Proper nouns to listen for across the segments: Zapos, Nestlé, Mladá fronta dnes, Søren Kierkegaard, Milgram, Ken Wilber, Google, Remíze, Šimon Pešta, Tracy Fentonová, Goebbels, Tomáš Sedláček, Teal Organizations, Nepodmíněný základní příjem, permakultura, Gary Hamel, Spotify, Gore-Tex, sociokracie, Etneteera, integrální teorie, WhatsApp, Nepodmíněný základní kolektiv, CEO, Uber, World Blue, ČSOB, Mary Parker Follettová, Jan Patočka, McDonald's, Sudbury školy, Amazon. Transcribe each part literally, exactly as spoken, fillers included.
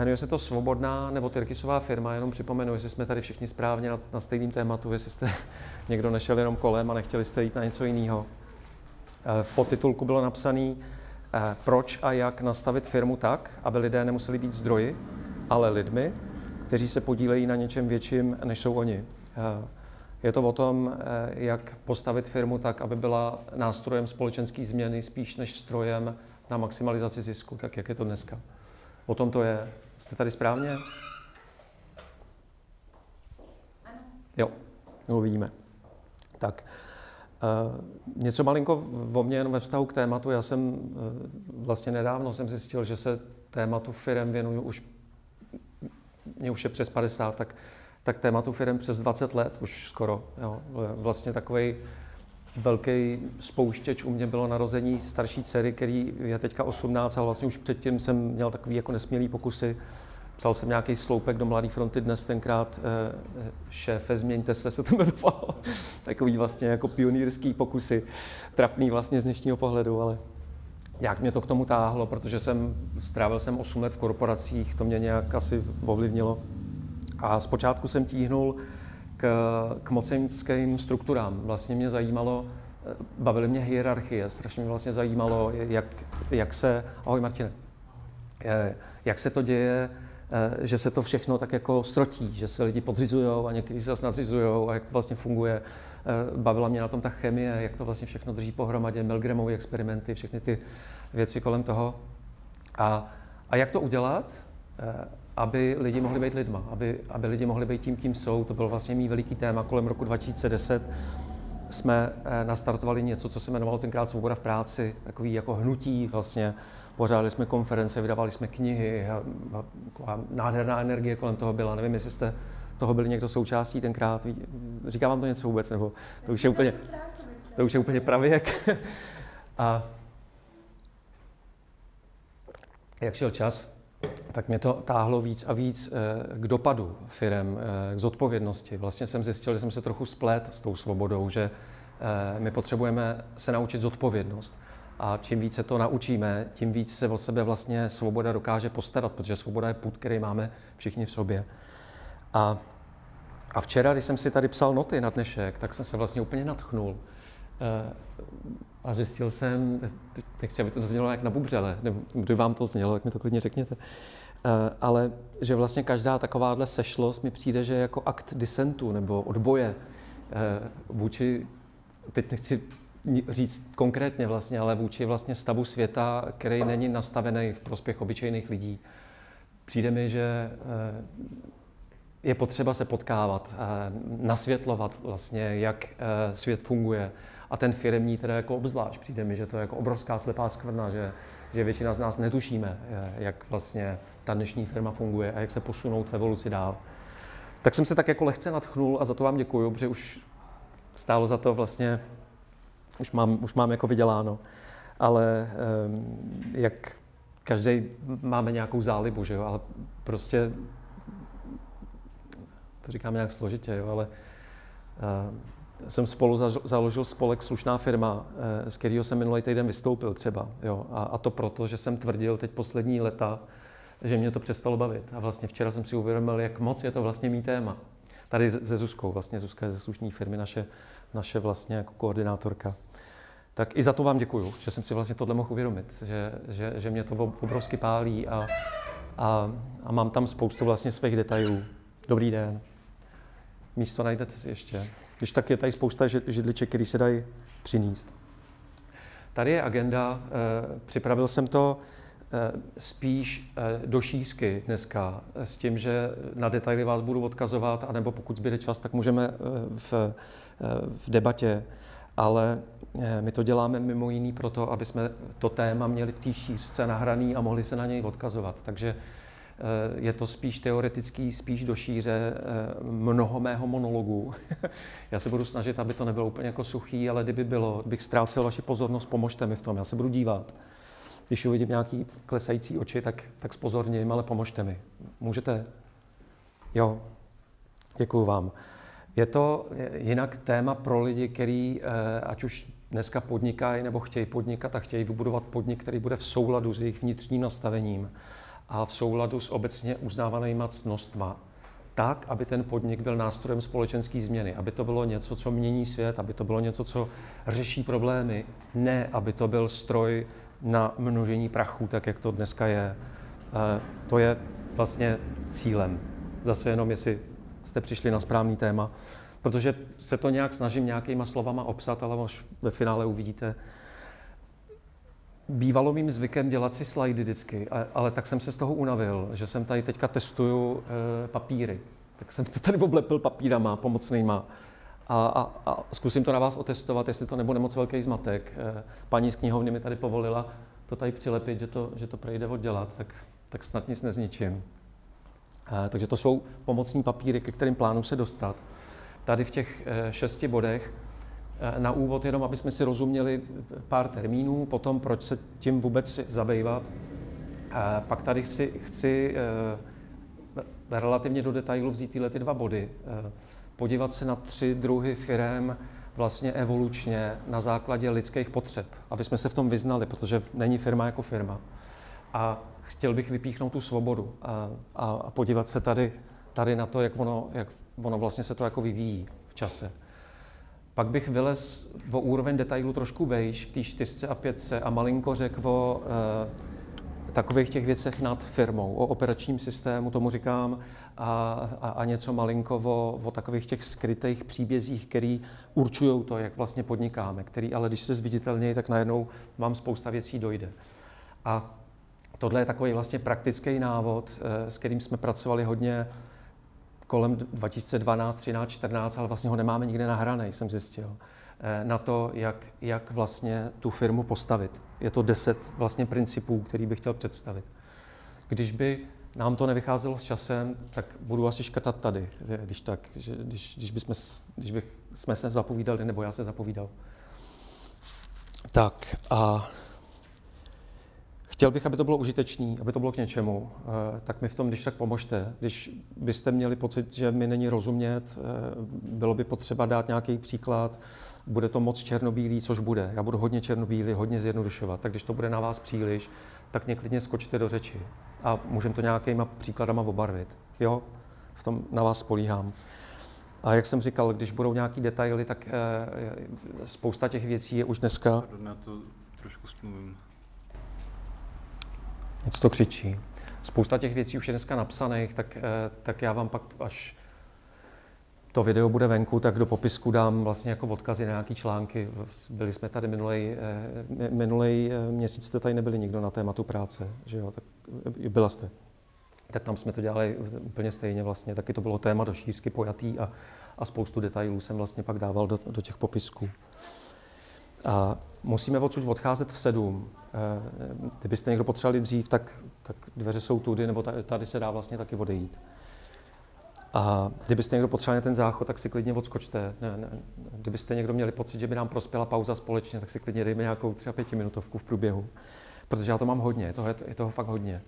Jmenuje se to Svobodná nebo Tyrkysová firma, jenom připomenu, jestli jsme tady všichni správně na, na stejném tématu, jestli jste někdo nešel jenom kolem a nechtěli jste jít na něco jiného. V podtitulku bylo napsané, proč a jak nastavit firmu tak, aby lidé nemuseli být zdroji, ale lidmi, kteří se podílejí na něčem větším, než jsou oni. Je to o tom, jak postavit firmu tak, aby byla nástrojem společenské změny spíš než strojem na maximalizaci zisku, tak jak je to dneska. O tom to je. Jste tady správně? Ano. Jo, uvidíme. Tak, e, něco malinko o mně jenom ve vztahu k tématu. Já jsem e, vlastně nedávno jsem zjistil, že se tématu firem věnuju už, mě už je přes padesát, tak, tak tématu firem přes dvacet let už skoro. Jo. Vlastně takovej velký spouštěč u mě bylo narození starší dcery, který je teďka osmnáct, ale vlastně už předtím jsem měl takový jako nesmělý pokusy. Psal jsem nějaký sloupek do Mladé fronty Dnes, tenkrát šéfe, změňte se, se to jmenovalo. Takový vlastně jako pionýrský pokusy, trapný vlastně z dnešního pohledu, ale nějak mě to k tomu táhlo, protože jsem strávil jsem osm let v korporacích, to mě nějak asi ovlivnilo. A zpočátku jsem tíhnul K, k mocenským strukturám. Vlastně mě zajímalo, bavily mě hierarchie, strašně mě vlastně zajímalo, jak, jak se, ahoj Martine, jak se to děje, že se to všechno tak jako strotí, že se lidi podřizujou a někteří se nadřizujou a jak to vlastně funguje. Bavila mě na tom ta chemie, jak to vlastně všechno drží pohromadě, Milgramové experimenty, všechny ty věci kolem toho. A, a jak to udělat, aby lidi mohli být lidma, aby, aby lidi mohli být tím, kým jsou. To byl vlastně mý veliký téma. Kolem roku dva tisíce deset jsme nastartovali něco, co se jmenovalo tenkrát Svoboda v práci, takový jako hnutí vlastně. Pořádali jsme konference, vydávali jsme knihy, a, a, a nádherná energie kolem toho byla. Nevím, jestli jste toho byli někdo součástí tenkrát. Říká vám to něco vůbec, nebo to už je úplně, to už je úplně pravěk. A jak šel čas, tak mě to táhlo víc a víc k dopadu firem, k zodpovědnosti. Vlastně jsem zjistil, že jsem se trochu splet s tou svobodou, že my potřebujeme se naučit zodpovědnost. A čím víc se to naučíme, tím víc se o sebe vlastně svoboda dokáže postarat, protože svoboda je pud, který máme všichni v sobě. A, a včera, když jsem si tady psal noty na dnešek, tak jsem se vlastně úplně nadchnul. A zjistil jsem, nechci, aby to znělo jak na bubřele, nebo kdy vám to znělo, jak mi to klidně řekněte, ale že vlastně každá takováhle sešlost mi přijde, že jako akt disentu nebo odboje vůči, teď nechci říct konkrétně vlastně, ale vůči vlastně stavu světa, který není nastavený v prospěch obyčejných lidí. Přijde mi, že je potřeba se potkávat, nasvětlovat vlastně, jak svět funguje. A ten firemní teda jako obzvlášť. Přijde mi, že to je jako obrovská slepá skvrna, že, že většina z nás netušíme, jak vlastně ta dnešní firma funguje a jak se posunout v evoluci dál. Tak jsem se tak jako lehce nadchnul a za to vám děkuju, protože už stálo za to vlastně, už mám, už mám jako vyděláno. Ale jak každý máme nějakou zálibu, že jo, ale prostě to říkám nějak složitě, jo, ale uh, jsem spolu zaž- založil spolek Slušná firma, uh, z kterého jsem minulý týden vystoupil třeba. Jo, a, a to proto, že jsem tvrdil teď poslední leta, že mě to přestalo bavit. A vlastně včera jsem si uvědomil, jak moc je to vlastně mý téma. Tady se Zuzkou, vlastně Zuzka je ze Slušné firmy, naše, naše vlastně jako koordinátorka. Tak i za to vám děkuju, že jsem si vlastně tohle mohl uvědomit, že, že, že mě to obrovsky pálí a, a, a mám tam spoustu vlastně svých detailů. Dobrý den. Místo najdete si ještě. Když tak je tady spousta židliček, které se dají přinést. Tady je agenda. Připravil jsem to spíš do šířky dneska s tím, že na detaily vás budu odkazovat, anebo pokud zbyde čas, tak můžeme v, v debatě. Ale my to děláme mimo jiný proto, aby jsme to téma měli v té šířce nahraný a mohli se na něj odkazovat. Takže je to spíš teoretický, spíš do šíře mnoho mého monologu. Já se budu snažit, aby to nebylo úplně jako suchý, ale kdyby bylo, bych ztrácel vaši pozornost, pomožte mi v tom, já se budu dívat. Když uvidím nějaký klesající oči, tak, tak zpozorním, ale pomožte mi. Můžete? Jo, děkuju vám. Je to jinak téma pro lidi, který ať už dneska podnikají nebo chtějí podnikat a chtějí vybudovat podnik, který bude v souladu s jejich vnitřním nastavením. a v souladu s obecně uznávanýma cnostma, tak, aby ten podnik byl nástrojem společenské změny, aby to bylo něco, co mění svět, aby to bylo něco, co řeší problémy, ne, aby to byl stroj na množení prachu, tak jak to dneska je. To je vlastně cílem. Zase jenom, jestli jste přišli na správný téma, protože se to nějak snažím nějakýma slovama obsat, ale už ve finále uvidíte. Bývalo mým zvykem dělat si slajdy vždycky, ale tak jsem se z toho unavil, že jsem tady teďka testuju e, papíry. Tak jsem to tady oblepil papírama pomocnýma a, a, a zkusím to na vás otestovat, jestli to nebude moc velký zmatek. E, paní z knihovny mi tady povolila to tady přilepit, že to, že to prejde oddělat, tak, tak snad nic nezničím. E, takže to jsou pomocní papíry, ke kterým plánu se dostat. Tady v těch e, šesti bodech na úvod jenom, aby jsme si rozuměli pár termínů, potom proč se tím vůbec zabývat. A pak tady chci, chci relativně do detailu vzít tyhle ty dva body. Podívat se na tři druhy firem vlastně evolučně na základě lidských potřeb, aby jsme se v tom vyznali, protože není firma jako firma. A chtěl bych vypíchnout tu svobodu a, a, a podívat se tady, tady na to, jak ono, jak ono vlastně se to jako vyvíjí v čase. Pak bych vylez o úroveň detailu trošku vejš v té čtyřce a pětce a malinko řekl o e, takových těch věcech nad firmou, o operačním systému, tomu říkám, a, a, a něco malinko o, o takových těch skrytých příbězích, který určují to, jak vlastně podnikáme, který ale když se zviditelněji, tak najednou vám spousta věcí dojde. A tohle je takový vlastně praktický návod, e, s kterým jsme pracovali hodně kolem dva tisíce dvanáct, třináct, čtrnáct, ale vlastně ho nemáme nikde nahranej, jsem zjistil, na to, jak, jak vlastně tu firmu postavit. Je to deset vlastně principů, který bych chtěl představit. Když by nám to nevycházelo s časem, tak budu asi škrtat tady, když, tak, když, když, bychom, když bych jsme se zapovídali, nebo já se zapovídal. Tak a chtěl bych, aby to bylo užitečné, aby to bylo k něčemu, tak mi v tom když tak pomožte. Když byste měli pocit, že mi není rozumět, bylo by potřeba dát nějaký příklad, bude to moc černobílý, což bude. Já budu hodně černobílý, hodně zjednodušovat, tak když to bude na vás příliš, tak mě klidně skočte do řeči a můžeme to nějakýma příkladama obarvit. Jo, v tom na vás spolíhám. A jak jsem říkal, když budou nějaký detaily, tak spousta těch věcí je už dneska... Pardon, já to trošku smluvím. Nic to křičí. Spousta těch věcí už je dneska napsaných, tak, tak já vám pak, až to video bude venku, tak do popisku dám vlastně jako odkazy na nějaké články. Byli jsme tady minulej, minulej měsíc, jste tady nebyli nikdo na tématu práce, že jo? Tak byla jste. Tak tam jsme to dělali úplně stejně vlastně. Taky to bylo téma do šířky pojatý a, a spoustu detailů jsem vlastně pak dával do, do těch popisků. A musíme odsud odcházet v sedm. Kdybyste někdo potřebovali dřív, tak, tak dveře jsou tudy, nebo tady se dá vlastně taky odejít. A kdybyste někdo potřebovali ten záchod, tak si klidně odskočte. Ne, ne. Kdybyste někdo měli pocit, že by nám prospěla pauza společně, tak si klidně dejme nějakou třeba pětiminutovku v průběhu. Protože já to mám hodně, je toho, je toho fakt hodně.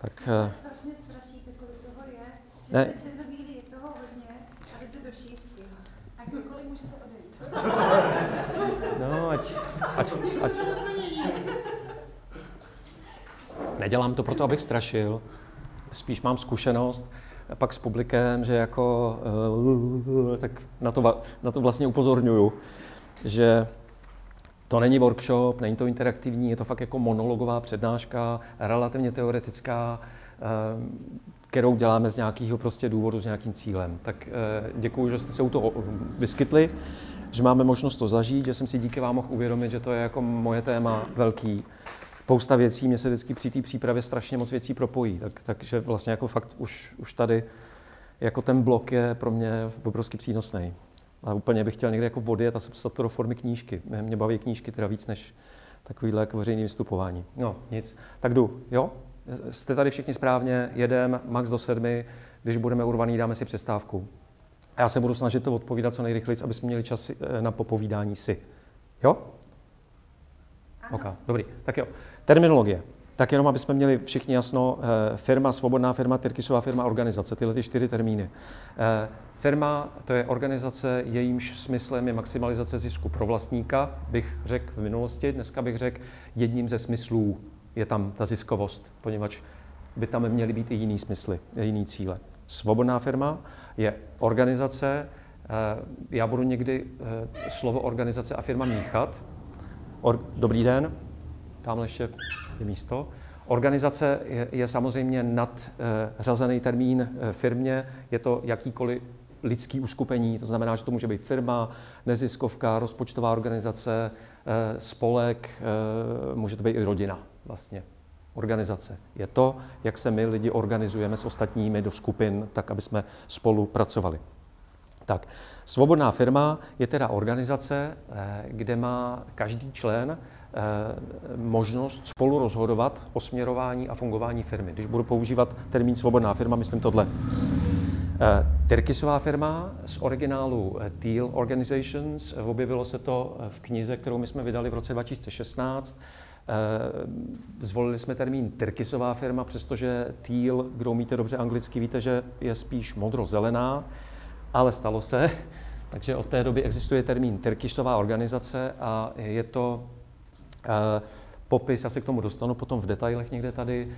Tak... Strašně strašíte, kolik toho je. Ne. Černobílý je toho hodně a jde do šířky. A kdykoliv můžete odejít. No, ať, ať, ať. Nedělám to proto, abych strašil. Spíš mám zkušenost pak s publikem, že jako, tak na to, na to vlastně upozorňuju, že to není workshop, není to interaktivní, je to fakt jako monologová přednáška, relativně teoretická, kterou děláme z nějakého prostě důvodu, s nějakým cílem. Tak děkuju, že jste se u toho vyskytli, že máme možnost to zažít, že jsem si díky vám mohl uvědomit, že to je jako moje téma velký. Spousta věcí, mě se vždycky při té přípravě strašně moc věcí propojí, tak, takže vlastně jako fakt už, už tady jako ten blok je pro mě obrovsky přínosný. A úplně bych chtěl někde jako odjet a sepsat to do formy knížky. Mě baví knížky teda víc než takovýhle jako veřejný vystupování. No nic, tak jdu, jo? Jste tady všichni správně, jedem, max do sedmi, když budeme urvaný, dáme si přestávku. A já se budu snažit to odpovídat co nejrychleji, aby jsme měli čas na popovídání si. Jo? Okay, dobrý, tak jo. Terminologie. Tak jenom, aby jsme měli všichni jasno, firma, svobodná firma, Tyrkysová firma, organizace, tyhle ty čtyři termíny. Firma, to je organizace, jejímž smyslem je maximalizace zisku pro vlastníka, bych řekl v minulosti, dneska bych řekl jedním ze smyslů je tam ta ziskovost, poněvadž by tam měly být i jiný smysly, jiný cíle. Svobodná firma je organizace, já budu někdy slovo organizace a firma míchat. Or, dobrý den, tamhle ještě je místo. Organizace je, je samozřejmě nadřazený termín firmě, je to jakýkoliv lidský uskupení, to znamená, že to může být firma, neziskovka, rozpočtová organizace, spolek, může to být i rodina vlastně. Organizace je to, jak se my lidi organizujeme s ostatními do skupin, tak, aby jsme spolu pracovali. Tak, svobodná firma je teda organizace, kde má každý člen možnost spolu rozhodovat o směrování a fungování firmy. Když budu používat termín svobodná firma, myslím tohle. Tyrkysová firma z originálu Teal Organizations, objevilo se to v knize, kterou my jsme vydali v roce dva tisíce šestnáct. Zvolili jsme termín Tyrkysová firma, přestože Teal, kdo umíte dobře anglicky, víte, že je spíš modrozelená, ale stalo se, takže od té doby existuje termín Tyrkysová organizace a je to popis, já se k tomu dostanu potom v detailech někde tady,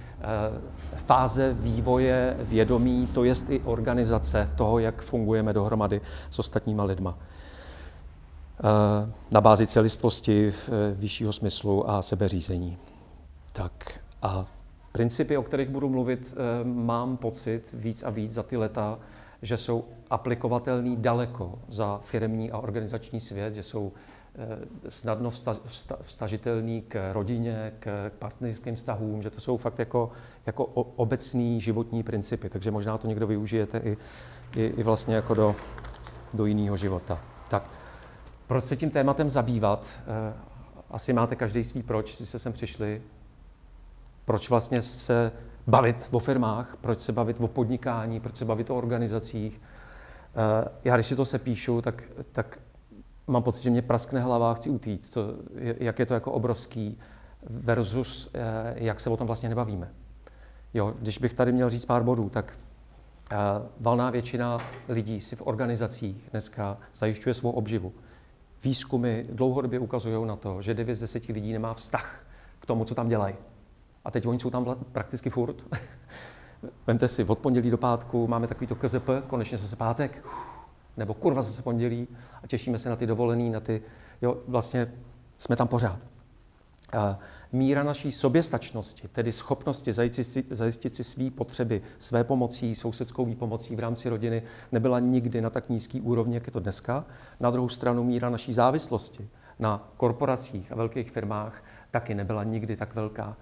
fáze vývoje vědomí, to jest i organizace toho, jak fungujeme dohromady s ostatníma lidma. Na bázi celistvosti, vyššího smyslu a sebeřízení. Tak a principy, o kterých budu mluvit, mám pocit víc a víc za ty leta, že jsou aplikovatelný daleko za firemní a organizační svět, že jsou snadno vsta, vsta, vstažitelný k rodině, k partnerským vztahům, že to jsou fakt jako, jako obecný životní principy, takže možná to někdo využijete i, i, i vlastně jako do, do jiného života. Tak, proč se tím tématem zabývat? Asi máte každý svý proč, když se sem přišli. Proč vlastně se bavit o firmách, proč se bavit o podnikání, proč se bavit o organizacích. Já když si to sepíšu, tak, tak mám pocit, že mě praskne hlava a chci utíct, co, jak je to jako obrovský versus jak se o tom vlastně nebavíme. Jo, když bych tady měl říct pár bodů, tak valná většina lidí si v organizacích dneska zajišťuje svou obživu. Výzkumy dlouhodobě ukazují na to, že devět z deseti lidí nemá vztah k tomu, co tam dělají. A teď oni jsou tam prakticky furt. Vemte si, od pondělí do pátku máme takovýto K Z P, konečně zase pátek, nebo kurva zase pondělí a těšíme se na ty dovolený, na ty, jo, vlastně jsme tam pořád. Míra naší soběstačnosti, tedy schopnosti zajistit si své potřeby, své pomocí, sousedskou výpomocí v rámci rodiny, nebyla nikdy na tak nízký úrovni, jak je to dneska. Na druhou stranu míra naší závislosti na korporacích a velkých firmách taky nebyla nikdy tak velká.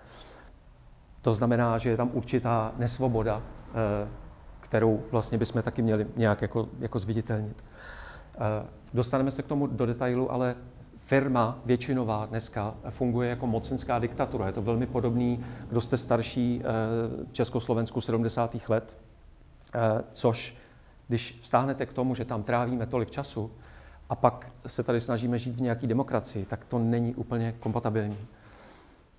To znamená, že je tam určitá nesvoboda, kterou vlastně bychom taky měli nějak jako, jako zviditelnit. Dostaneme se k tomu do detailu, ale firma většinová dneska funguje jako mocenská diktatura. Je to velmi podobný, kdo jste starší, Československu sedmdesátých let, což když vztáhnete k tomu, že tam trávíme tolik času a pak se tady snažíme žít v nějaké demokracii, tak to není úplně kompatibilní.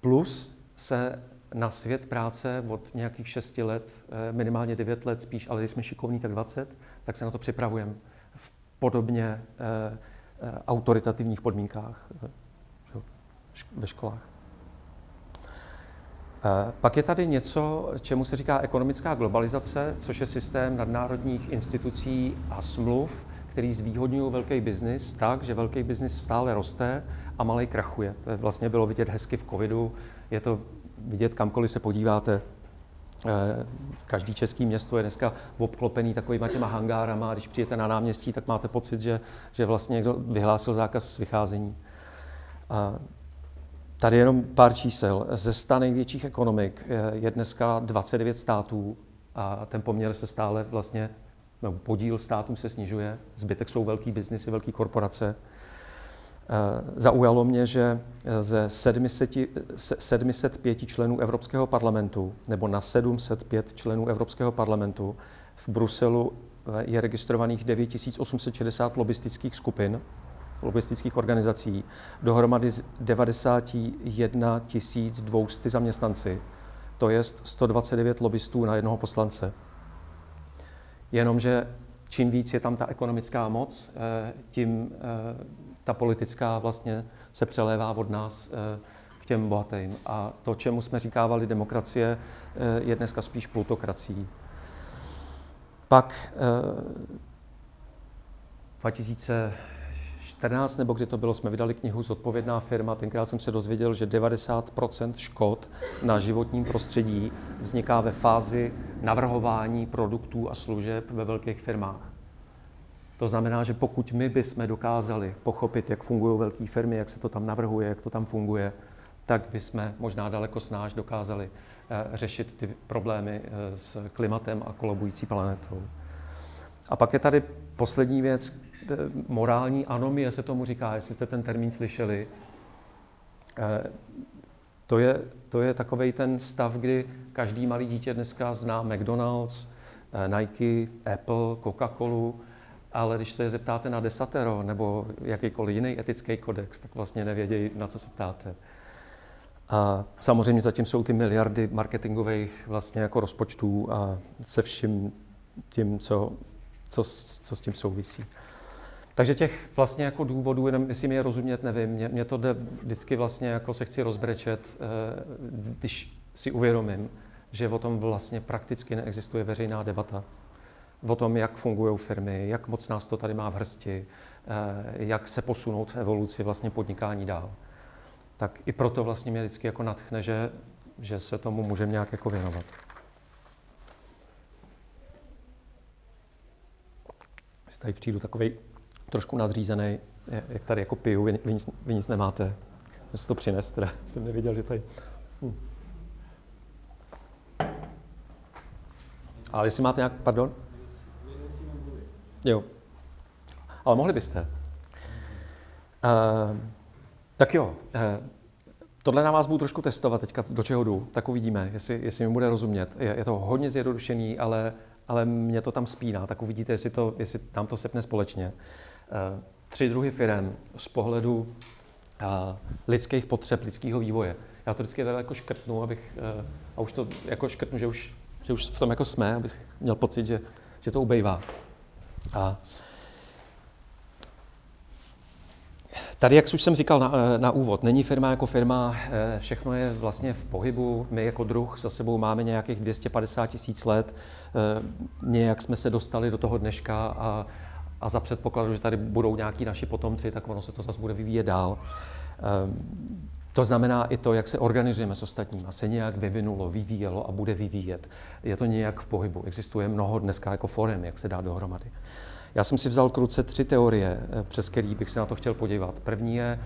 Plus se na svět práce od nějakých šesti let, minimálně devět let spíš, ale když jsme šikovní, tak dvacet, tak se na to připravujeme v podobně autoritativních podmínkách ve školách. Pak je tady něco, čemu se říká ekonomická globalizace, což je systém nadnárodních institucí a smluv, který zvýhodňují velký biznis tak, že velký biznis stále roste a malej krachuje. To vlastně bylo vidět hezky v covidu, je to vidět kamkoliv se podíváte. Každý český město je dneska obklopený takovýma těma hangárama. Když přijete na náměstí, tak máte pocit, že, že vlastně někdo vyhlásil zákaz vycházení. A tady jenom pár čísel. Ze sta největších ekonomik je dneska dvacet devět států a ten poměr se stále vlastně, no, podíl států se snižuje. Zbytek jsou velký biznisy, velké korporace. Zaujalo mě, že ze sedm set pět členů Evropského parlamentu, nebo na sedm set pět členů Evropského parlamentu v Bruselu je registrovaných devět tisíc osm set šedesát lobistických skupin, lobistických organizací, dohromady devadesát jedna tisíc dvě stě zaměstnanci, to je sto dvacet devět lobistů na jednoho poslance. Jenomže čím víc je tam ta ekonomická moc, tím ta politická vlastně se přelévá od nás k k těm bohatým. A to, čemu jsme říkávali demokracie, je dneska spíš plutokracií. Pak dva tisíce čtrnáct, nebo kdy to bylo, jsme vydali knihu Zodpovědná firma. Tenkrát jsem se dozvěděl, že devadesát procent škod na životním prostředí vzniká ve fázi navrhování produktů a služeb ve velkých firmách. To znamená, že pokud my bychom dokázali pochopit, jak fungují velké firmy, jak se to tam navrhuje, jak to tam funguje, tak bychom možná daleko snáž dokázali řešit ty problémy s klimatem a kolabující planetou. A pak je tady poslední věc, morální anomie se tomu říká, jestli jste ten termín slyšeli. To je, to je takovej ten stav, kdy každý malý dítě dneska zná McDonald's, Nike, Apple, Coca-Colu, ale když se je zeptáte na desatero nebo jakýkoliv jiný etický kodex, tak vlastně nevědějí, na co se ptáte. A samozřejmě zatím jsou ty miliardy marketingových vlastně jako rozpočtů a se vším tím, co, co, co s tím souvisí. Takže těch vlastně jako důvodů, jenom jestli mi je rozumět, nevím, mě, mě to jde vždycky vlastně jako se chci rozbrečet, když si uvědomím, že o tom vlastně prakticky neexistuje veřejná debata. O tom, jak fungují firmy, jak moc nás to tady má v hrsti, jak se posunout v evoluci vlastně podnikání dál. Tak i proto vlastně mě vždycky jako nadchne, že, že se tomu můžeme nějak jako věnovat. Si tady přijdu takovej trošku nadřízený, jak tady jako piju, vy, vy, nic, vy nic nemáte. Jsem si to přines, teda jsem nevěděl, že tady... Hm. Ale jestli máte nějak... Pardon? Jo, ale mohli byste. Uh, tak jo, uh, tohle na vás budu trošku testovat teďka, do čeho jdu, tak uvidíme, jestli, jestli mi bude rozumět. Je, je to hodně zjednodušený, ale, ale mě to tam spíná, tak uvidíte, jestli, to, jestli nám to sepne společně. Uh, tři druhy firem z pohledu uh, lidských potřeb, lidského vývoje. Já to vždycky tady jako škrtnu, abych, uh, a už to jako škrtnu, že už, že už v tom jako jsme, abych měl pocit, že, že to ubejvá. A tady, jak už jsem říkal na, na úvod, není firma jako firma, všechno je vlastně v pohybu, my jako druh za sebou máme nějakých dvě stě padesát tisíc let, nějak jsme se dostali do toho dneška a, a za předpokladu, že tady budou nějaký naši potomci, tak ono se to zase bude vyvíjet dál. To znamená i to, jak se organizujeme s ostatníma, se nějak vyvinulo, vyvíjelo a bude vyvíjet. Je to nějak v pohybu. Existuje mnoho dneska jako forem, jak se dá dohromady. Já jsem si vzal k ruce tři teorie, přes který bych se na to chtěl podívat. První je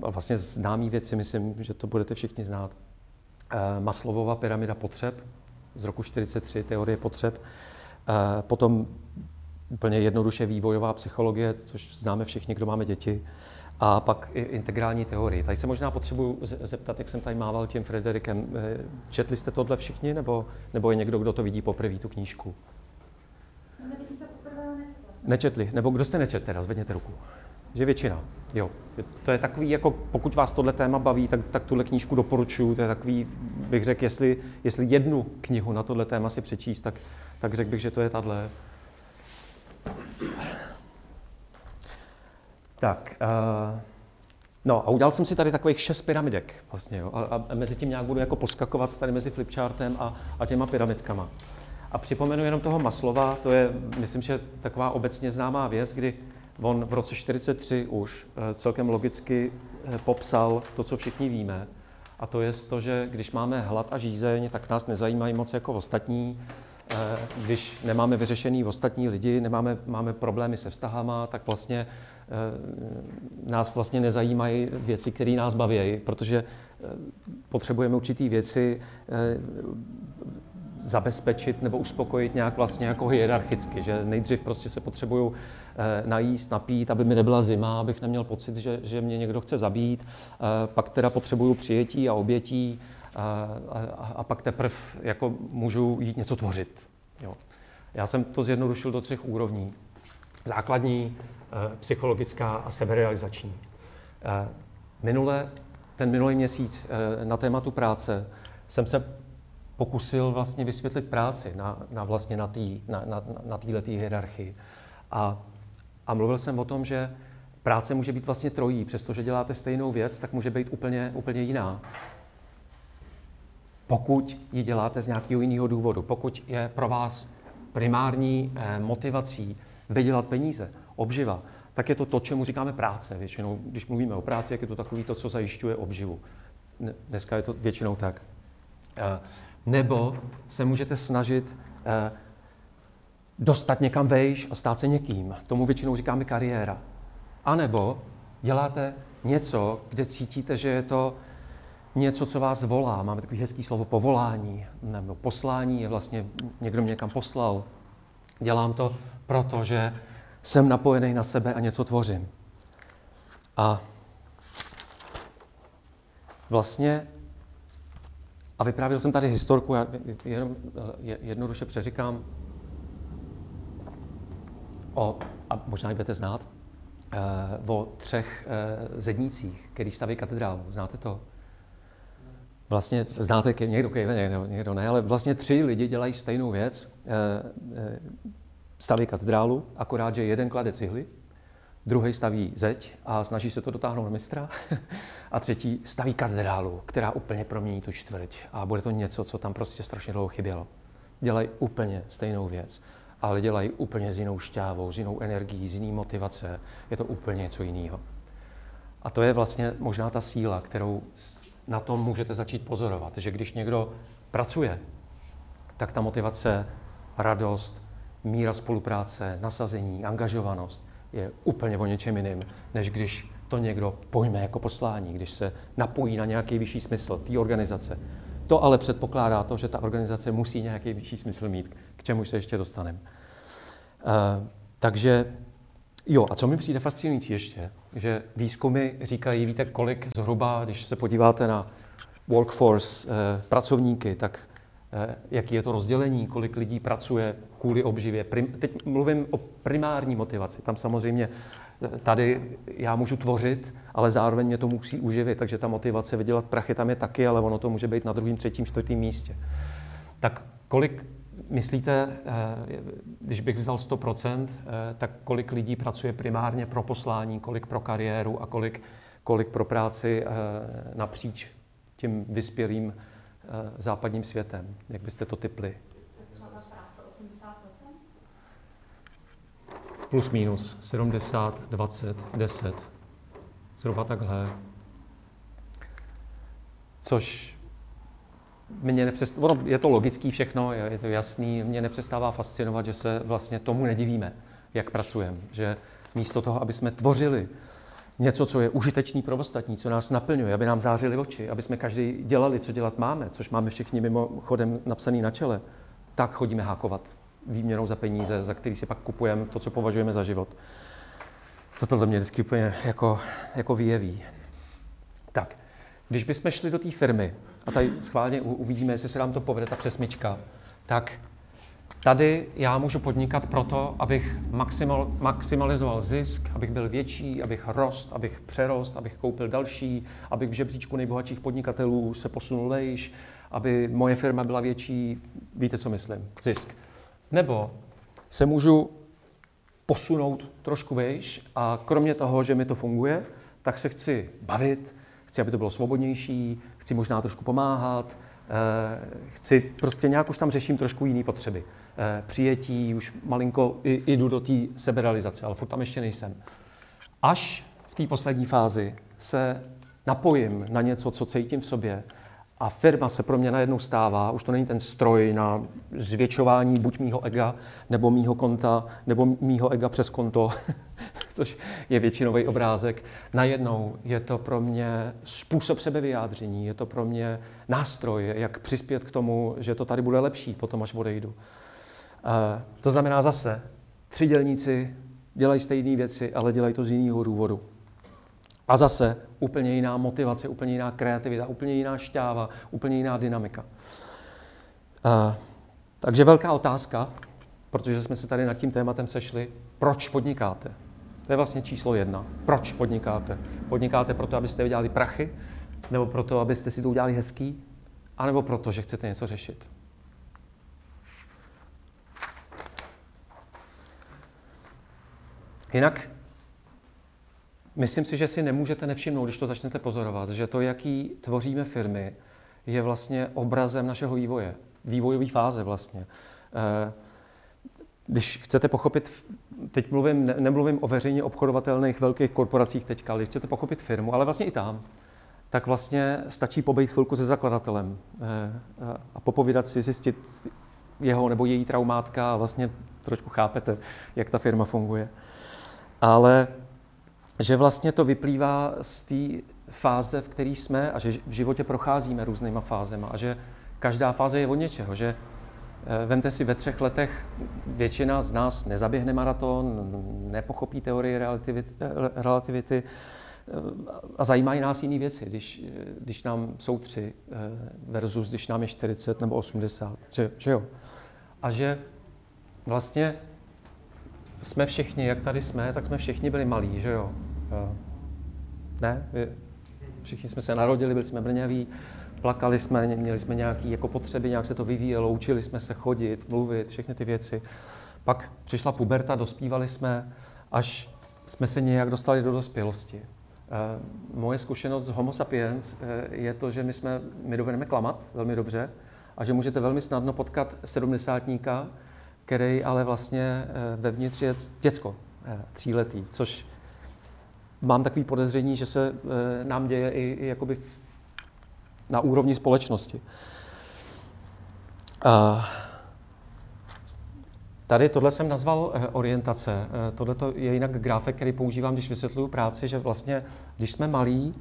vlastně známý věci, myslím, že to budete všichni znát. Maslovová pyramida potřeb z roku čtyřicet tři, teorie potřeb. Potom úplně jednoduše vývojová psychologie, což známe všichni, kdo máme děti. A pak i integrální teorie. Tady se možná potřebuji zeptat, jak jsem tady mával tím Frederikem. Četli jste tohle všichni, nebo, nebo je někdo, kdo to vidí poprvé, tu knížku? No, nevidím to poprvé, ale nečetla jsem. Nečetli, nebo kdo jste nečet teda, zvedněte ruku. Že většina, jo. To je takový, jako pokud vás tohle téma baví, tak, tak tuhle knížku doporučuji. To je takový, bych řekl, jestli, jestli jednu knihu na tohle téma si přečíst, tak, tak řekl bych, že to je tahle. Tak, uh, no a udělal jsem si tady takových šest pyramidek vlastně, jo, a, a mezi tím nějak budu jako poskakovat tady mezi flipchartem a, a těma pyramidkama. A připomenu jenom toho Maslova, to je, myslím, že taková obecně známá věc, kdy on v roce čtyřicet tři už celkem logicky popsal to, co všichni víme, a to je to, že když máme hlad a žízeň, tak nás nezajímají moc jako ostatní. Když nemáme vyřešený ostatní lidi, nemáme, máme problémy se vztahama, tak vlastně nás vlastně nezajímají věci, které nás baví, protože potřebujeme určitý věci zabezpečit nebo uspokojit nějak vlastně jako hierarchicky, že nejdřív prostě se potřebuju najíst, napít, aby mi nebyla zima, abych neměl pocit, že, že mě někdo chce zabít, pak teda potřebuju přijetí a obětí, A, a, a pak teprve jako můžu jít něco tvořit. Jo. Já jsem to zjednodušil do třech úrovní. Základní, e, psychologická a seberealizační. E, minule, ten minulý měsíc e, na tématu práce jsem se pokusil vlastně vysvětlit práci na, na vlastně na této na, na, na hierarchii. A, a mluvil jsem o tom, že práce může být vlastně trojí, přestože děláte stejnou věc, tak může být úplně, úplně jiná. Pokud ji děláte z nějakého jiného důvodu, pokud je pro vás primární motivací vydělat peníze, obživa, tak je to to, čemu říkáme práce. Většinou, když mluvíme o práci, jak je to takový to, co zajišťuje obživu. Dneska je to většinou tak. Nebo se můžete snažit dostat někam vejš a stát se někým. Tomu většinou říkáme kariéra. A nebo děláte něco, kde cítíte, že je to něco, co vás volá. Máme takový hezký slovo povolání, nebo poslání, je vlastně někdo mě někam poslal. Dělám to, protože jsem napojený na sebe a něco tvořím. A vlastně, a vyprávěl jsem tady historku, já jenom jednoduše přeříkám, o, a možná ji budete znát, o třech zednících, který staví katedrálu. Znáte to? Vlastně znáte někdo, někdo, někdo ne, ale vlastně tři lidi dělají stejnou věc, staví katedrálu, akorát, že jeden klade cihly, druhý staví zeď a snaží se to dotáhnout na mistra a třetí staví katedrálu, která úplně promění tu čtvrť a bude to něco, co tam prostě strašně dlouho chybělo. Dělají úplně stejnou věc, ale dělají úplně s jinou šťávou, s jinou energií, s jiný motivace, je to úplně něco jiného. A to je vlastně možná ta síla, kterou na tom můžete začít pozorovat, že když někdo pracuje, tak ta motivace, radost, míra spolupráce, nasazení, angažovanost je úplně o něčem jiným, než když to někdo pojme jako poslání, když se napojí na nějaký vyšší smysl té organizace. To ale předpokládá to, že ta organizace musí nějaký vyšší smysl mít, k čemu se ještě dostaneme. Uh, takže jo, a co mi přijde fascinující ještě, že výzkumy říkají, víte, kolik zhruba, když se podíváte na workforce, eh, pracovníky, tak eh, jaký je to rozdělení, kolik lidí pracuje kvůli obživě. Prim, teď mluvím o primární motivaci. Tam samozřejmě tady já můžu tvořit, ale zároveň mě to musí uživit, takže ta motivace vydělat prachy tam je taky, ale ono to může být na druhém, třetím, čtvrtém místě. Tak kolik myslíte, když bych vzal sto procent, tak kolik lidí pracuje primárně pro poslání, kolik pro kariéru a kolik, kolik pro práci napříč tím vyspělým západním světem? Jak byste to tipli? Třeba práce osmdesát procent? Plus minus, sedmdesát, dvacet, deset. Zhruba takhle. Což... Mě nepřest... ono, je to logický všechno, je to jasný, mě nepřestává fascinovat, že se vlastně tomu nedivíme, jak pracujeme. Že místo toho, aby jsme tvořili něco, co je užitečný pro ostatní, co nás naplňuje, aby nám zářily oči, aby jsme každý dělali, co dělat máme, což máme všichni mimochodem napsaný na čele, tak chodíme hákovat výměnou za peníze, za který si pak kupujeme to, co považujeme za život. Toto mě vždycky úplně jako, jako vyjeví. Tak. Když bychom šli do té firmy, a tady schválně uvidíme, jestli se nám to povede, ta přesmička, tak tady já můžu podnikat proto, abych maximal, maximalizoval zisk, abych byl větší, abych rost, abych přerost, abych koupil další, abych v žebříčku nejbohatších podnikatelů se posunul vejš, aby moje firma byla větší, víte, co myslím, zisk. Nebo se můžu posunout trošku vejš a kromě toho, že mi to funguje, tak se chci bavit, chci, aby to bylo svobodnější, chci možná trošku pomáhat, chci prostě nějak už tam řeším trošku jiné potřeby. Přijetí, už malinko jdu do té seberealizace, ale furt tam ještě nejsem. Až v té poslední fázi se napojím na něco, co cítím v sobě a firma se pro mě najednou stává, už to není ten stroj na zvětšování buď mýho ega, nebo mýho konta, nebo mýho ega přes konto, což je většinový obrázek. Najednou je to pro mě způsob sebevyjádření, je to pro mě nástroj, jak přispět k tomu, že to tady bude lepší potom, až odejdu. E, to znamená zase, tři dělníci dělají stejné věci, ale dělají to z jiného důvodu. A zase úplně jiná motivace, úplně jiná kreativita, úplně jiná šťáva, úplně jiná dynamika. E, takže velká otázka, protože jsme se tady nad tím tématem sešli, proč podnikáte? To je vlastně číslo jedna. Proč podnikáte? Podnikáte proto, abyste vydělali prachy, nebo proto, abyste si to udělali hezký, anebo proto, že chcete něco řešit? Jinak Myslím si, že si nemůžete nevšimnout, když to začnete pozorovat, že to, jaký tvoříme firmy, je vlastně obrazem našeho vývoje, vývojové fáze vlastně. Když chcete pochopit, teď mluvím, ne, nemluvím o veřejně obchodovatelných velkých korporacích teďka, ale když chcete pochopit firmu, ale vlastně i tam, tak vlastně stačí pobejt chvilku se zakladatelem a popovídat si, zjistit jeho nebo její traumátka a vlastně trošku chápete, jak ta firma funguje. Ale že vlastně to vyplývá z té fáze, v které jsme a že v životě procházíme různýma fázema a že každá fáze je od něčeho, že vemte si, ve třech letech většina z nás nezaběhne maraton, nepochopí teorii relativity a zajímají nás jiné věci, když, když nám jsou tři versus když nám je čtyřicet nebo osmdesát, že, že jo. A že vlastně jsme všichni, jak tady jsme, tak jsme všichni byli malí, že jo. Ne? Všichni jsme se narodili, byli jsme brňaví. Plakali jsme, měli jsme nějaké jako potřeby, nějak se to vyvíjelo, učili jsme se chodit, mluvit, všechny ty věci. Pak přišla puberta, dospívali jsme, až jsme se nějak dostali do dospělosti. Moje zkušenost z Homo sapiens je to, že my, jsme, my dovedeme klamat velmi dobře a že můžete velmi snadno potkat sedmdesátníka, který ale vlastně vevnitř je děcko, tříletý, což mám takové podezření, že se nám děje i, i jakoby na úrovni společnosti. Tady tohle jsem nazval orientace. Tohle je jinak gráfek, který používám, když vysvětluju práci, že vlastně, když jsme malí,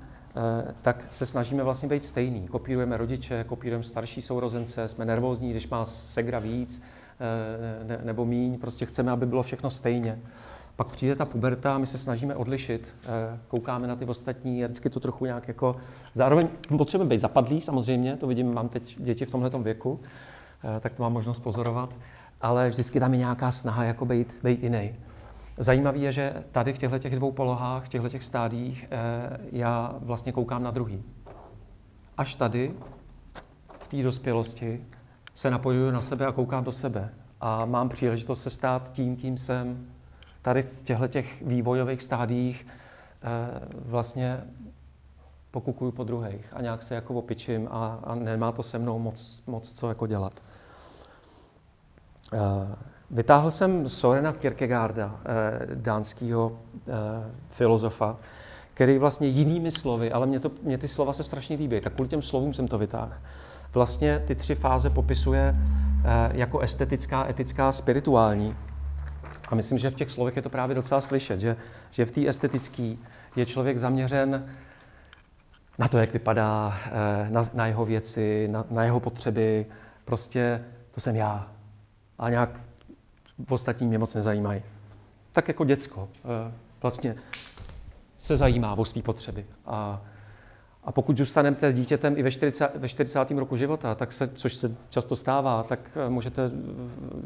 tak se snažíme vlastně být stejný. Kopírujeme rodiče, kopírujeme starší sourozence, jsme nervózní, když má segra víc nebo míň. Prostě chceme, aby bylo všechno stejně. Pak přijde ta puberta, my se snažíme odlišit, koukáme na ty ostatní a vždycky to trochu nějak jako... Zároveň potřebujeme být zapadlí samozřejmě, to vidím, mám teď děti v tomhletom věku, tak to mám možnost pozorovat, ale vždycky tam je nějaká snaha jako být, být jiný. Zajímavé je, že tady v těchto těch dvou polohách, v těchto těch stádiích, já vlastně koukám na druhý. Až tady, v té dospělosti, se napojuju na sebe a koukám do sebe. A mám příležitost se stát tím, kým jsem. Tady v těchto těch vývojových stádiích vlastně pokukuju po druhých a nějak se jako opičím a, a nemá to se mnou moc, moc co jako dělat. Vytáhl jsem Sørena Kierkegaarda, dánského filozofa, který vlastně jinými slovy, ale mě, to, mě ty slova se strašně líbí, tak kvůli těm slovům jsem to vytáhl. Vlastně ty tři fáze popisuje jako estetická, etická, spirituální. A myslím, že v těch slovech je to právě docela slyšet, že, že v té estetické je člověk zaměřen na to, jak vypadá, na, na jeho věci, na, na jeho potřeby. Prostě to jsem já. A nějak ostatní mě moc nezajímají. Tak jako děcko vlastně se zajímá o své potřeby. A, a pokud zůstanete dítětem i ve čtyřicátém roku života, tak se, což se často stává, tak můžete,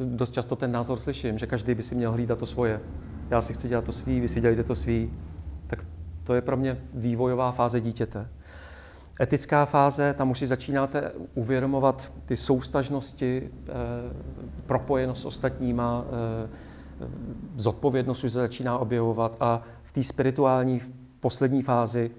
dost často ten názor slyším, že každý by si měl hlídat to svoje. Já si chci dělat to svý, vy si dělejte to svý. Tak to je pro mě vývojová fáze dítěte. Etická fáze, tam už si začínáte uvědomovat ty soustažnosti, eh, propojenost s ostatníma, eh, zodpovědnost už se začíná objevovat a v té spirituální v poslední fázi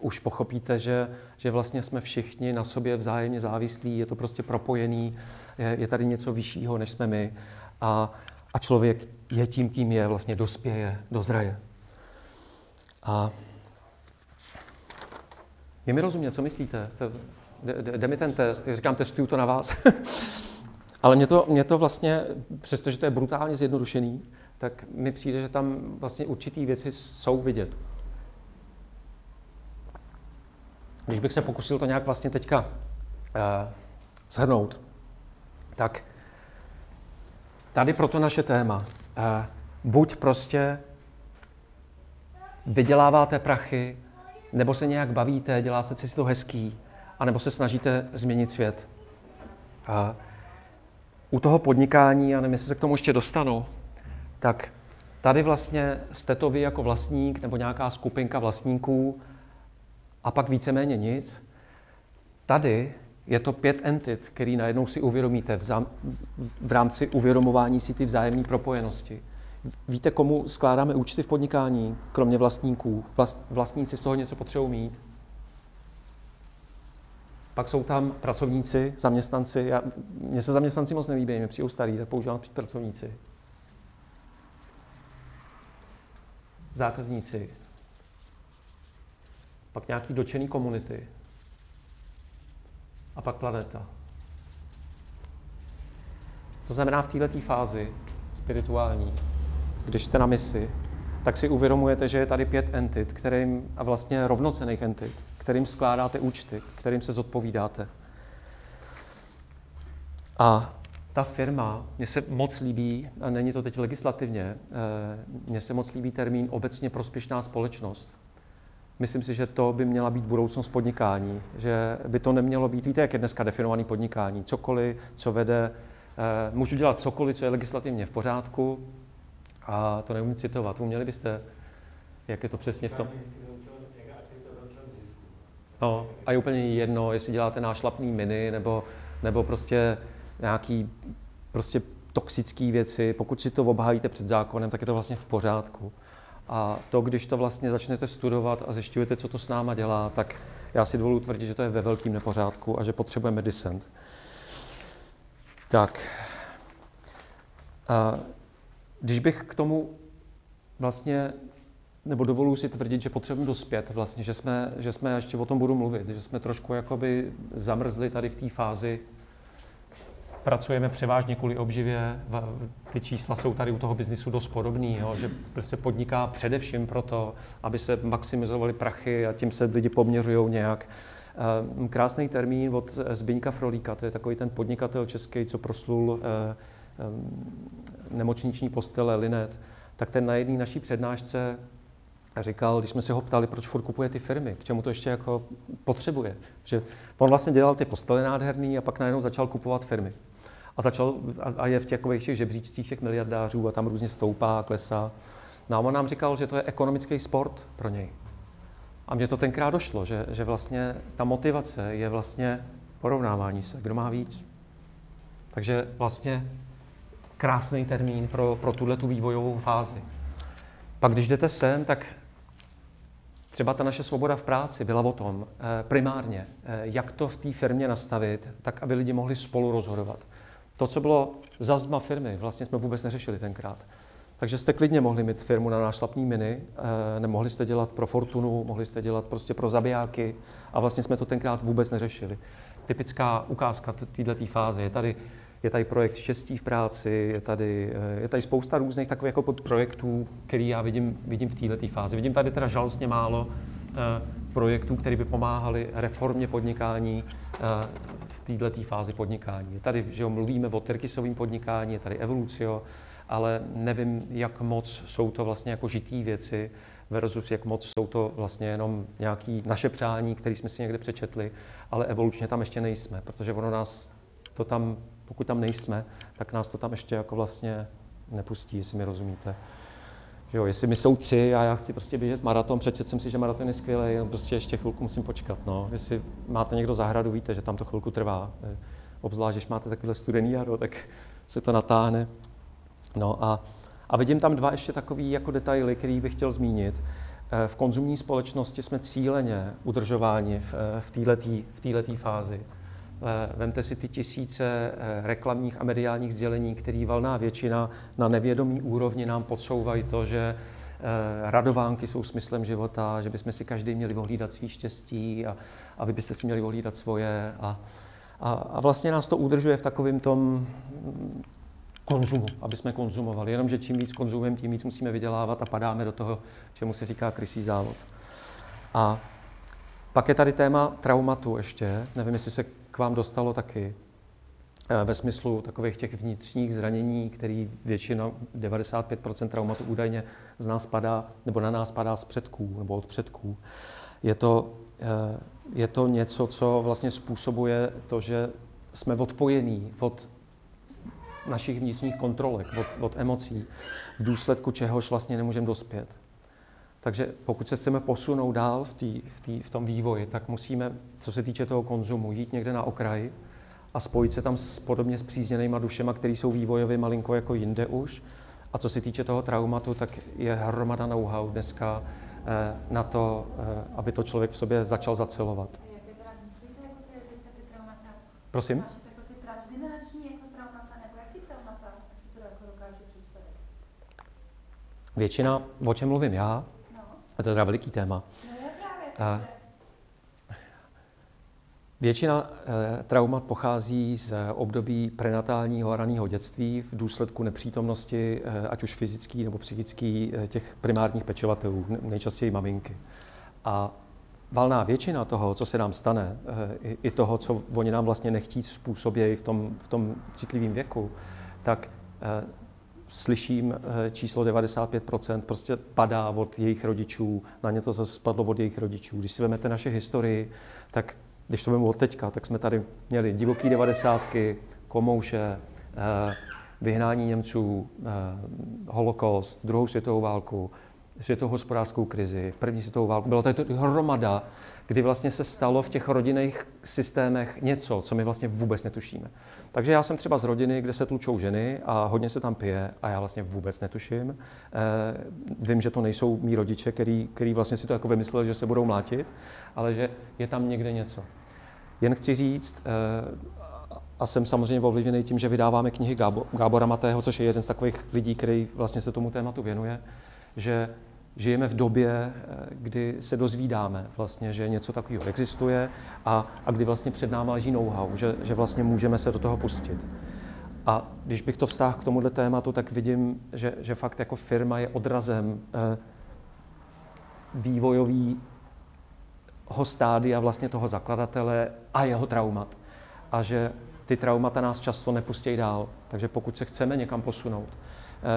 už pochopíte, že, že vlastně jsme všichni na sobě vzájemně závislí, je to prostě propojený, je, je tady něco vyššího, než jsme my. A, a člověk je tím, kým je, vlastně dospěje, dozraje. A je mi rozumět, co myslíte? Jde mi ten test, říkám, testuju to na vás. Ale mě to, mě to vlastně, přestože to je brutálně zjednodušený, tak mi přijde, že tam vlastně určitý věci jsou vidět. Když bych se pokusil to nějak vlastně teďka eh, shrnout, tak tady proto naše téma. Eh, buď prostě vyděláváte prachy, nebo se nějak bavíte, děláte si to hezký, anebo se snažíte změnit svět. Eh, u toho podnikání, a nevím, jestli se k tomu ještě dostanu, tak tady vlastně jste to vy jako vlastník nebo nějaká skupinka vlastníků, a pak víceméně nic. Tady je to pět entit, který najednou si uvědomíte v, zám, v rámci uvědomování si ty vzájemné propojenosti. Víte, komu skládáme účty v podnikání, kromě vlastníků? Vlast, vlastníci z toho něco potřebují mít. Pak jsou tam pracovníci, zaměstnanci. Já, mně se zaměstnanci moc nelíbí, mě přijou starý, tak používám pracovníci. Zákazníci. Pak nějaký dotčený komunity. A pak planeta. To znamená, v této fázi spirituální, když jste na misi, tak si uvědomujete, že je tady pět entit, kterým, a vlastně rovnocenných entit, kterým skládáte účty, kterým se zodpovídáte. A ta firma, mně se moc líbí, a není to teď legislativně, mně se moc líbí termín obecně prospěšná společnost. Myslím si, že to by měla být budoucnost podnikání, že by to nemělo být, víte, jak je dneska definovaný podnikání, cokoliv, co vede, můžu dělat cokoliv, co je legislativně v pořádku, a to neumím citovat. Uměli byste, jak je to přesně v tom? No, a je úplně jedno, jestli děláte nášlapný mini, nebo, nebo prostě nějaký prostě toxické věci. Pokud si to obhájíte před zákonem, tak je to vlastně v pořádku. A to, když to vlastně začnete studovat a zjišťujete, co to s náma dělá, tak já si dovoluji tvrdit, že to je ve velkým nepořádku a že potřebujeme disent. Tak, a když bych k tomu vlastně, nebo dovoluji si tvrdit, že potřebujeme dospět vlastně, že jsme, že jsme, ještě o tom budu mluvit, že jsme trošku jakoby zamrzli tady v té fázi, pracujeme převážně kvůli obživě, ty čísla jsou tady u toho biznisu dost podobný, jo, že prostě podniká především proto, aby se maximizovaly prachy a tím se lidi poměřujou nějak. Krásný termín od Zbyňka Frolíka, to je takový ten podnikatel český, co proslul nemocniční postele Linet, tak ten na jedné naší přednášce říkal, když jsme se ho ptali, proč furt kupuje ty firmy, k čemu to ještě jako potřebuje. Protože on vlastně dělal ty postele nádherný a pak najednou začal kupovat firmy. A, začal, a je v těch žebříčcích těch miliardářů a tam různě stoupá a klesá. No a on nám říkal, že to je ekonomický sport pro něj. A mně to tenkrát došlo, že, že vlastně ta motivace je vlastně porovnávání se, kdo má víc. Takže vlastně krásný termín pro, pro tuhle tu vývojovou fázi. Pak když jdete sem, tak třeba ta naše svoboda v práci byla o tom primárně, jak to v té firmě nastavit, tak aby lidi mohli spolu rozhodovat. To, co bylo za zdma firmy, vlastně jsme vůbec neřešili tenkrát. Takže jste klidně mohli mít firmu na nášlapný mini, nemohli jste dělat pro fortunu, mohli jste dělat prostě pro zabijáky a vlastně jsme to tenkrát vůbec neřešili. Typická ukázka této fáze. Je tady, je tady projekt štěstí v práci, je tady, je tady spousta různých takových jako projektů, které já vidím, vidím v této fázi. Vidím tady teda žalostně málo projektů, které by pomáhaly reformě podnikání v této fázi podnikání. Je tady, že jo, mluvíme o Tyrkysovém podnikání, je tady Evolucio, ale nevím, jak moc jsou to vlastně jako žitý věci versus jak moc jsou to vlastně jenom nějaké naše přání, které jsme si někde přečetli, ale evolučně tam ještě nejsme, protože ono nás to tam, pokud tam nejsme, tak nás to tam ještě jako vlastně nepustí, jestli mi rozumíte. Jo, jestli mi jsou tři a já chci prostě běžet maraton, přečet jsem si, že maraton je skvělý, jenom prostě ještě chvilku musím počkat, no. Jestli máte někdo zahradu, víte, že tam to chvilku trvá. Obzvlášť, když máte takové studený jaro, tak se to natáhne. No a, a vidím tam dva ještě takový jako detaily, který bych chtěl zmínit. V konzumní společnosti jsme cíleně udržováni v, v této fázi. Vemte si ty tisíce reklamních a mediálních sdělení, které valná většina na nevědomí úrovni nám podsouvají to, že radovánky jsou smyslem života, že bychom si každý měli ohlídat svý štěstí a, a vy byste si měli ohlídat svoje. A, a, a vlastně nás to udržuje v takovém tom konzumu, aby jsme konzumovali. Jenomže čím víc konzumujeme, tím víc musíme vydělávat a padáme do toho, čemu se říká krysí závod. A pak je tady téma traumatu ještě. Nevím, jestli se k vám dostalo taky ve smyslu takových těch vnitřních zranění, který většina, devadesát pět procent traumatu údajně z nás padá, nebo na nás padá z předků, nebo od předků. Je to, je to něco, co vlastně způsobuje to, že jsme odpojení od našich vnitřních kontrolek, od, od emocí, v důsledku čehož vlastně nemůžeme dospět. Takže pokud se chceme posunout dál v, tý, v, tý, v tom vývoji, tak musíme, co se týče toho konzumu, jít někde na okraj a spojit se tam s podobně spřízněnýma dušema, které jsou vývojově malinko jako jinde už, A co se týče toho traumatu, tak je hromada know-how dneska na to, aby to člověk v sobě začal zacelovat. A jak je teda myslíte, jako ty, teďka ty traumata? Prosím? Máš jako ty transgenerační jako traumata, nebo jaký traumata? Jak si to jako dokáže představit? Většina, o čem mluvím já, no. A to je teda veliký téma. No je právě. A... Většina eh, traumat pochází z období prenatálního a raného dětství v důsledku nepřítomnosti, eh, ať už fyzický nebo psychický, eh, těch primárních pečovatelů, nejčastěji maminky. A valná většina toho, co se nám stane, eh, i, i toho, co oni nám vlastně nechtí způsobějí v tom, v tom citlivém věku, tak eh, slyším eh, číslo devadesát pět procent prostě padá od jejich rodičů, na ně to zase spadlo od jejich rodičů. Když si vezmete naše historii, tak když to bylo od teďka, tak jsme tady měli divoký devadesátky, komouše, vyhnání Němců, holokaust, druhou světovou válku, světovou hospodářskou krizi, první světovou válku. Byla tady hromada, kdy vlastně se stalo v těch rodinných systémech něco, co my vlastně vůbec netušíme. Takže já jsem třeba z rodiny, kde se tlučou ženy a hodně se tam pije a já vlastně vůbec netuším. Vím, že to nejsou mý rodiče, který, který vlastně si to jako vymysleli, že se budou mlátit, ale že je tam někde něco. Jen chci říct, a jsem samozřejmě ovlivněný tím, že vydáváme knihy Gábora Matého, což je jeden z takových lidí, který vlastně se tomu tématu věnuje, že žijeme v době, kdy se dozvídáme vlastně, že něco takového existuje a, a kdy vlastně před náma leží know-how, že, že vlastně můžeme se do toho pustit. A když bych to vztáhl k tomuhle tématu, tak vidím, že, že fakt jako firma je odrazem eh, vývojového stádia vlastně toho zakladatele a jeho traumat. A že ty traumata nás často nepustí dál, takže pokud se chceme někam posunout,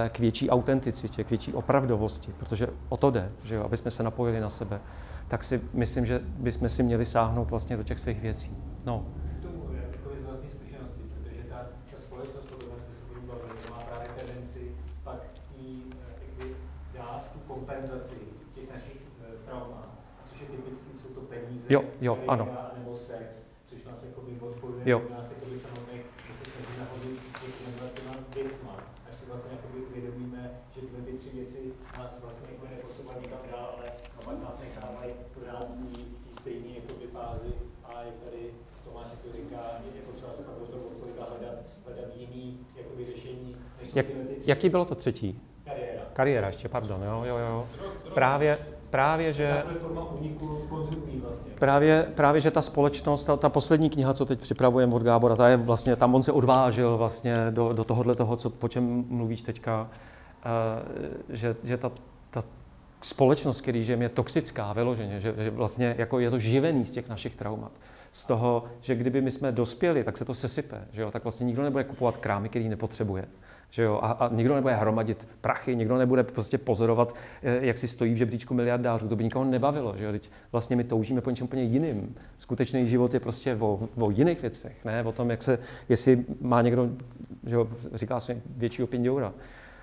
k větší autenticitě, k větší opravdovosti, protože o to jde, že jo, aby jsme se napojili na sebe, tak si myslím, že bychom si měli sáhnout vlastně do těch svých věcí. No. K tomu, jakoby z vlastní zkušenosti, protože ta, ta společnost, když se budeme bavit, má právě tendenci pak jí dát tu kompenzaci těch našich traumat, což je typicky, jsou to peníze, jo, jo, ano. Dá, nebo sex, což nás jakoby odpojuje, nás jakoby samotných, že se snaží nahodit těch věcma. Až si vlastně uvědomíme, že tyhle ty tři věci nás vlastně neposouvají nikam dál, ale naopak nás nechávají pořád v té stejné fázi a jak tady Tomáš říká, je potřeba se pak do toho odpověda hledat jiný řešení. Jak, jaký bylo to třetí? Kariéra. Kariéra ještě, pardon, jo, jo, jo. Právě, právě, že... Právě, právě, že ta společnost, ta, ta poslední kniha, co teď připravujeme od Gábora, ta je vlastně, tam on se odvážil vlastně do, do tohohle toho, co, o čem mluvíš teďka, uh, že, že ta, ta společnost, který žijeme, je toxická vyloženě, že, že vlastně jako je to živený z těch našich traumat. Z toho, že kdyby my jsme dospěli, tak se to sesype, že jo, tak vlastně nikdo nebude kupovat krámy, který nepotřebuje, že jo, a, a nikdo nebude hromadit prachy, nikdo nebude prostě pozorovat, jak si stojí v žebříčku miliardářů, to by nikoho nebavilo, že jo, teď vlastně my toužíme po něčem úplně jiným, skutečný život je prostě o, o jiných věcech, ne, o tom, jak se, jestli má někdo, že jo, říká se většího pindoura,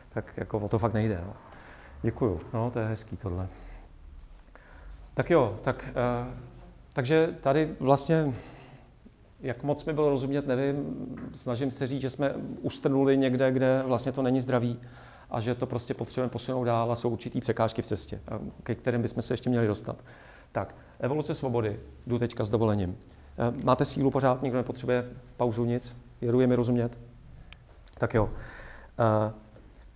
tak jako o to fakt nejde, no. Děkuju, no, to je hezký tohle. Tak jo, tak... Uh, Takže tady vlastně, jak moc mi bylo rozumět, nevím, snažím se říct, že jsme ustrnuli někde, kde vlastně to není zdravý a že to prostě potřebujeme posunout dál a jsou určitý překážky v cestě, ke kterým bychom se ještě měli dostat. Tak, evoluce svobody, jdu teďka s dovolením. Máte sílu pořád, nikdo nepotřebuje pauzu, nic, věruje mi rozumět? Tak jo.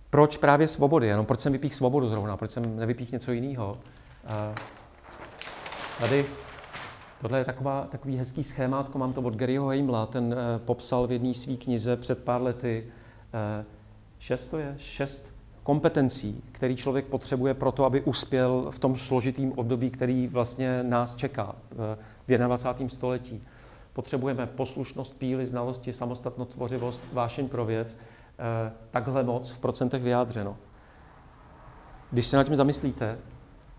Proč právě svobody? Jenom proč jsem vypíchl svobodu zrovna, proč jsem nevypíchl něco jiného? Tady... Tohle je taková, takový hezký schémátko, mám to od Garyho Hamela, ten eh, popsal v jedné své knize před pár lety eh, šest, to je, šest kompetencí, který člověk potřebuje pro to, aby uspěl v tom složitým období, který vlastně nás čeká eh, v dvacátém prvním století. Potřebujeme poslušnost, píly, znalosti, samostatnou tvořivost, vášeň pro věc, eh, takhle moc v procentech vyjádřeno. Když se nad tím zamyslíte,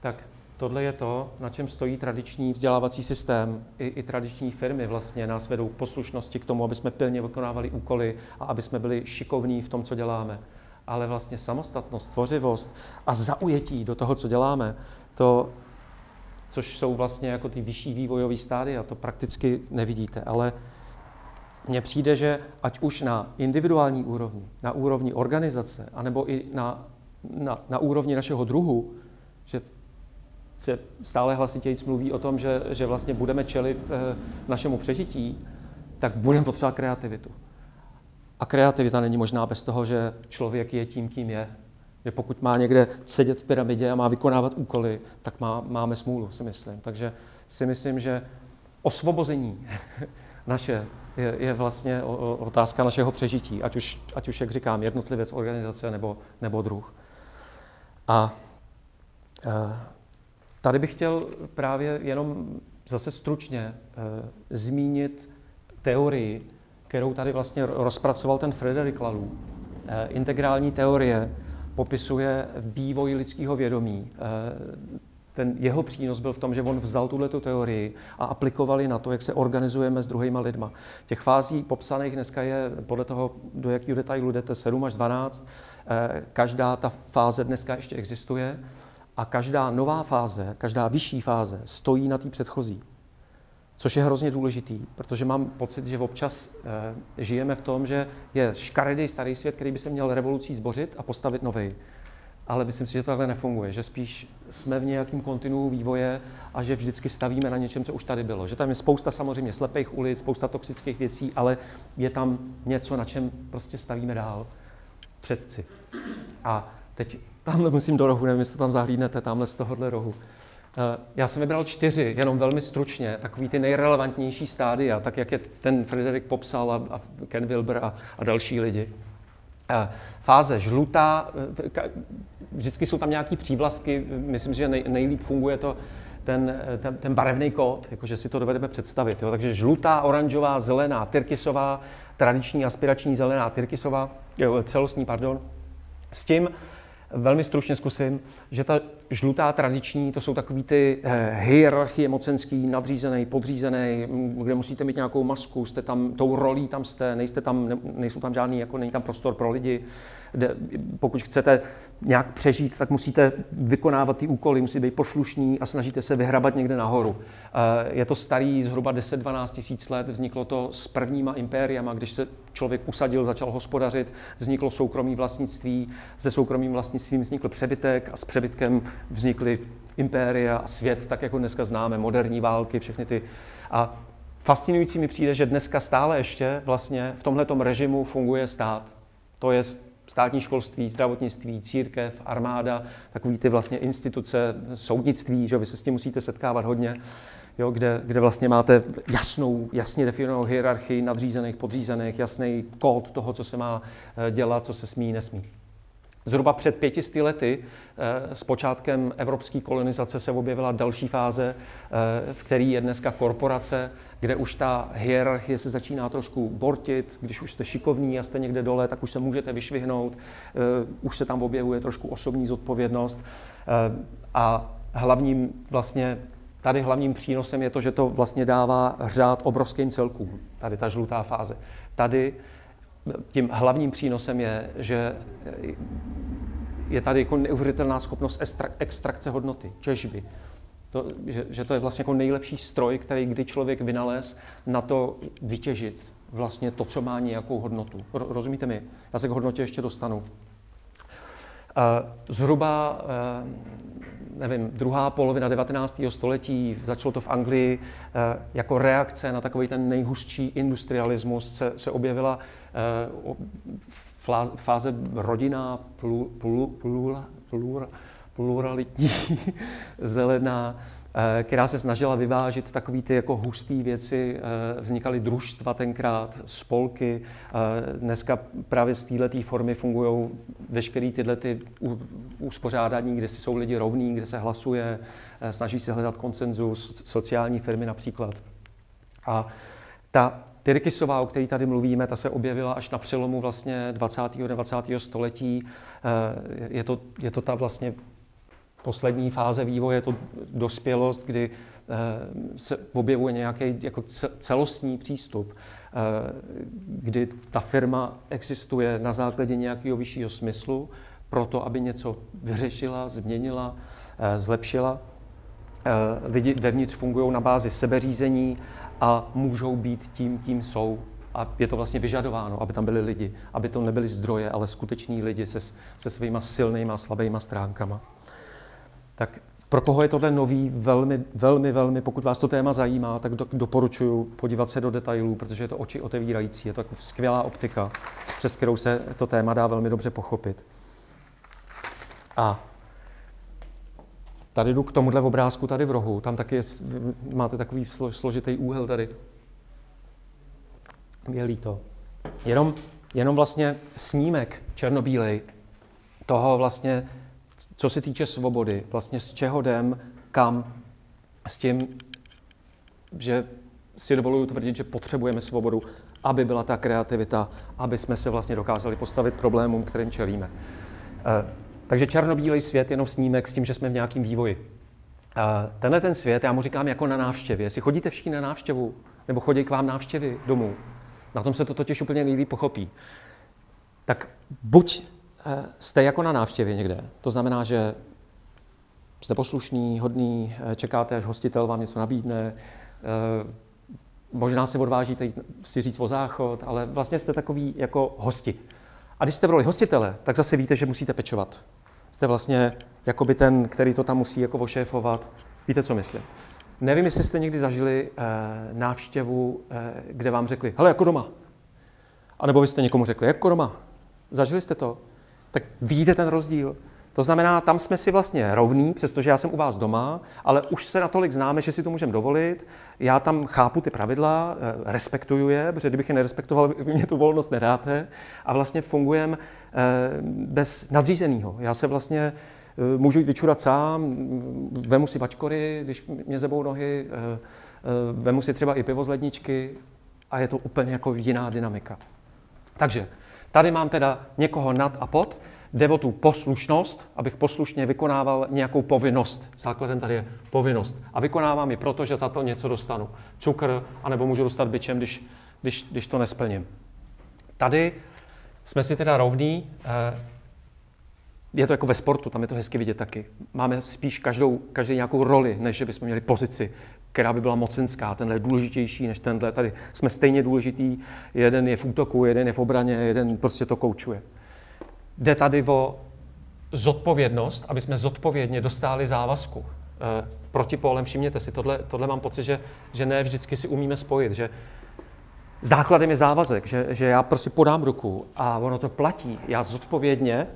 tak tohle je to, na čem stojí tradiční vzdělávací systém. I, i tradiční firmy vlastně nás vedou k poslušnosti, k tomu, aby jsme pilně vykonávali úkoly a aby jsme byli šikovní v tom, co děláme. Ale vlastně samostatnost, tvořivost a zaujetí do toho, co děláme, to, což jsou vlastně jako ty vyšší vývojové stádia, to prakticky nevidíte. Ale mně přijde, že ať už na individuální úrovni, na úrovni organizace, anebo i na, na, na úrovni našeho druhu, že se stále hlasitěji mluví o tom, že, že vlastně budeme čelit našemu přežití, tak budeme potřebovat kreativitu. A kreativita není možná bez toho, že člověk je tím, kým je. Že pokud má někde sedět v pyramidě a má vykonávat úkoly, tak má, máme smůlu, si myslím. Takže si myslím, že osvobození naše je, je vlastně otázka našeho přežití, ať už, ať už jak říkám, jednotlivec, organizace nebo, nebo druh. A tady bych chtěl právě jenom zase stručně zmínit teorii, kterou tady vlastně rozpracoval ten Frederic Laloux. Integrální teorie popisuje vývoj lidského vědomí. Ten jeho přínos byl v tom, že on vzal tuhletu teorii a aplikoval ji na to, jak se organizujeme s druhýma lidma. Těch fází popsaných dneska je, podle toho, do jakého detailu jdete, sedm až dvanáct. Každá ta fáze dneska ještě existuje a každá nová fáze, každá vyšší fáze stojí na té předchozí. Což je hrozně důležitý, protože mám pocit, že občas e, žijeme v tom, že je škaredý starý svět, který by se měl revolucí zbořit a postavit novej. Ale myslím si, že to takhle nefunguje, že spíš jsme v nějakém kontinuu vývoje a že vždycky stavíme na něčem, co už tady bylo. Že tam je spousta samozřejmě slepých ulic, spousta toxických věcí, ale je tam něco, na čem prostě stavíme dál. Předci. A teď tamhle musím do rohu, nevím, jestli tam zahlídnete, tamhle z tohohle rohu. Já jsem vybral čtyři, jenom velmi stručně, takový ty nejrelevantnější stádia, tak jak je ten Frederic popsal a, a Ken Wilber a, a další lidi. Fáze žlutá, vždycky jsou tam nějaký přívlastky, myslím, že nej, nejlíp funguje to ten, ten, ten barevný kód, jakože si to dovedeme představit. Jo? Takže žlutá, oranžová, zelená, tyrkysová, tradiční, aspirační, zelená, tyrkysová, celostní, pardon, s tím, velmi stručně zkusím, že ta žlutá tradiční, to jsou takový ty hierarchie mocenský, nadřízený, podřízený, kde musíte mít nějakou masku, jste tam, tou rolí tam jste, nejste tam, ne, nejsou tam žádný, jako není tam prostor pro lidi. Kde, pokud chcete nějak přežít, tak musíte vykonávat ty úkoly, musíte být poslušní a snažíte se vyhrabat někde nahoru. Je to starý zhruba deset až dvanáct tisíc let, vzniklo to s prvníma impériama, když se člověk usadil, začal hospodařit, vzniklo soukromý vlastnictví, ze soukromým vlastnictvím vznikl přebytek a s přebytkem vznikly impéria a svět, tak jako dneska známe, moderní války, všechny ty. A fascinující mi přijde, že dneska stále ještě vlastně v tomhletom režimu funguje stát. To je státní školství, zdravotnictví, církev, armáda, takový ty vlastně instituce, soudnictví, že vy se s tím musíte setkávat hodně, jo, kde, kde vlastně máte jasnou, jasně definovanou hierarchii nadřízených, podřízených, jasný kód toho, co se má dělat, co se smí, nesmí. Zhruba před pětisty lety s počátkem evropské kolonizace se objevila další fáze, v které je dneska korporace, kde už ta hierarchie se začíná trošku bortit, když už jste šikovní a jste někde dole, tak už se můžete vyšvihnout, už se tam objevuje trošku osobní zodpovědnost a hlavním vlastně tady hlavním přínosem je to, že to vlastně dává řád obrovským celkům, tady ta žlutá fáze. Tady tím hlavním přínosem je, že je tady jako neuvěřitelná schopnost extrakce hodnoty, těžby. To, že, že to je vlastně jako nejlepší stroj, který kdy člověk vynalez na to vytěžit vlastně to, co má nějakou hodnotu. Rozumíte mi? Já se k hodnotě ještě dostanu. Zhruba, nevím, druhá polovina devatenáctého století, začalo to v Anglii, jako reakce na takový ten nejhustší industrialismus se, se objevila fáze rodina plur, plur, plur, plur, pluralitní zelená, která se snažila vyvážit takový ty jako hustý věci, vznikaly družstva tenkrát, spolky. Dneska právě z této formy fungují veškeré tyhle ty uspořádání, kde jsou lidi rovní, kde se hlasuje, snaží se hledat konsenzus, sociální firmy například. A ta Tyrkysová, o které tady mluvíme, ta se objevila až na přelomu vlastně dvacátého a dvacátého století. Je to, je to ta vlastně poslední fáze vývoje, to dospělost, kdy se objevuje nějaký jako celostní přístup, kdy ta firma existuje na základě nějakého vyššího smyslu pro to, aby něco vyřešila, změnila, zlepšila. Lidi vevnitř fungují na bázi sebeřízení a můžou být tím, kým jsou. a je to vlastně vyžadováno, aby tam byli lidi, aby to nebyly zdroje, ale skuteční lidi se, se svýma silnýma a slabýma stránkama. Tak pro koho je tohle nový, velmi, velmi, velmi, pokud vás to téma zajímá, tak do, doporučuji podívat se do detailů, protože je to oči otevírající, je to jako skvělá optika, přes kterou se to téma dá velmi dobře pochopit. A tady jdu k tomuhle obrázku tady v rohu, tam taky je, máte takový složitý úhel tady. Je líto. Jenom, jenom vlastně snímek černobílej toho vlastně, co se týče svobody, vlastně s čeho jdem, kam, s tím, že si dovoluju tvrdit, že potřebujeme svobodu, aby byla ta kreativita, aby jsme se vlastně dokázali postavit problémům, kterým čelíme. Takže černobílej svět, jenom snímek s tím, že jsme v nějakém vývoji. Tenhle ten svět, já mu říkám jako na návštěvě. Jestli chodíte všichni na návštěvu, nebo chodí k vám návštěvy domů, na tom se to totiž úplně nejlíp pochopí, tak buď jste jako na návštěvě někde, to znamená, že jste poslušný, hodný, čekáte, až hostitel vám něco nabídne, možná se odvážíte si říct o záchod, ale vlastně jste takový jako hosti. A když jste v roli hostitele, tak zase víte, že musíte pečovat. Jste vlastně jakoby ten, který to tam musí jako ošéfovat. Víte, co myslím? Nevím, jestli jste někdy zažili eh, návštěvu, eh, kde vám řekli, hele, jako doma. A nebo vy jste někomu řekli, jako doma. Zažili jste to? Tak vidíte ten rozdíl. To znamená, tam jsme si vlastně rovní, přestože já jsem u vás doma, ale už se natolik známe, že si to můžeme dovolit. Já tam chápu ty pravidla, respektuju je, protože kdybych je nerespektoval, vy mě tu volnost nedáte. A vlastně fungujeme bez nadřízeného. Já se vlastně můžu jít vyčurat sám, vemu si bačkory, když mě zebou nohy, vemu si třeba i pivo z ledničky a je to úplně jako jiná dynamika. Takže tady mám teda někoho nad a pod. Jde o tu poslušnost, abych poslušně vykonával nějakou povinnost. Základem tady je povinnost. A vykonávám ji proto, že za to něco dostanu. Cukr, anebo můžu dostat bičem, když, když, když to nesplním. Tady jsme si teda rovní. Je to jako ve sportu, tam je to hezky vidět taky. Máme spíš každou, každý nějakou roli, než že bychom měli pozici, která by byla mocenská. Tenhle je důležitější než tenhle. Tady jsme stejně důležitý. Jeden je v útoku, jeden je v obraně, jeden prostě to koučuje. Jde tady o zodpovědnost, aby jsme zodpovědně dostáli závazku. E, protipólem, všimněte si, tohle, tohle mám pocit, že, že ne vždycky si umíme spojit, že základem je závazek, že, že já prostě podám ruku a ono to platí. Já zodpovědně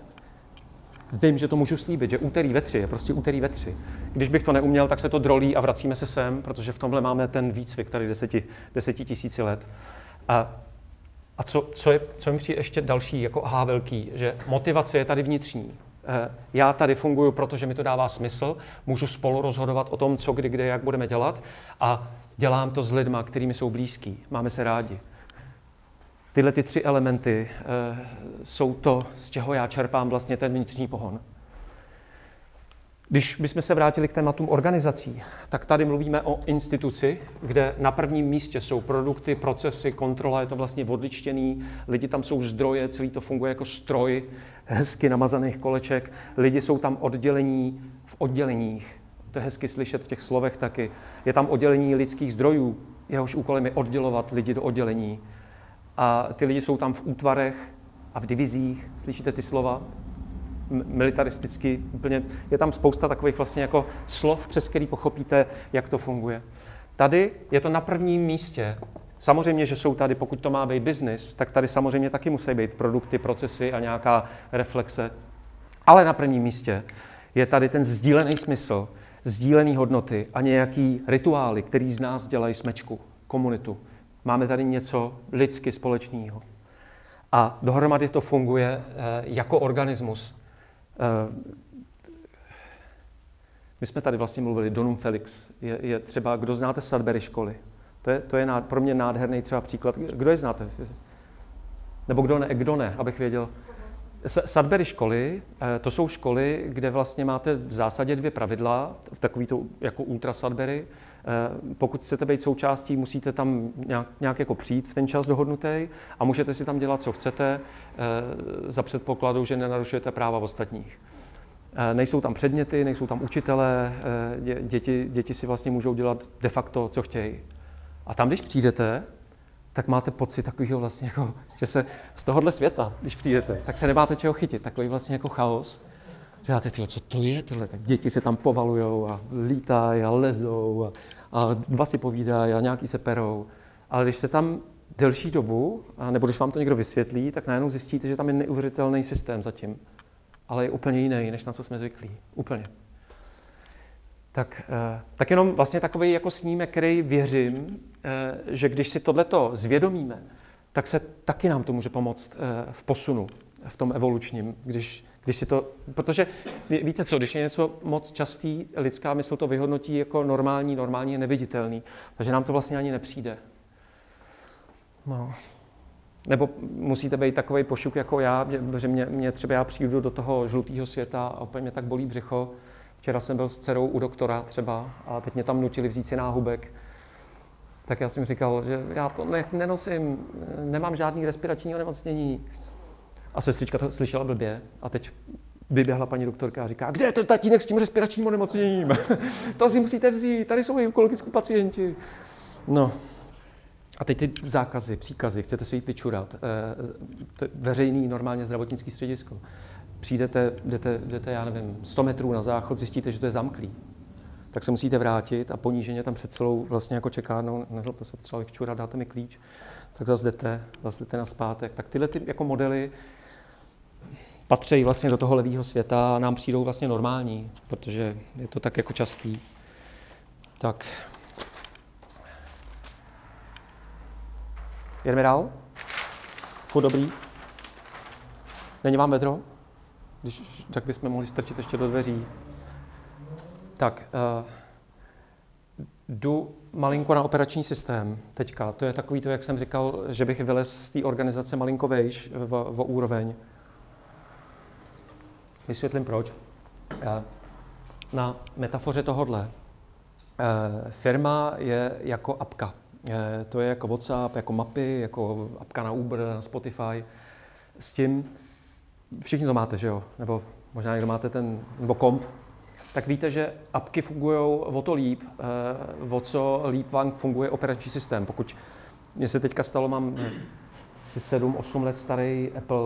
vím, že to můžu slíbit, že úterý ve tři je prostě úterý ve tři. Když bych to neuměl, tak se to drolí a vracíme se sem, protože v tomhle máme ten výcvik tady deseti, deseti tisíci let. A A co, co, je, co mi přijde ještě další, jako aha, velký, že motivace je tady vnitřní. Já tady funguju, protože mi to dává smysl, můžu spolu rozhodovat o tom, co, kdy, kde, jak budeme dělat a dělám to s lidma, kterými jsou blízký, máme se rádi. Tyhle ty tři elementy eh, jsou to, z čeho já čerpám vlastně ten vnitřní pohon. Když bychom se vrátili k tématům organizací, tak tady mluvíme o instituci, kde na prvním místě jsou produkty, procesy, kontrola, je to vlastně odličtěný, lidi tam jsou zdroje, celý to funguje jako stroj hezky namazaných koleček, lidi jsou tam oddělení v odděleních, to je hezky slyšet v těch slovech taky, je tam oddělení lidských zdrojů, jehož úkolem je oddělovat lidi do oddělení a ty lidi jsou tam v útvarech a v divizích, slyšíte ty slova? Militaristicky, úplně, je tam spousta takových vlastně jako slov, přes který pochopíte, jak to funguje. Tady je to na prvním místě. Samozřejmě, že jsou tady, pokud to má být biznis, tak tady samozřejmě taky musí být produkty, procesy a nějaká reflexe. Ale na prvním místě je tady ten sdílený smysl, sdílený hodnoty a nějaký rituály, který z nás dělají smečku, komunitu. Máme tady něco lidsky společného. A dohromady to funguje jako organismus. My jsme tady vlastně mluvili, Donum Felix, je, je třeba, kdo znáte Sudbury školy. To je, to je nád, pro mě nádherný třeba příklad. Kdo je znáte? Nebo kdo ne, kdo ne, abych věděl. Sudbury školy, to jsou školy, kde vlastně máte v zásadě dvě pravidla, v takový to jako ultra Sudbury. Pokud chcete být součástí, musíte tam nějak, nějak jako přijít v ten čas dohodnutý a můžete si tam dělat, co chcete, za předpokladu, že nenarušujete práva ostatních. Nejsou tam předměty, nejsou tam učitelé, děti, děti si vlastně můžou dělat de facto, co chtějí. A tam, když přijdete, tak máte pocit takovýho vlastně jako, že se z tohohle světa, když přijdete, tak se nemáte čeho chytit, takový vlastně jako chaos. Říkáte, tyhle, co to je tyhle, tak děti se tam povalujou a lítají a lezou a, a dva si povídají a nějaký se perou. Ale když se tam delší dobu, nebo když vám to někdo vysvětlí, tak najednou zjistíte, že tam je neuvěřitelný systém zatím. Ale je úplně jiný, než na co jsme zvyklí. Úplně. Tak, tak jenom vlastně takový jako snímek, který věřím, že když si tohleto zvědomíme, tak se taky nám to může pomoct v posunu, v tom evolučním, když, když si to, protože víte co, když je něco moc častý, lidská mysl to vyhodnotí jako normální, normální je neviditelný, takže nám to vlastně ani nepřijde. No. Nebo musíte být takovej pošuk jako já, že mě, mě třeba já přijdu do toho žlutého světa a opět mě tak bolí břicho. Včera jsem byl s dcerou u doktora třeba a teď mě tam nutili vzít si náhubek. Tak já jsem říkal, že já to ne, nenosím, nemám žádný respirační onemocnění. A sestřička to slyšela blbě a teď vyběhla paní doktorka a říká, kde je ten tatínek s tím respiračním onemocněním? To si musíte vzít, tady jsou onkologičtí pacienti. No. A teď ty zákazy, příkazy, chcete si jít vyčurat, to je veřejný normálně zdravotnický středisko. Přijdete, jdete, jdete, já nevím, sto metrů na záchod, zjistíte, že to je zamklý. Tak se musíte vrátit a poníženě tam před celou vlastně jako čekárnou, nezlobte se, třeba vyčurat, dáte mi klíč, tak zase jdete, zase jdete naspátek. Tak tyhle ty jako modely patří vlastně do toho levýho světa a nám přijdou vlastně normální, protože je to tak jako častý. Tak. Jedeme dál? Fůj dobrý. Není vám vedro? Když, tak bychom mohli strčit ještě do dveří. Tak, uh, jdu malinko na operační systém teďka. To je takový to, jak jsem říkal, že bych vylez z té organizace malinko vejš v, v úroveň. Vysvětlím proč. Uh, na metafoře tohodle. Uh, firma je jako apka. To je jako WhatsApp, jako mapy, jako apka na Uber, na Spotify. S tím všichni to máte, že jo? Nebo možná někdo máte ten, nebo komp. Tak víte, že apky fungují o to líp, o co líp vám funguje operační systém. Pokud mě se teďka stalo, mám si sedm osm let starý Apple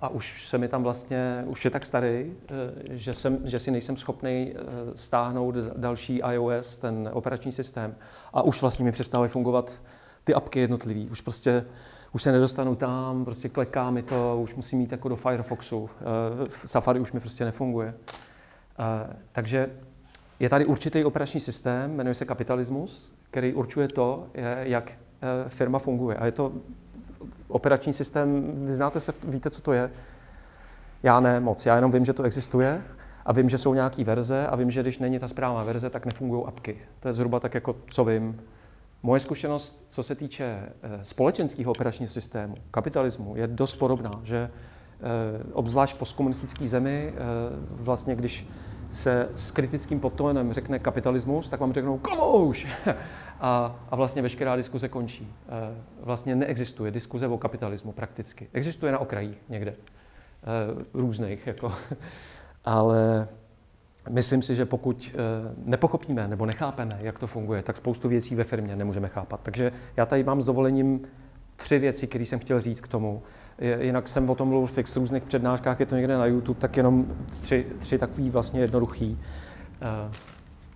a už se mi tam vlastně, už je tak starý, že, jsem, že si nejsem schopný stáhnout další iOS, ten operační systém. A už vlastně mi přestávají fungovat ty apky jednotlivý. Už prostě, už se nedostanu tam, prostě kleká mi to, už musím jít jako do Firefoxu. Safari už mi prostě nefunguje. Takže je tady určitý operační systém, jmenuje se kapitalismus, který určuje to, jak firma funguje. A je to operační systém, vy znáte se, víte, co to je? Já ne moc, já jenom vím, že to existuje a vím, že jsou nějaký verze a vím, že když není ta správná verze, tak nefungují apky. To je zhruba tak jako, co vím. Moje zkušenost, co se týče společenského operačního systému, kapitalismu, je dost podobná, že obzvlášť v postkomunistické zemi, vlastně když se s kritickým podtónem řekne kapitalismus, tak vám řeknou komouš! A, a vlastně veškerá diskuze končí. Vlastně neexistuje diskuze o kapitalismu prakticky. Existuje na okrajích někde. Různých, jako. Ale myslím si, že pokud nepochopíme nebo nechápeme, jak to funguje, tak spoustu věcí ve firmě nemůžeme chápat. Takže já tady mám s dovolením tři věci, které jsem chtěl říct k tomu. Jinak jsem o tom mluvil v fix různých přednáškách, je to někde na YouTube, tak jenom tři, tři takový vlastně jednoduchý.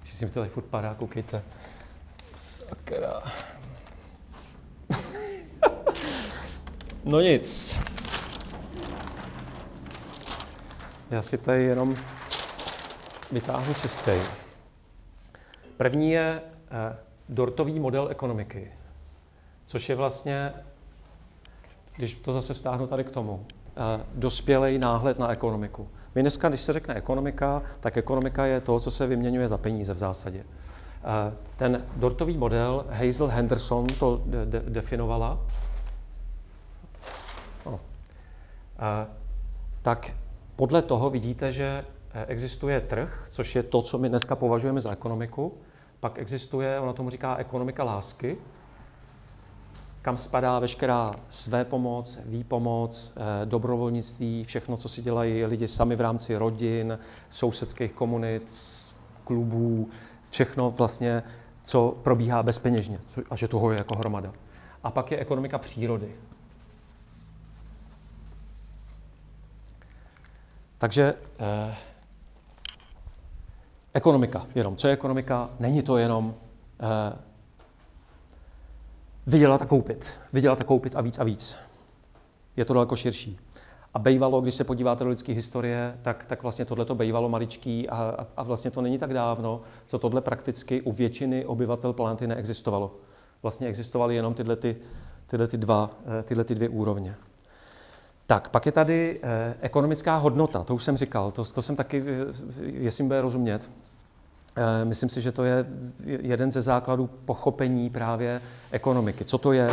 Když si mi to tady furt padá, koukejte. Sakra. No nic. Já si tady jenom vytáhnu čistý. První je dortový model ekonomiky, což je vlastně, když to zase vztáhnu tady k tomu, dospělej náhled na ekonomiku. My dneska, když se řekne ekonomika, tak ekonomika je to, co se vyměňuje za peníze v zásadě. Ten dortový model, Hazel Henderson to de- de- definovala, no. Tak podle toho vidíte, že existuje trh, což je to, co my dneska považujeme za ekonomiku, pak existuje, ona tomu říká ekonomika lásky, kam spadá veškerá svépomoc, výpomoc, dobrovolnictví, všechno, co si dělají lidi sami v rámci rodin, sousedských komunit, klubů, všechno vlastně, co probíhá bezpeněžně a že toho je jako hromada. a pak je ekonomika přírody. Takže eh, ekonomika, jenom co je ekonomika, není to jenom eh, vydělat a koupit, vydělat a koupit a víc a víc. Je to daleko širší. A bejvalo, když se podíváte do lidské historie, tak, tak vlastně tohle to bejvalo maličký a, a vlastně to není tak dávno, co tohle prakticky u většiny obyvatel planety neexistovalo. Vlastně existovaly jenom tyhle, ty, tyhle, ty dva, tyhle ty dvě úrovně. Tak, pak je tady eh, ekonomická hodnota, to už jsem říkal, to, to jsem taky, jestli bude rozumět. Eh, myslím si, že to je jeden ze základů pochopení právě ekonomiky. Co to je?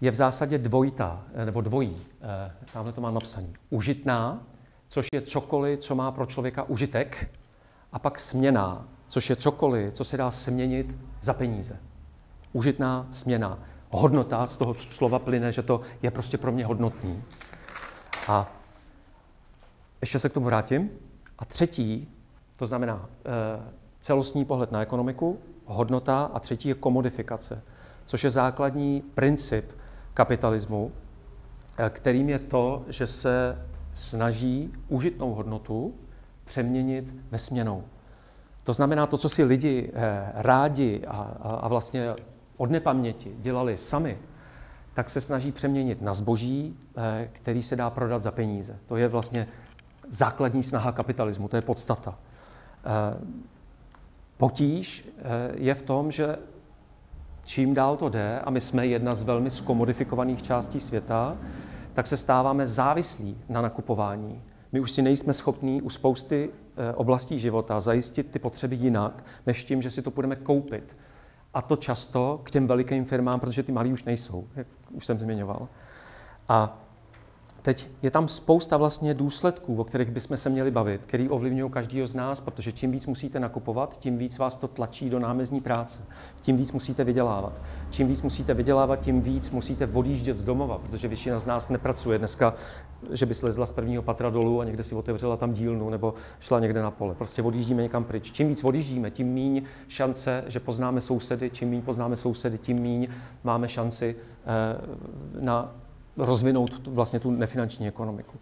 Je v zásadě dvojitá, nebo dvojí, eh, tamhle to mám napsaný, užitná, což je cokoliv, co má pro člověka užitek, a pak směnná, což je cokoliv, co se dá směnit za peníze. Užitná, směnná. Hodnota, z toho slova plyne, že to je prostě pro mě hodnotný. A ještě se k tomu vrátím. A třetí, to znamená eh, celostní pohled na ekonomiku, hodnota, a třetí je komodifikace, což je základní princip kapitalismu, eh, kterým je to, že se snaží užitnou hodnotu přeměnit ve směnnou. To znamená to, co si lidi eh, rádi a, a, a vlastně od nepaměti dělali sami, tak se snaží přeměnit na zboží, který se dá prodat za peníze. To je vlastně základní snaha kapitalismu, to je podstata. Potíž je v tom, že čím dál to jde, a my jsme jedna z velmi zkomodifikovaných částí světa, tak se stáváme závislí na nakupování. My už si nejsme schopní u spousty oblastí života zajistit ty potřeby jinak, než tím, že si to budeme koupit. A to často k těm velikým firmám, protože ty malí už nejsou, jak už jsem zmiňoval. A teď je tam spousta vlastně důsledků, o kterých bychom se měli bavit, který ovlivňují každýho z nás, protože čím víc musíte nakupovat, tím víc vás to tlačí do námezní práce, tím víc musíte vydělávat. Čím víc musíte vydělávat, tím víc musíte odjíždět z domova, protože většina z nás nepracuje dneska, že by slezla z prvního patra dolů a někde si otevřela tam dílnu nebo šla někde na pole. Prostě odjíždíme někam pryč. Čím víc odjíždíme, tím míň šance, že poznáme sousedy, čím míň poznáme sousedy, tím míň máme šanci eh, na rozvinout tu, vlastně tu nefinanční ekonomiku.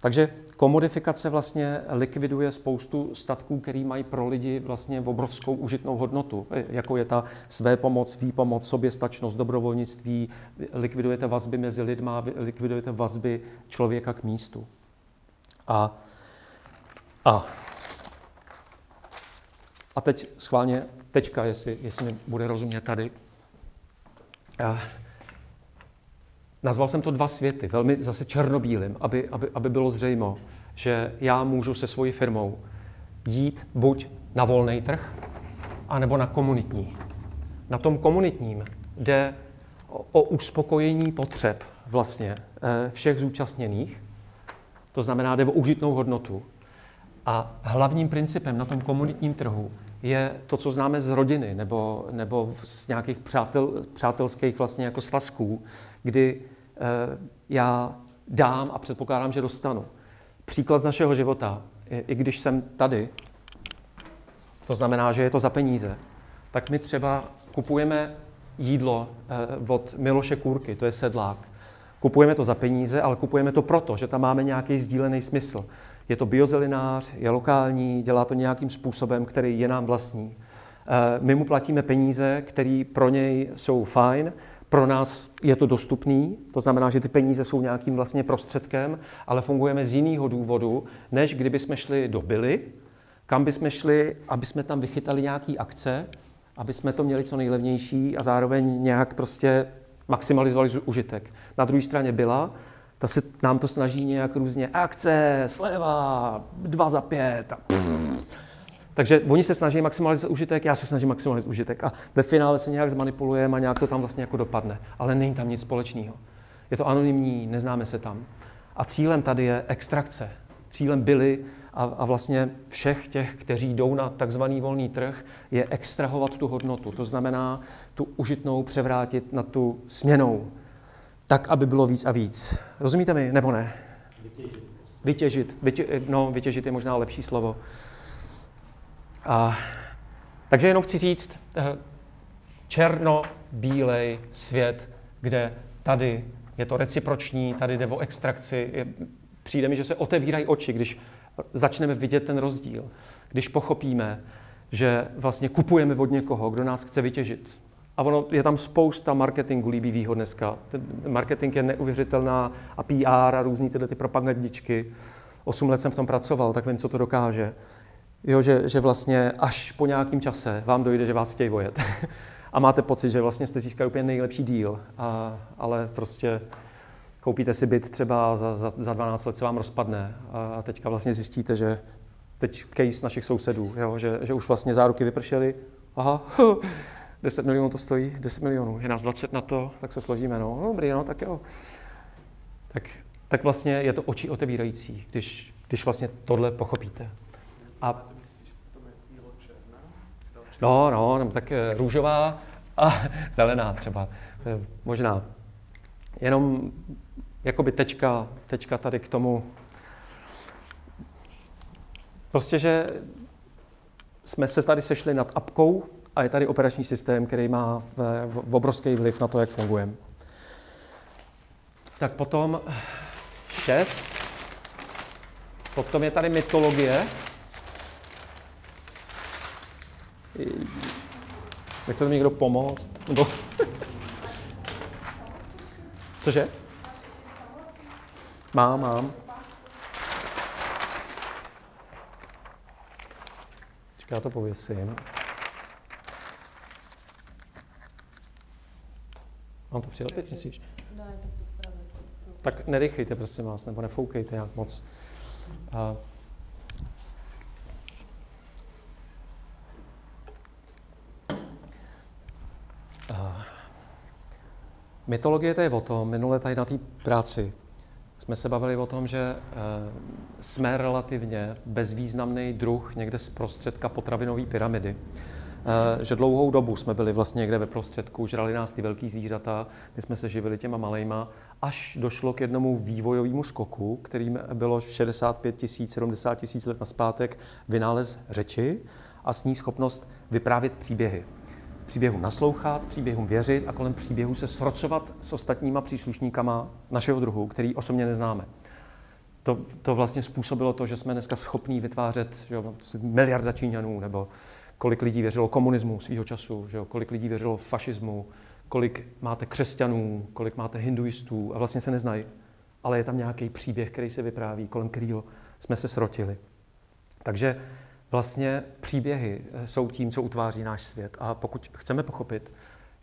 Takže komodifikace vlastně likviduje spoustu statků, který mají pro lidi vlastně obrovskou užitnou hodnotu, jako je ta svépomoc, výpomoc, soběstačnost, dobrovolnictví, likvidujete vazby mezi lidma, likvidujete vazby člověka k místu. A, a, a teď schválně tečka, jestli, jestli mi bude rozumět tady. A, Nazval jsem to dva světy, velmi zase černobílým, aby, aby, aby bylo zřejmo, že já můžu se svojí firmou jít buď na volný trh, anebo na komunitní. Na tom komunitním jde o, o uspokojení potřeb vlastně všech zúčastněných, to znamená, jde o užitnou hodnotu. A hlavním principem na tom komunitním trhu je to, co známe z rodiny nebo, nebo z nějakých přátel, přátelských vlastně jako svazků, kdy eh, já dám a předpokládám, že dostanu. Příklad z našeho života, i, i když jsem tady, to znamená, že je to za peníze, tak my třeba kupujeme jídlo eh, od Miloše Kůrky, to je sedlák. Kupujeme to za peníze, ale kupujeme to proto, že tam máme nějaký sdílený smysl. Je to biozelinář, je lokální, dělá to nějakým způsobem, který je nám vlastní. My mu platíme peníze, které pro něj jsou fajn, pro nás je to dostupný, to znamená, že ty peníze jsou nějakým vlastně prostředkem, ale fungujeme z jiného důvodu, než kdyby jsme šli do Bily, kam bychom šli, aby jsme tam vychytali nějaký akce, aby jsme to měli co nejlevnější a zároveň nějak prostě maximalizovali užitek. Na druhé straně byla, ta se nám to snaží nějak různě akce, sleva, dva za pět a pff. Takže oni se snaží maximalizovat užitek, já se snažím maximalizovat užitek a ve finále se nějak zmanipulujeme a nějak to tam vlastně jako dopadne. Ale není tam nic společného. Je to anonymní, neznáme se tam. A cílem tady je extrakce. Cílem byly a, a vlastně všech těch, kteří jdou na takzvaný volný trh, je extrahovat tu hodnotu. To znamená tu užitnou převrátit na tu směnou. Tak, aby bylo víc a víc. Rozumíte mi, nebo ne? Vytěžit. Vytěžit. Vytě, no, vytěžit je možná lepší slovo. A, takže jenom chci říct, černo-bílej svět kde tady je to reciproční, tady jde o extrakci. Přijde mi, že se otevírají oči, když začneme vidět ten rozdíl. Když pochopíme, že vlastně kupujeme od někoho, kdo nás chce vytěžit. A ono, je tam spousta marketingu líbivých dneska. Ten marketing je neuvěřitelná a P R a různý tyhle ty propagandičky. Osm let jsem v tom pracoval, tak vím, co to dokáže. Jo, že, že vlastně až po nějakém čase vám dojde, že vás chtějí vojet. A máte pocit, že vlastně jste získali úplně nejlepší díl, a, ale prostě koupíte si byt třeba za, za, za dvanáct let se vám rozpadne a teďka vlastně zjistíte, že teď case našich sousedů, jo, že, že už vlastně záruky vypršely, aha, deset milionů to stojí, deset milionů, je nás dvacet na to, tak se složíme, no, dobrý, no, tak jo. Tak, tak vlastně je to oči otevírající, když, když vlastně tohle pochopíte. A No, no, tak růžová a zelená třeba, možná. Jenom jakoby tečka, tečka tady k tomu. Prostě, že jsme se tady sešli nad apkou a je tady operační systém, který má obrovský vliv na to, jak fungujeme. Tak potom šest. Potom je tady mytologie. Nechce mi někdo pomoct? Nebo... Cože? Mám, mám. Počkej, já to pověsím. Mám to přilepit, myslíš? Tak nedechejte, prosím vás, nebo nefoukejte nějak moc. A... Mytologie to je o tom, minule tady na té práci jsme se bavili o tom, že jsme relativně bezvýznamný druh někde z prostředka potravinové pyramidy. Že dlouhou dobu jsme byli vlastně někde ve prostředku, žrali nás ty velký zvířata, my jsme se živili těma malejma, až došlo k jednomu vývojovému skoku, kterým bylo šedesát pět tisíc, sedmdesát tisíc let nazpátek vynález řeči a s ní schopnost vyprávět příběhy. Příběhům naslouchat, příběhům věřit a kolem příběhů se srocovat s ostatníma příslušníkama našeho druhu, který osobně neznáme. To, to vlastně způsobilo to, že jsme dneska schopní vytvářet, že, miliarda Číňanů, nebo kolik lidí věřilo komunismu svýho času, že, kolik lidí věřilo fašismu, kolik máte křesťanů, kolik máte hinduistů a vlastně se neznají. Ale je tam nějaký příběh, který se vypráví, kolem kterého jsme se srotili. Takže vlastně příběhy jsou tím, co utváří náš svět. A pokud chceme pochopit,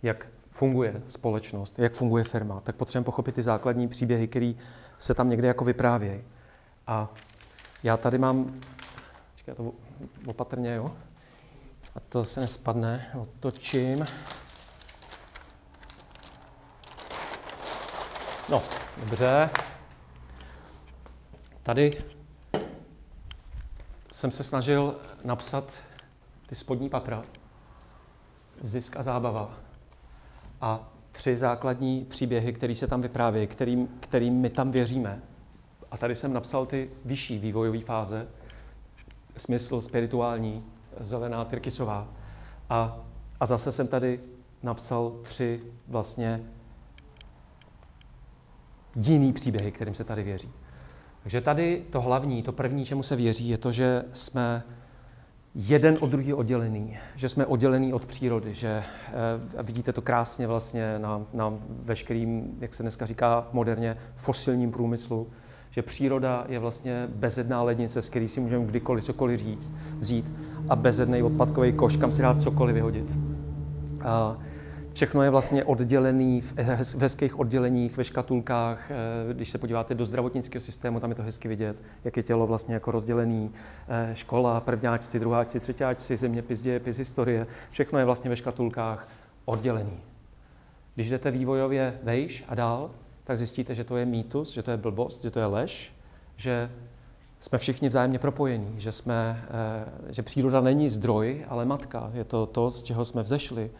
jak funguje společnost, jak funguje firma, tak potřebujeme pochopit ty základní příběhy, které se tam někde jako vyprávějí. A já tady mám... Počkej, to opatrně, jo? A to se nespadne. Otočím. No, dobře. Tady... jsem se snažil napsat ty spodní patra, zisk a zábava a tři základní příběhy, které se tam vyprávějí, kterým, kterým my tam věříme. A tady jsem napsal ty vyšší vývojové fáze, smysl spirituální, zelená, Tyrkysová. A, a zase jsem tady napsal tři vlastně jiný příběhy, kterým se tady věří. Takže tady to hlavní, to první, čemu se věří, je to, že jsme jeden od druhého oddělený, že jsme oddělený od přírody, že eh, vidíte to krásně vlastně na, na veškerým, jak se dneska říká moderně, fosilním průmyslu, že příroda je vlastně bezedná lednice, z které si můžeme kdykoliv cokoliv říct, vzít a bezednej odpadkový koš, kam si dát cokoliv vyhodit. A všechno je vlastně oddělené v hezkých odděleních, ve škatulkách. Když se podíváte do zdravotnického systému, tam je to hezky vidět, jak je tělo vlastně jako rozdělené. Škola, prvňáčci, druháčci, třeťáčci, zeměpis, dějepis, historie. Všechno je vlastně ve škatulkách oddělené. Když jdete vývojově vejš a dál, tak zjistíte, že to je mýtus, že to je blbost, že to je lež, že jsme všichni vzájemně propojení, že, jsme, že příroda není zdroj, ale matka. Je to to, z čeho jsme vzešli.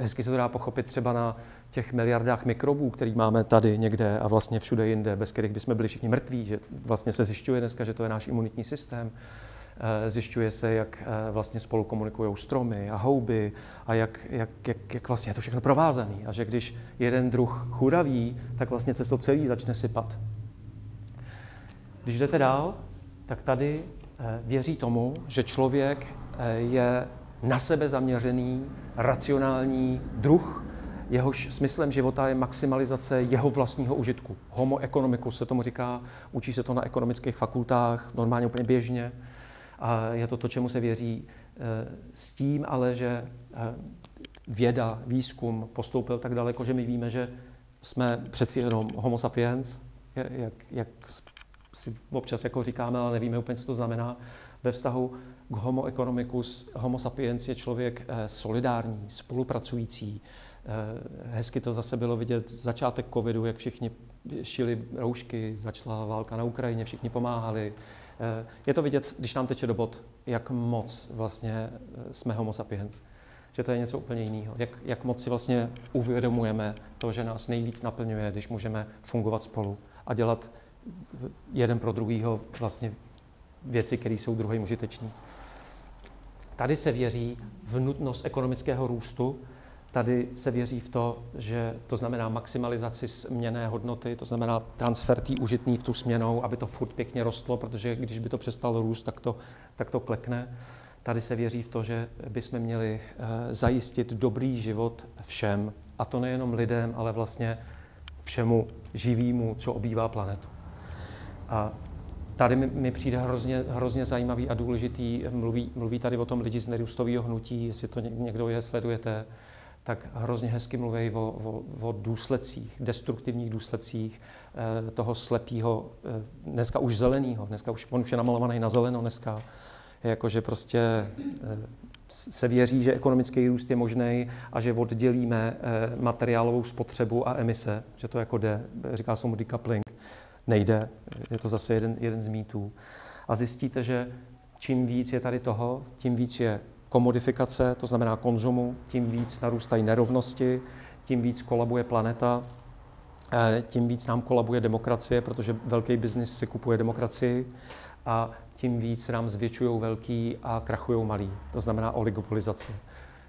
Hezky se to dá pochopit třeba na těch miliardách mikrobů, který máme tady někde a vlastně všude jinde, bez kterých bychom byli všichni mrtví, že vlastně se zjišťuje dneska, že to je náš imunitní systém. Zjišťuje se, jak vlastně spolu komunikují stromy a houby a jak, jak, jak, jak vlastně je to všechno provázané. A že když jeden druh churaví, tak vlastně cesto celý začne sypat. Když jdete dál, tak tady věří tomu, že člověk je na sebe zaměřený, racionální druh, jehož smyslem života je maximalizace jeho vlastního užitku. Homo economicus se tomu říká, učí se to na ekonomických fakultách, normálně úplně běžně. A je to to, čemu se věří, s tím ale, že věda, výzkum postoupil tak daleko, že my víme, že jsme přeci jenom homo sapiens, jak, jak si občas jako říkáme, ale nevíme úplně, co to znamená, ve vztahu k homo economicus. Homo sapiens je člověk solidární, spolupracující. Hezky to zase bylo vidět začátek covidu, jak všichni šili roušky, začala válka na Ukrajině, všichni pomáhali. Je to vidět, když nám teče do bot, jak moc vlastně jsme homo sapiens. Že to je něco úplně jiného. Jak, jak moc si vlastně uvědomujeme to, že nás nejvíc naplňuje, když můžeme fungovat spolu a dělat jeden pro druhýho vlastně věci, které jsou druhým užiteční. Tady se věří v nutnost ekonomického růstu. Tady se věří v to, že to znamená maximalizaci směnné hodnoty, to znamená transfer tý užitný v tu směnou, aby to furt pěkně rostlo, protože když by to přestalo růst, tak to, tak to klekne. Tady se věří v to, že bychom měli zajistit dobrý život všem, a to nejenom lidem, ale vlastně všemu živému, co obývá planetu. A tady mi, mi přijde hrozně, hrozně zajímavý a důležitý, mluví, mluví tady o tom lidi z nerůstového hnutí, jestli to někdo je, sledujete, tak hrozně hezky mluví o, o, o důsledcích, destruktivních důsledcích eh, toho slepého, eh, dneska už zeleného, dneska už, on už je namalovaný na zeleno dneska, jakože prostě eh, se věří, že ekonomický růst je možný a že oddělíme eh, materiálovou spotřebu a emise, že to jako jde, říká se mu decoupling, nejde, je to zase jeden, jeden z mýtů. A zjistíte, že čím víc je tady toho, tím víc je komodifikace, to znamená konzumu, tím víc narůstají nerovnosti, tím víc kolabuje planeta, tím víc nám kolabuje demokracie, protože velký biznis si kupuje demokracii, a tím víc nám zvětšují velký a krachují malý, to znamená oligopolizace.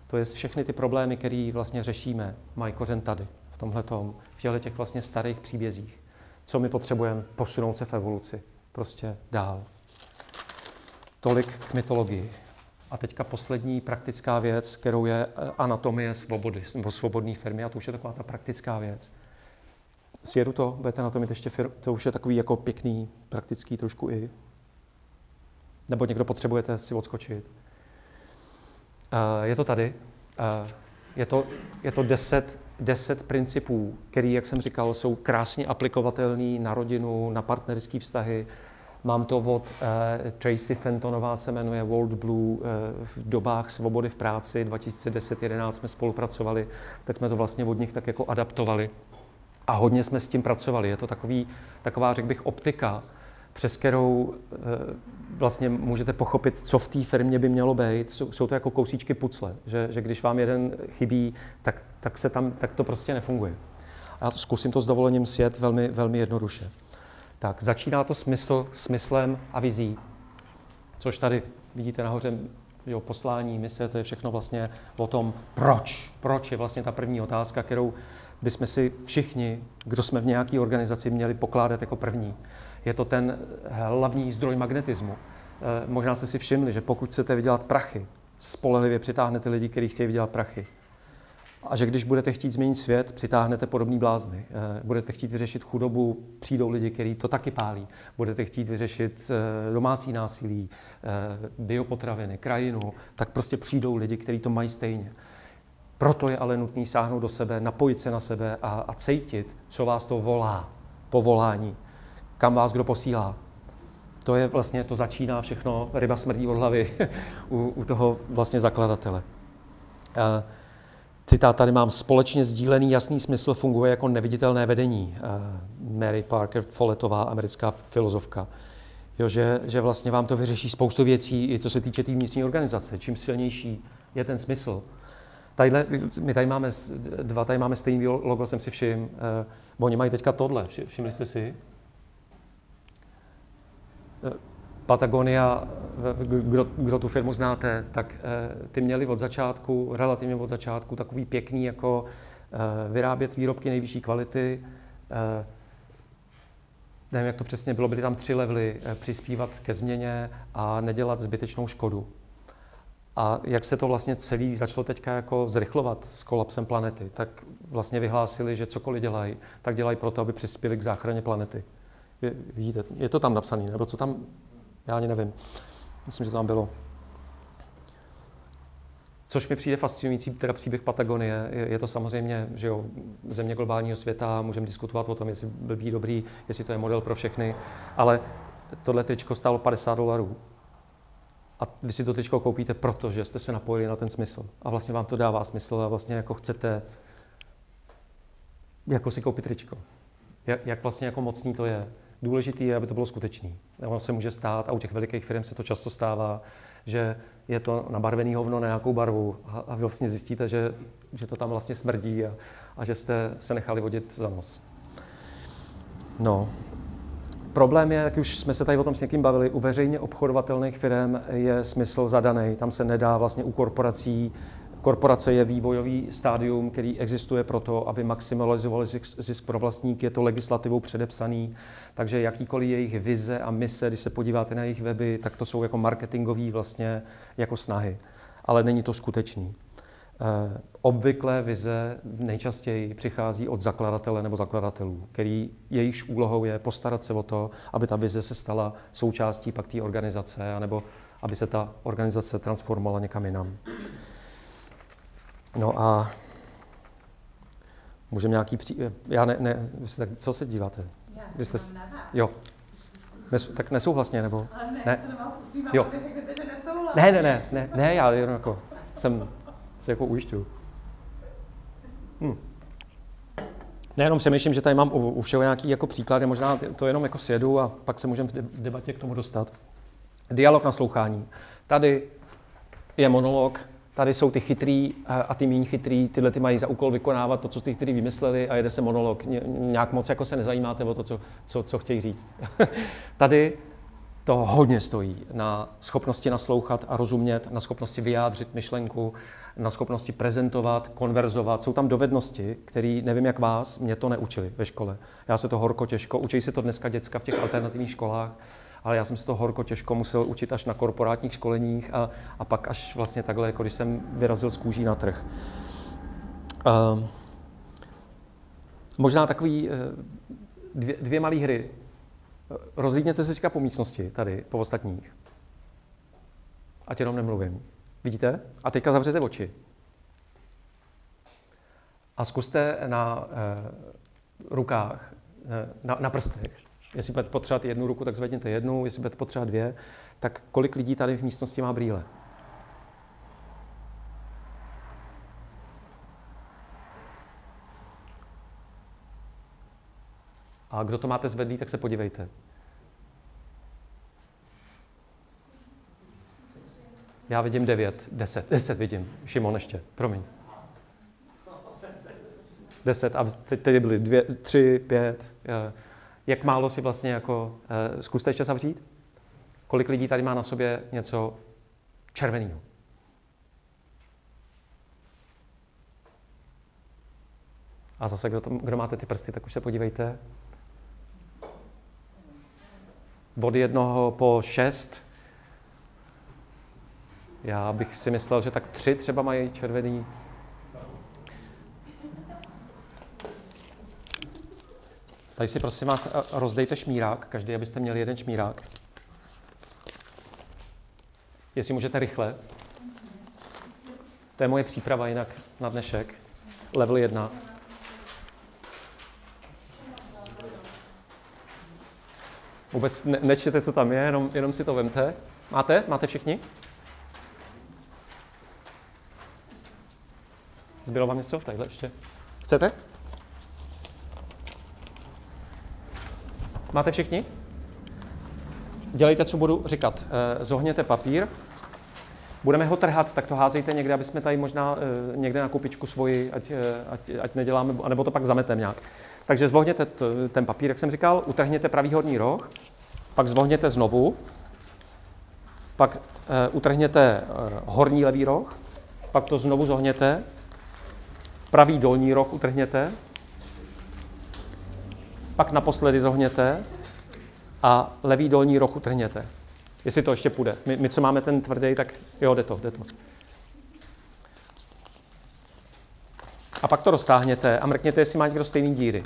To je všechny ty problémy, které vlastně řešíme, mají kořen tady, v tomhletom, v těchto těch vlastně starých příbězích. Co my potřebujeme? Posunout se v evoluci, prostě dál. Tolik k mytologii. A teďka poslední praktická věc, kterou je anatomie svobody, nebo svobodné firmy, a to už je taková ta praktická věc. Sjedu to, budete na tom mít ještě firm, to už je takový jako pěkný, praktický trošku i. Nebo někdo potřebujete si odskočit. Je to tady. Je to, je to deset, deset principů, které, jak jsem říkal, jsou krásně aplikovatelné na rodinu, na partnerské vztahy. Mám to od uh, Tracy Fentonová, se jmenuje World Blue, uh, v dobách svobody v práci, dva tisíce deset jedenáct jsme spolupracovali, tak jsme to vlastně od nich tak jako adaptovali a hodně jsme s tím pracovali. Je to takový, taková, řekl bych, optika, přes kterou uh, vlastně můžete pochopit, co v té firmě by mělo být. Jsou, jsou to jako kousíčky pucle, že, že když vám jeden chybí, tak, tak, se tam, tak to prostě nefunguje. A zkusím to s dovolením sjet velmi, velmi jednoduše. Tak začíná to smysl, smyslem a vizí, což tady vidíte nahoře, jo, poslání, mise, to je všechno vlastně o tom, proč. Proč je vlastně ta první otázka, kterou bychom si všichni, kdo jsme v nějaké organizaci, měli pokládat jako první. Je to ten hlavní zdroj magnetismu. E, možná jste si všimli, že pokud chcete vydělat prachy, spolehlivě přitáhnete lidi, kteří chtějí vydělat prachy. A že když budete chtít změnit svět, přitáhnete podobný blázny. Budete chtít vyřešit chudobu, přijdou lidi, kteří to taky pálí. Budete chtít vyřešit domácí násilí, biopotraviny, krajinu, tak prostě přijdou lidi, kteří to mají stejně. Proto je ale nutný sáhnout do sebe, napojit se na sebe a, a cítit, co vás to volá, povolání, kam vás kdo posílá. To je vlastně, to začíná všechno, ryba smrdí od hlavy u, u toho vlastně zakladatele. Citát tady mám: společně sdílený jasný smysl funguje jako neviditelné vedení. Mary Parker Follettová, americká filozofka. Jo, že, že vlastně vám to vyřeší spoustu věcí, i co se týče té vnitřní organizace. Čím silnější je ten smysl. Tadyhle, my tady máme dva, tady máme stejný logo, jsem si všiml. Oni mají teďka tohle, všimli jste si? Patagonia, kdo, kdo tu firmu znáte, tak ty měli od začátku, relativně od začátku, takový pěkný, jako vyrábět výrobky nejvyšší kvality. Nevím, jak to přesně bylo, byly tam tři levely, přispívat ke změně a nedělat zbytečnou škodu. A jak se to vlastně celý začalo teďka jako zrychlovat s kolapsem planety, tak vlastně vyhlásili, že cokoliv dělají, tak dělají proto, aby přispěli k záchraně planety. Vidíte, je to tam napsané, nebo co tam, já ani nevím. Myslím, že to tam bylo. Což mi přijde fascinující, teda příběh Patagonie. Je, je to samozřejmě, že jo, země globálního světa, můžeme diskutovat o tom, jestli byl být dobrý, jestli to je model pro všechny, ale tohle tričko stálo padesát dolarů. A vy si to tričko koupíte, protože jste se napojili na ten smysl. A vlastně vám to dává smysl a vlastně jako chcete jako si koupit tričko. Jak, jak vlastně jako mocný to je. Důležité je, aby to bylo skutečný. Ono se může stát, a u těch velikých firm se to často stává, že je to nabarvený hovno na nějakou barvu a, a vy vlastně zjistíte, že, že to tam vlastně smrdí a, a že jste se nechali vodit za nos. No. Problém je, jak už jsme se tady o tom s někým bavili, u veřejně obchodovatelných firm je smysl zadaný. Tam se nedá vlastně u korporací. Korporace je vývojový stádium, který existuje proto, aby maximalizovali zisk pro vlastníky, je to legislativou předepsaný, takže jakýkoliv jejich vize a mise, když se podíváte na jejich weby, tak to jsou jako marketingové vlastně jako snahy, ale není to skutečný. Eh, obvykle vize nejčastěji přichází od zakladatele nebo zakladatelů, který jejichž úlohou je postarat se o to, aby ta vize se stala součástí pak té organizace, anebo aby se ta organizace transformovala někam jinam. No a můžeme nějaký pří... Já ne, ne, tak co se díváte? Já vy jste... s... Jo. Nesu... Tak nesouhlasně, nebo? Ale ne, ne. Se na vás usmívám, aby řeknete, že nesouhlasně. Ne, ne, ne, ne, ne, já jenom jako jsem, se jako ujišťuju. Hm. Nejenom přemýšlím, že tady mám u, u všeho nějaký jako příklady, možná to jenom jako sjedu a pak se můžeme v debatě k tomu dostat. Dialog naslouchání. Tady je monolog. Tady jsou ty chytrý a ty míň chytrý, tyhle ty mají za úkol vykonávat to, co ty chytrý vymysleli a jede se monolog. Nějak moc jako se nezajímáte o to, co, co, co chtějí říct. Tady to hodně stojí na schopnosti naslouchat a rozumět, na schopnosti vyjádřit myšlenku, na schopnosti prezentovat, konverzovat. Jsou tam dovednosti, které nevím jak vás, mě to neučili ve škole. Já se to horko těžko, učí se to dneska děcka v těch alternativních školách, ale já jsem se to horko těžko musel učit až na korporátních školeních a, a pak až vlastně takhle, jako když jsem vyrazil z kůží na trh. Uh, možná takový uh, dvě, dvě malé hry. Rozlídněte se teďka po místnosti tady, po ostatních. Ať jenom nemluvím. Vidíte? A teďka zavřete oči. A zkuste na uh, rukách, na, na prstech. Jestli budete potřebovat jednu ruku, tak zvedněte jednu, jestli budete potřebovat dvě, tak kolik lidí tady v místnosti má brýle? A kdo to máte zvedlý, tak se podívejte. Já vidím devět, deset, deset vidím. Šimon ještě, promiň. Deset, a teď byly dvě, tři, pět. Jak málo si vlastně jako, eh, zkuste ještě zavřít? Kolik lidí tady má na sobě něco červeného? A zase, kdo, to, kdo máte ty prsty, tak už se podívejte. Od jednoho po šest. Já bych si myslel, že tak tři třeba mají červený. Tady si prosím vás rozdejte šmírák, každý, abyste měli jeden šmírák. Jestli můžete rychle. To je moje příprava jinak na dnešek. Level jedna. Vůbec ne- nečtěte, co tam je, jenom, jenom si to vemte. Máte? Máte všichni? Zbylo vám něco? Tadyhle ještě. Chcete? Máte všichni? Dělejte, co budu říkat. Zohněte papír. Budeme ho trhat, tak to házejte někde, aby jsme tady možná někde na kupičku svoji, ať, ať, ať neděláme, anebo to pak zameteme nějak. Takže zvohněte ten papír, jak jsem říkal, utrhněte pravý horní roh, pak zvohněte znovu pak utrhněte horní levý roh, pak to znovu zohněte, pravý dolní roh utrhněte, pak naposledy zohněte a levý dolní roh utrhněte. Jestli to ještě půjde. My, my co máme ten tvrdý, tak jo, jde to, jde to. A pak to roztáhněte a mrkněte, jestli má někdo stejný díry.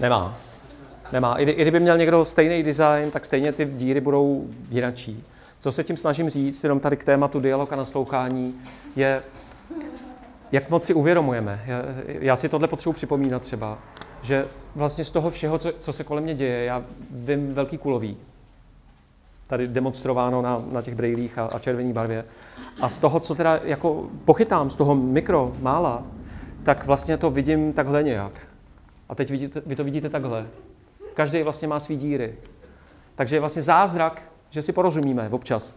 Nemá. Nemá. I, i kdyby měl někdo stejný design, tak stejně ty díry budou jinačí. Co se tím snažím říct, jenom tady k tématu dialog a naslouchání, je, jak moc si uvědomujeme. Já, já si tohle potřebuji připomínat třeba, že vlastně z toho všeho, co, co se kolem mě děje, já vím velký kulový. Tady demonstrováno na, na těch brejlích a, a červený barvě. A z toho, co teda jako pochytám, z toho mikro, mála, tak vlastně to vidím takhle nějak. A teď vidíte, vy to vidíte takhle. Každý vlastně má svý díry. Takže je vlastně zázrak, že si porozumíme občas.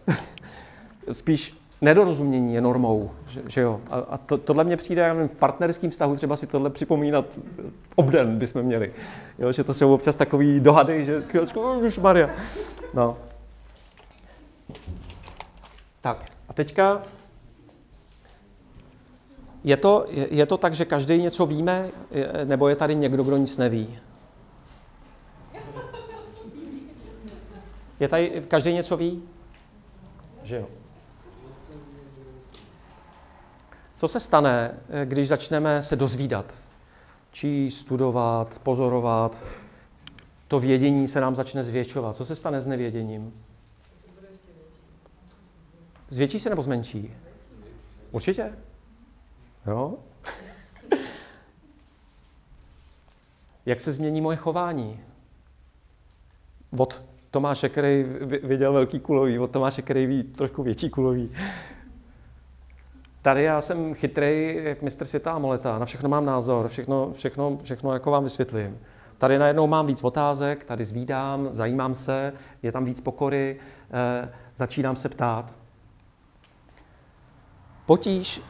Spíš nedorozumění je normou, že, že jo. A, a to, tohle mě přijde, já nevím, v partnerském vztahu třeba si tohle připomínat obden bychom měli. Jo, že to jsou občas takový dohady, že Maria. No. Tak a teďka je to, je, je to tak, že každý něco víme, je, nebo je tady někdo, kdo nic neví? Je tady, každý něco ví? Že jo. Co se stane, když začneme se dozvídat? Číst, studovat, pozorovat, to vědění se nám začne zvětšovat. Co se stane s nevěděním? Zvětší se nebo zmenší? Určitě? Jo? Jak se změní moje chování? Od Tomáše, který viděl velký kulový, od Tomáše, který ví trošku větší kulový. Tady já jsem chytrej jak mistr světa a moleta, na všechno mám názor, všechno, všechno, všechno jako vám vysvětlím. Tady najednou mám víc otázek, tady zvídám, zajímám se, je tam víc pokory, eh, začínám se ptát. Potíž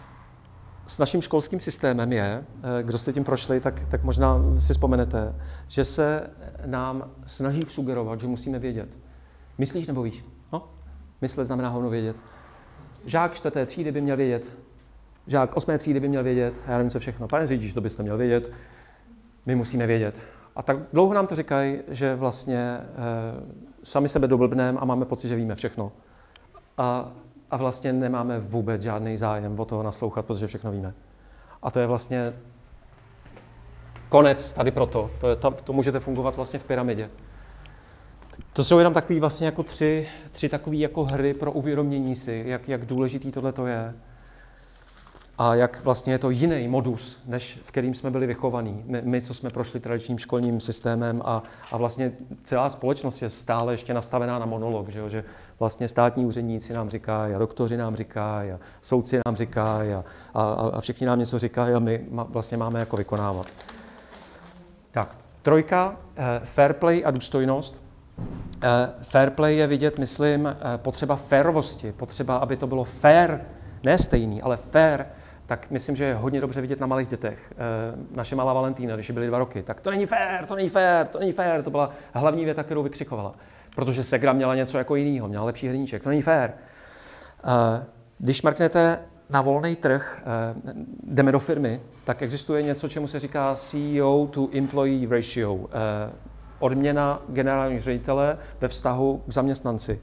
s naším školským systémem je, kdo jste tím prošli, tak, tak možná si vzpomenete, že se nám snaží sugerovat, že musíme vědět. Myslíš nebo víš? No? Myslet znamená hovno vědět. Žák čtvrté třídy by měl vědět. Žák osmé třídy by měl vědět. Já nevím, co všechno. Pane řidič, to byste měl vědět. My musíme vědět. A tak dlouho nám to říkají, že vlastně e, sami sebe doblbneme a máme pocit, že víme všechno. A A vlastně nemáme vůbec žádný zájem o toho naslouchat, protože všechno víme. A to je vlastně konec tady proto. To, je, to můžete fungovat vlastně v pyramidě. To jsou jenom takové vlastně jako tři, tři takové jako hry pro uvědomění si, jak, jak důležitý tohle to je. A jak vlastně je to jiný modus, než v kterým jsme byli vychovaní. My, my co jsme prošli tradičním školním systémem a, a vlastně celá společnost je stále ještě nastavená na monolog, že, jo? Že vlastně státní úředníci nám říkají, a doktoři nám říkají, a soudci nám říkají, a, a, a všichni nám něco říkají a my ma, vlastně máme jako vykonávat. Tak, trojka, eh, fair play a důstojnost. Eh, fair play je vidět, myslím, eh, potřeba férovosti, potřeba, aby to bylo fair, ne stejný, ale fair. Tak myslím, že je hodně dobře vidět na malých dětech. Naše malá Valentína, když jí byly dva roky, tak to není fér, to není fér, to není fér, to byla hlavní věta, kterou vykřikovala. Protože segra měla něco jako jiného, měla lepší hrníček, to není fér. Když mrknete na volný trh, jdeme do firmy, tak existuje něco, čemu se říká C E O to employee ratio. Odměna generálního ředitele ve vztahu k zaměstnanci.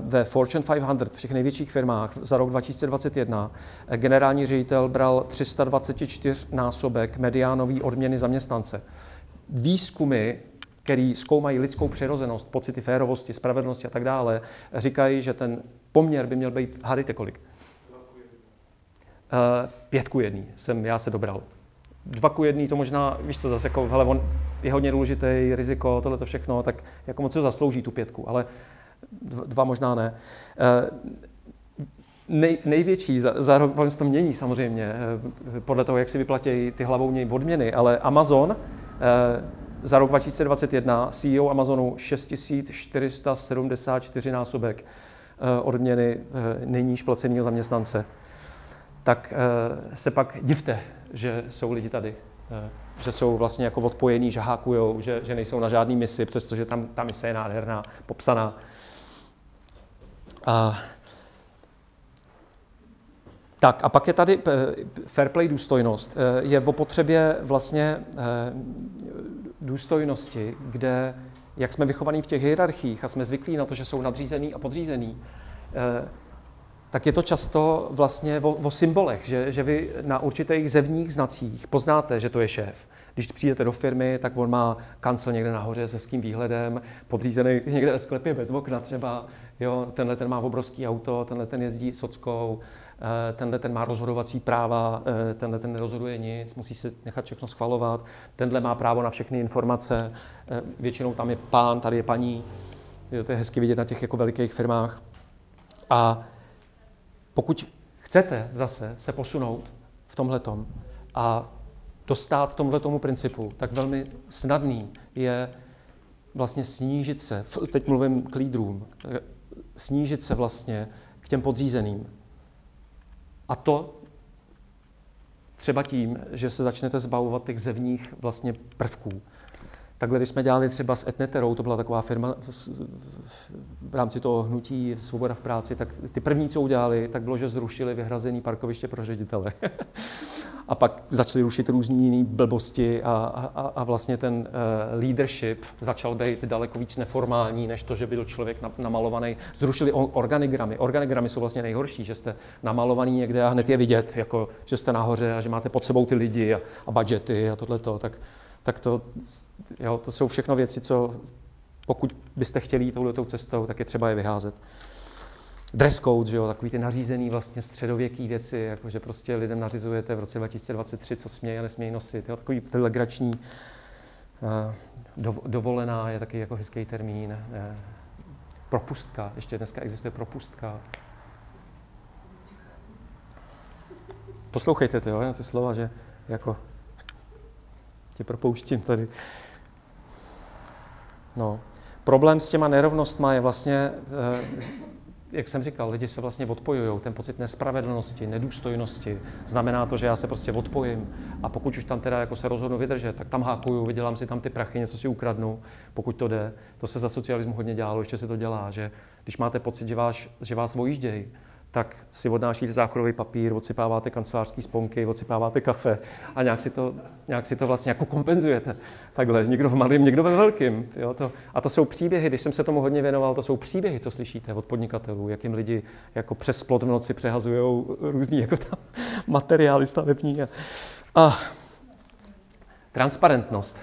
Ve Fortune pět set, v těch největších firmách za rok dva tisíce dvacet jedna, generální ředitel bral tři sta dvacet čtyři násobek mediánové odměny zaměstnance. Výzkumy, které zkoumají lidskou přirozenost, pocity férovosti, spravedlnosti a tak dále, říkají, že ten poměr by měl být, hádejte kolik? pět ku jedné jsem já se dobral. dva ku jedné to možná, víš co, zase jako, hele, on je hodně důležitý, riziko, tohle to všechno, tak jako moc to zaslouží tu pětku, ale dva možná ne. Nej, největší, za, za rok to mění samozřejmě, podle toho, jak si vyplatí ty hlavouní odměny, ale Amazon za rok dva tisíce dvacet jedna, C E O Amazonu šest tisíc čtyři sta sedmdesát čtyři násobek odměny nejníž placeného zaměstnance. Tak se pak divte, že jsou lidi tady. že jsou vlastně jako odpojení, že hákujou, že, že nejsou na žádný misi, přestože tam ta mise je nádherná, popsaná. A, tak a pak je tady fair play, důstojnost. Je o potřebě vlastně důstojnosti, kde, jak jsme vychovaní v těch hierarchiích a jsme zvyklí na to, že jsou nadřízený a podřízený, tak je to často vlastně o, o symbolech, že, že vy na určitých zevních znacích poznáte, že to je šéf. Když přijdete do firmy, tak on má kancel někde nahoře s hezkým výhledem, podřízený někde ve sklepě bez okna třeba, jo, tenhle ten má obrovský auto, tenhle ten jezdí sockou, tenhle ten má rozhodovací práva, tenhle ten nerozhoduje nic, musí se nechat všechno schvalovat, tenhle má právo na všechny informace, většinou tam je pán, tady je paní, to je hezky vidět na těch jako velikých firmách. A pokud chcete zase se posunout v tomhletom a dostát tomhletomu principu, tak velmi snadný je vlastně snížit se, teď mluvím k lídrům, snížit se vlastně k těm podřízeným. A to třeba tím, že se začnete zbavovat těch zevních vlastně prvků. Takhle, když jsme dělali třeba s Etneterou, to byla taková firma v rámci toho hnutí Svoboda v práci, tak ty první, co udělali, tak bylo, že zrušili vyhrazené parkoviště pro ředitele. A pak začali rušit různý jiné blbosti a, a, a vlastně ten uh, leadership začal být daleko víc neformální, než to, že byl člověk namalovaný. Zrušili organigramy. Organigramy jsou vlastně nejhorší, že jste namalovaný někde a hned je vidět, jako, že jste nahoře a že máte pod sebou ty lidi a, a budžety a tohleto. Tak, tak to, jo, to jsou všechno věci, co pokud byste chtěli jít touhletou cestou, tak je třeba je vyházet. Dress code, že jo, takový ty nařízený vlastně středověký věci, jakože prostě lidem nařizujete v roce dva tisíce dvacet tři, co smějí a nesmějí nosit. Jo, takový legrační uh, dovolená je taky jako hezký termín. Ne? Propustka, ještě dneska existuje propustka. Poslouchejte to, jo, na ty slova, že jako tě propouštím tady. No, problém s těma nerovnostma je vlastně uh, jak jsem říkal, lidi se vlastně odpojují, ten pocit nespravedlnosti, nedůstojnosti, znamená to, že já se prostě odpojím a pokud už tam teda jako se rozhodnu vydržet, tak tam hákuju, vydělám si tam ty prachy, něco si ukradnu, pokud to jde. To se za socialismu hodně dělalo, ještě se to dělá, že když máte pocit, že, váš, že vás vojíždějí, tak si odnášíte záchodový papír, odsypáváte kancelářský sponky, odsypáváte kafe a nějak si to, nějak si to vlastně jako kompenzujete. Takhle, někdo v malým, někdo ve velkým. Jo, to, a to jsou příběhy, když jsem se tomu hodně věnoval, to jsou příběhy, co slyšíte od podnikatelů, jak jim lidi jako přes plot v noci přehazují různý jako tam materiály stavební. A, a transparentnost.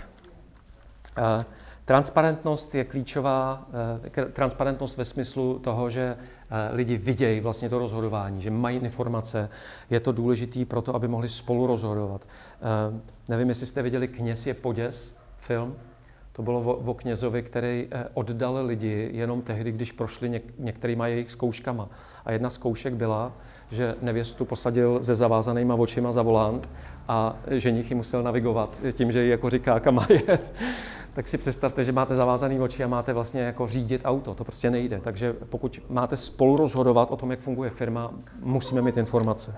A, Transparentnost je klíčová, transparentnost ve smyslu toho, že lidi vidějí vlastně to rozhodování, že mají informace, je to důležitý pro to, aby mohli spolu rozhodovat. Nevím, jestli jste viděli Kněz je poděs, film. To bylo o, o knězovi, který oddal lidi jenom tehdy, když prošli něk, některýma jejich zkouškama. A jedna zkoušek byla, že nevěstu posadil se zavázanýma očima za volant a ženich ji musel navigovat tím, že ji jako říká, kam má jet. Tak si představte, že máte zavázaný oči a máte vlastně jako řídit auto. To prostě nejde. Takže pokud máte spolu rozhodovat o tom, jak funguje firma, musíme mít informace.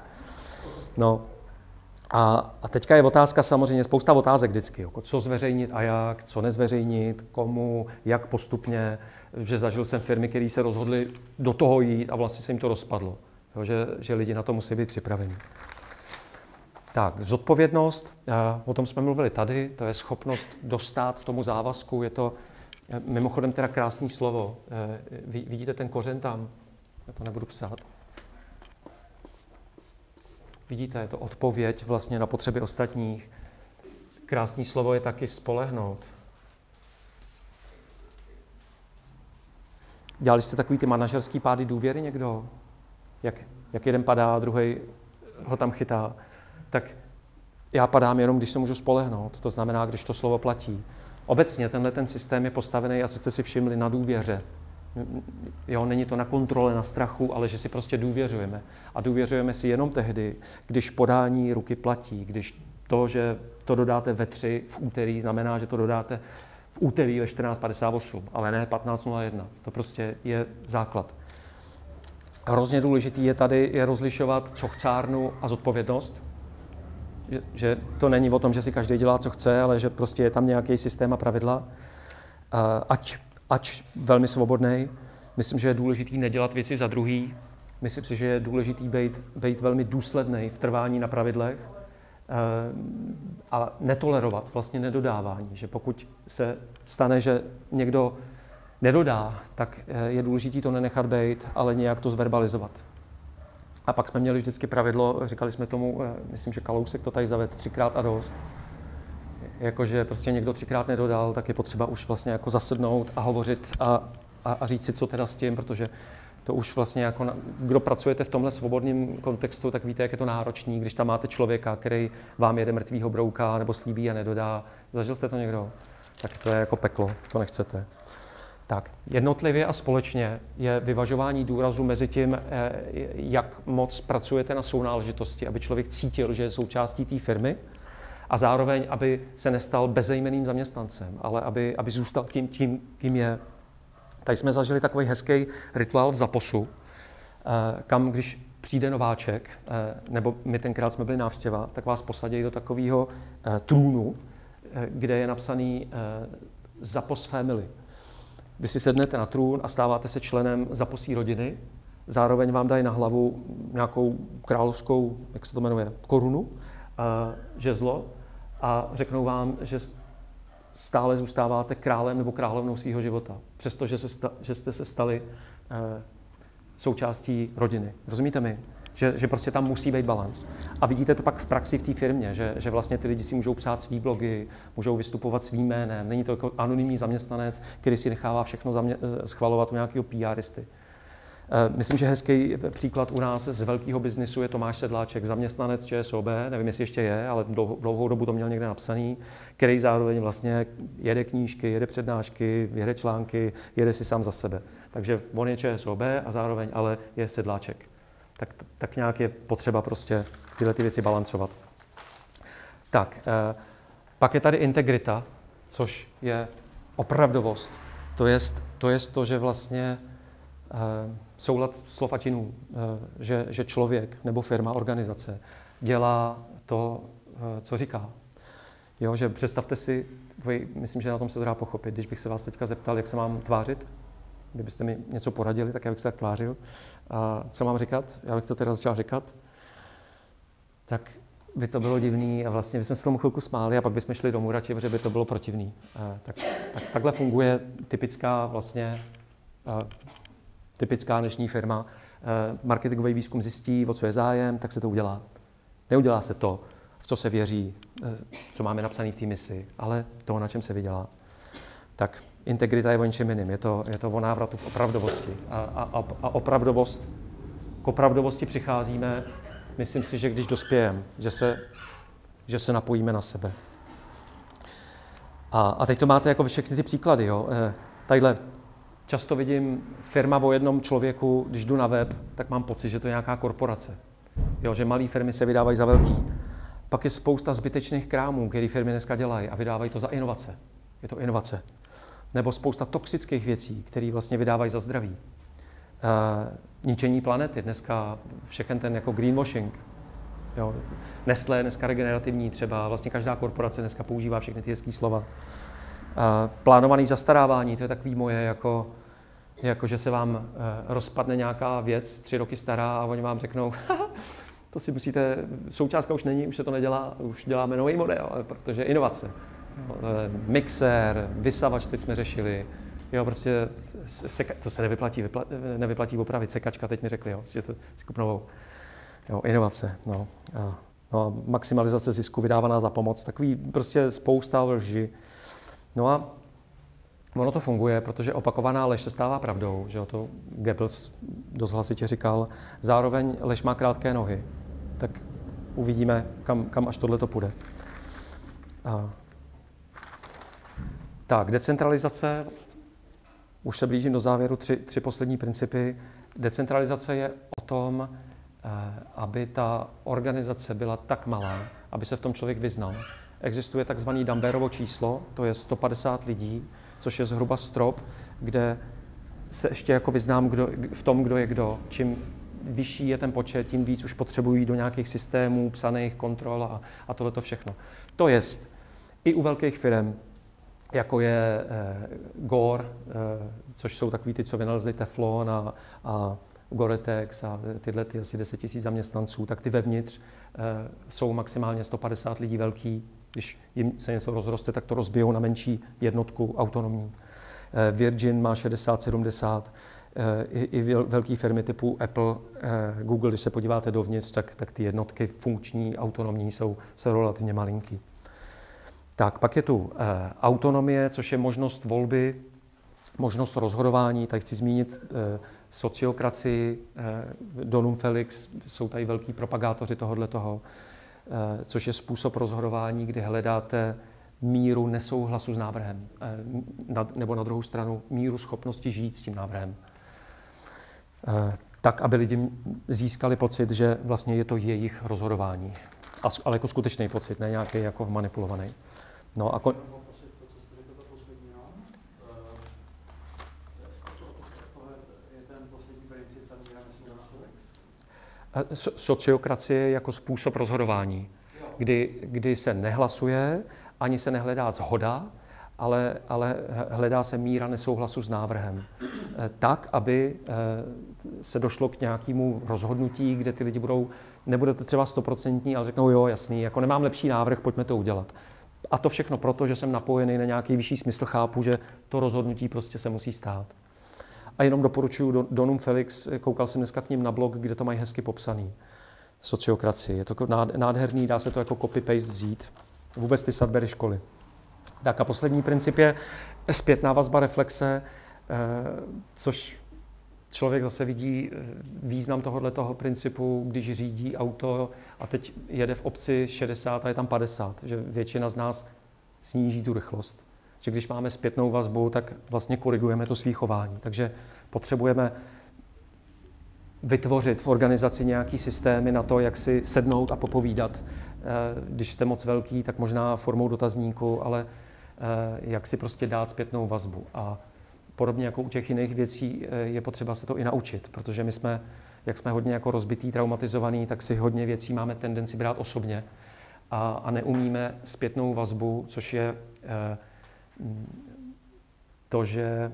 No. A, a teďka je otázka samozřejmě, spousta otázek vždycky, jako co zveřejnit a jak, co nezveřejnit, komu, jak postupně, že zažil jsem firmy, které se rozhodly do toho jít a vlastně se jim to rozpadlo, jo, že, že lidi na to musí být připraveni. Tak, zodpovědnost, o tom jsme mluvili tady, to je schopnost dostát tomu závazku, je to mimochodem teda krásné slovo, vidíte ten kořen tam, já to nebudu psát. Vidíte, je to odpověď vlastně na potřeby ostatních. Krásné slovo je taky spolehnout. Dělali jste takový ty manažerský pády důvěry někdo? Jak, jak jeden padá, druhý ho tam chytá. Tak já padám jenom, když se můžu spolehnout. To znamená, když to slovo platí. Obecně tenhle ten systém je postavený, asi jste si všimli, na důvěře. Jo, není to na kontrole, na strachu, ale že si prostě důvěřujeme. A důvěřujeme si jenom tehdy, když podání ruky platí, když to, že to dodáte ve tři v úterý, znamená, že to dodáte v úterý ve čtrnáct padesát osm, ale ne patnáct nula jedna. To prostě je základ. Hrozně důležitý je tady je rozlišovat cochcárnu a zodpovědnost. že to není o tom, že si každý dělá, co chce, ale že prostě je tam nějaký systém a pravidla, ať, ať velmi svobodnej. Myslím, že je důležitý nedělat věci za druhý. Myslím si, že je důležitý být, být velmi důslednej v trvání na pravidlech a netolerovat vlastně nedodávání. Že pokud se stane, že někdo nedodá, tak je důležitý to nenechat být, ale nějak to zverbalizovat. A pak jsme měli vždycky pravidlo, říkali jsme tomu, myslím, že Kalousek to tady zavedl, třikrát a dost. Jakože prostě někdo třikrát nedodal, tak je potřeba už vlastně jako zasednout a hovořit a, a, a říct si, co teda s tím, protože to už vlastně jako, na, kdo pracujete v tomhle svobodném kontextu, tak víte, jak je to náročný, když tam máte člověka, který vám jede mrtvýho brouka nebo slíbí a nedodá. Zažil jste to někdo? Tak to je jako peklo, to nechcete. Tak, jednotlivě a společně je vyvažování důrazu mezi tím, jak moc pracujete na sounáležitosti, aby člověk cítil, že je součástí té firmy a zároveň, aby se nestal bezejmenným zaměstnancem, ale aby, aby zůstal tím, tím, kým je. Tady jsme zažili takový hezký rituál v Zaposu, kam když přijde nováček, nebo my tenkrát jsme byli návštěva, tak vás posadí do takového trůnu, kde je napsaný Zapos Family. Vy si sednete na trůn a stáváte se členem zaposí rodiny. Zároveň vám dají na hlavu nějakou královskou, jak se to jmenuje, korunu, žezlo a řeknou vám, že stále zůstáváte králem nebo královnou svého života, přestože se sta, že jste se stali součástí rodiny. Rozumíte mi? Že, že prostě tam musí být balanc. A vidíte to pak v praxi v té firmě, že, že vlastně ty lidi si můžou psát svý blogy, můžou vystupovat svým jménem. Není to jako anonymní zaměstnanec, který si nechává všechno zamě- schvalovat u nějakého PRisty. Myslím, že hezký příklad u nás z velkého biznisu je Tomáš Sedláček, zaměstnanec ČSOB, nevím, jestli ještě je, ale dlouhou dobu to měl někde napsaný, který zároveň vlastně jede knížky, jede přednášky, jede články, jede si sám za sebe. Takže on je ČSOB a zároveň ale je Sedláček. Tak, tak nějak je potřeba prostě tyhle ty věci balancovat. Tak, eh, pak je tady integrita, což je opravdovost. To je to, jest to, že vlastně eh, soulad slov a činů, eh, že, že člověk nebo firma, organizace dělá to, eh, co říká. Jo, že představte si, myslím, že na tom se to dá pochopit, když bych se vás teďka zeptal, jak se mám tvářit, kdybyste mi něco poradili, tak já bych se tak tvářil. A co mám říkat? Já bych to teda začal říkat. Tak by to bylo divný a vlastně bychom se tomu chvilku smáli a pak bychom šli domů radši, protože by to bylo protivný. Tak, tak, takhle funguje typická, vlastně, typická dnešní firma. Marketingový výzkum zjistí, o co je zájem, tak se to udělá. Neudělá se to, v co se věří, co máme napsané v té misi, ale to, na čem se vydělá. Tak. Integrita je o ničem jiným, je to, je to o návratu k opravdovosti. A, a, a opravdovost, k opravdovosti přicházíme, myslím si, že když dospějeme, že se, že se napojíme na sebe. A, a teď to máte jako všechny ty příklady. Jo? E, tadyhle často vidím firma o jednom člověku, když jdu na web, tak mám pocit, že to je nějaká korporace. Jo? Že malé firmy se vydávají za velký. Pak je spousta zbytečných krámů, které firmy dneska dělají a vydávají to za inovace. Je to inovace. Nebo spousta toxických věcí, které vlastně vydávají za zdraví. E, ničení planety, dneska všechen ten jako greenwashing. Jo. Nestlé, dneska regenerativní třeba, vlastně každá korporace dneska používá všechny ty hezký slova. E, plánované zastarávání, to je takový moje, jako, jako že se vám e, rozpadne nějaká věc, tři roky stará a oni vám řeknou, to si musíte, součástka už není, už se to nedělá, už děláme nový model, protože inovace. Mixer, vysavač, teď jsme řešili, jo, prostě seka- to se nevyplatí, vypla- nevyplatí opravit, sekačka, teď mi řekli, jo, je to skupnovou, jo, inovace, no, a, no a maximalizace zisku vydávaná za pomoc, takový prostě spousta lži, no a ono to funguje, protože opakovaná lež se stává pravdou, že jo, to Goebbels dost hlasitě říkal, zároveň lež má krátké nohy, tak uvidíme, kam, kam až tohle to půjde. A tak, decentralizace, už se blížím do závěru, tři, tři poslední principy. Decentralizace je o tom, aby ta organizace byla tak malá, aby se v tom člověk vyznal. Existuje takzvané Dunbarovo číslo, to je sto padesát lidí, což je zhruba strop, kde se ještě jako vyznám kdo, v tom, kdo je kdo. Čím vyšší je ten počet, tím víc už potřebují do nějakých systémů, psaných kontrol a, a tohleto všechno. To jest, i u velkých firm, jako je e, Gore, e, což jsou takový ty, co vynalezli teflon a, a Gore-Tex a tyhle ty asi deset tisíc zaměstnanců, tak ty vevnitř e, jsou maximálně sto padesát lidí velký. Když jim se něco rozroste, tak to rozbijou na menší jednotku autonomní. E, Virgin má šedesát sedmdesát. I, i velké firmy typu Apple, Google, když se podíváte dovnitř, tak, tak ty jednotky funkční, autonomní jsou, jsou relativně malinký. Tak, pak je tu autonomie, což je možnost volby, možnost rozhodování. Tady chci zmínit sociokracii, Donum Felix, jsou tady velký propagátoři tohohletoho, což je způsob rozhodování, kdy hledáte míru nesouhlasu s návrhem, nebo na druhou stranu míru schopnosti žít s tím návrhem. Tak, aby lidi získali pocit, že vlastně je to jejich rozhodování. Ale jako skutečný pocit, ne nějaký jako manipulovaný. No a kon... Sociokracie jako způsob rozhodování, kdy, kdy se nehlasuje, ani se nehledá shoda, ale, ale hledá se míra nesouhlasu s návrhem. Tak, aby se došlo k nějakému rozhodnutí, kde ty lidi budou, nebude to třeba stoprocentní, ale řeknou, jo, jasný, jako nemám lepší návrh, pojďme to udělat. A to všechno proto, že jsem napojený na nějaký vyšší smysl, chápu, že to rozhodnutí prostě se musí stát. A jenom doporučuji Donum Felix, koukal jsem dneska k ním na blog, kde to mají hezky popsaný. Sociokracie, je to nádherný, dá se to jako copy-paste vzít. Vůbec ty Sudbury školy. Tak a poslední princip je zpětná vazba reflexe, což člověk zase vidí význam tohoto principu, když řídí auto a teď jede v obci šedesát a je tam padesát, že většina z nás sníží tu rychlost. Že když máme zpětnou vazbu, tak vlastně korigujeme to svý chování. Takže potřebujeme vytvořit v organizaci nějaký systémy na to, jak si sednout a popovídat. Když jste moc velký, tak možná formou dotazníku, ale jak si prostě dát zpětnou vazbu. A podobně jako u těch jiných věcí je potřeba se to i naučit, protože my jsme, jak jsme hodně jako rozbitý, traumatizovaný, tak si hodně věcí máme tendenci brát osobně a, a neumíme zpětnou vazbu, což je to, že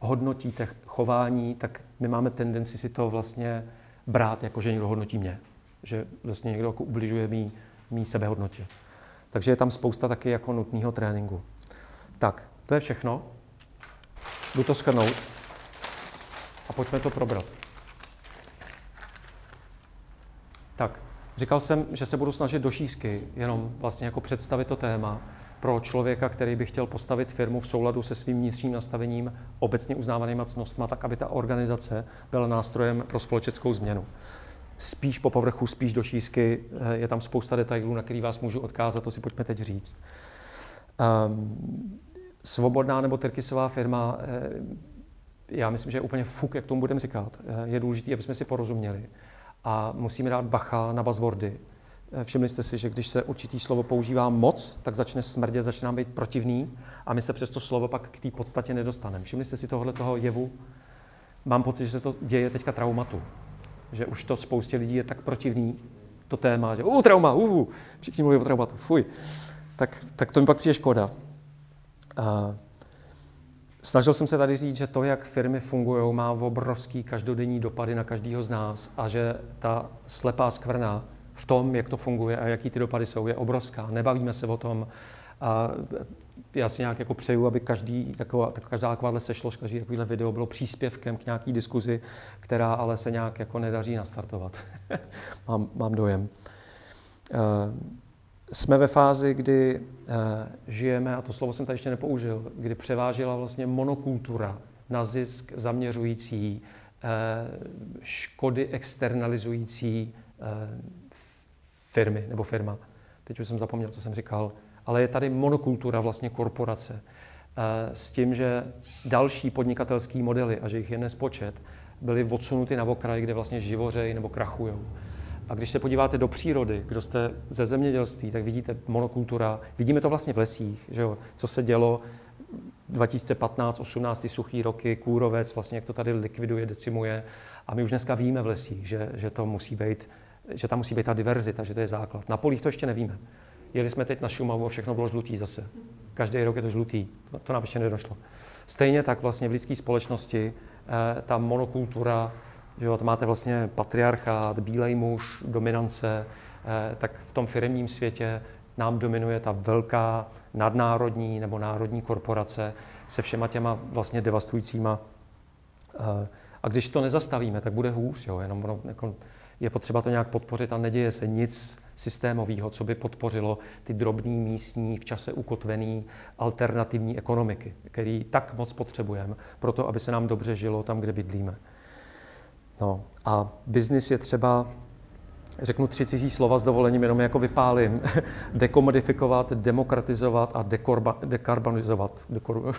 hodnotíte chování, tak my máme tendenci si to vlastně brát, jako že někdo hodnotí mě. Že vlastně někdo jako ubližuje mý, mý sebehodnotě. Takže je tam spousta taky jako nutného tréninku. Tak, to je všechno. Jdu to shrnout a pojďme to probrat. Tak, říkal jsem, že se budu snažit do šířky, jenom vlastně jako představit to téma pro člověka, který by chtěl postavit firmu v souladu se svým vnitřním nastavením, obecně uznávanýma cnostma, tak aby ta organizace byla nástrojem pro společenskou změnu. Spíš po povrchu, spíš do šířky, je tam spousta detailů, na který vás můžu odkázat, to si pojďme teď říct. Um, svobodná nebo Tyrkysová firma, já myslím, že je úplně fuk, jak tomu budeme říkat. Je důležité, aby jsme si porozuměli. A musíme dát bacha na buzzwordy. Všimli jste si, že když se určitý slovo používá moc, tak začne smrdět, začne nám být protivný a my se přes to slovo pak k té podstatě nedostaneme. Všimli jste si tohle toho jevu? Mám pocit, že se to děje teďka traumatu. Že už to spoustě lidí je tak protivný, to téma, že u, trauma, u, všichni mluví o traumatu, fuj. Tak, tak to mi pak přijde škoda. Uh, snažil jsem se tady říct, že to, jak firmy fungují, má obrovský každodenní dopady na každého z nás a že ta slepá skvrna v tom, jak to funguje a jaký ty dopady jsou, je obrovská. Nebavíme se o tom. A já si nějak jako přeju, aby každý, taková, každá takováhle sešlož, každý takovýhle video bylo příspěvkem k nějaký diskuzi, která ale se nějak jako nedaří nastartovat. mám, mám dojem. E, jsme ve fázi, kdy e, žijeme, a to slovo jsem tady ještě nepoužil, kdy převážila vlastně monokultura na zisk zaměřující, e, škody externalizující e, firmy nebo firma. Teď už jsem zapomněl, co jsem říkal. Ale je tady monokultura vlastně korporace s tím, že další podnikatelské modely, a že jich je nespočet, byly odsunuty na okraj, kde vlastně živořejí nebo krachují. A když se podíváte do přírody, kdo jste ze zemědělství, tak vidíte monokultura, vidíme to vlastně v lesích, že jo, co se dělo dva tisíce patnáct osmnáct, suchý roky, kůrovec, vlastně jak to tady likviduje, decimuje. A my už dneska víme v lesích, že, že, to musí být, že tam musí být ta diverzita, že to je základ. Na polích to ještě nevíme. Jeli jsme teď na Šumavu a všechno bylo žlutý zase. Každý rok je to žlutý. To nám ještě nedošlo. Stejně tak vlastně v lidské společnosti ta monokultura, že jo, tam máte vlastně patriarchát, bílej muž, dominance, tak v tom firemním světě nám dominuje ta velká nadnárodní nebo národní korporace se všema těma vlastně devastujícíma. A když to nezastavíme, tak bude hůř. Jo? Jenom ono, jako je potřeba to nějak podpořit a neděje se nic systémového, co by podpořilo ty drobné místní, v čase ukotvené alternativní ekonomiky, které tak moc potřebujeme, proto aby se nám dobře žilo tam, kde bydlíme. No, a biznis je třeba, řeknu tři cizí slova s dovolením, jenom jako vypálím, dekomodifikovat, demokratizovat a dekorba, dekarbonizovat. Dekor,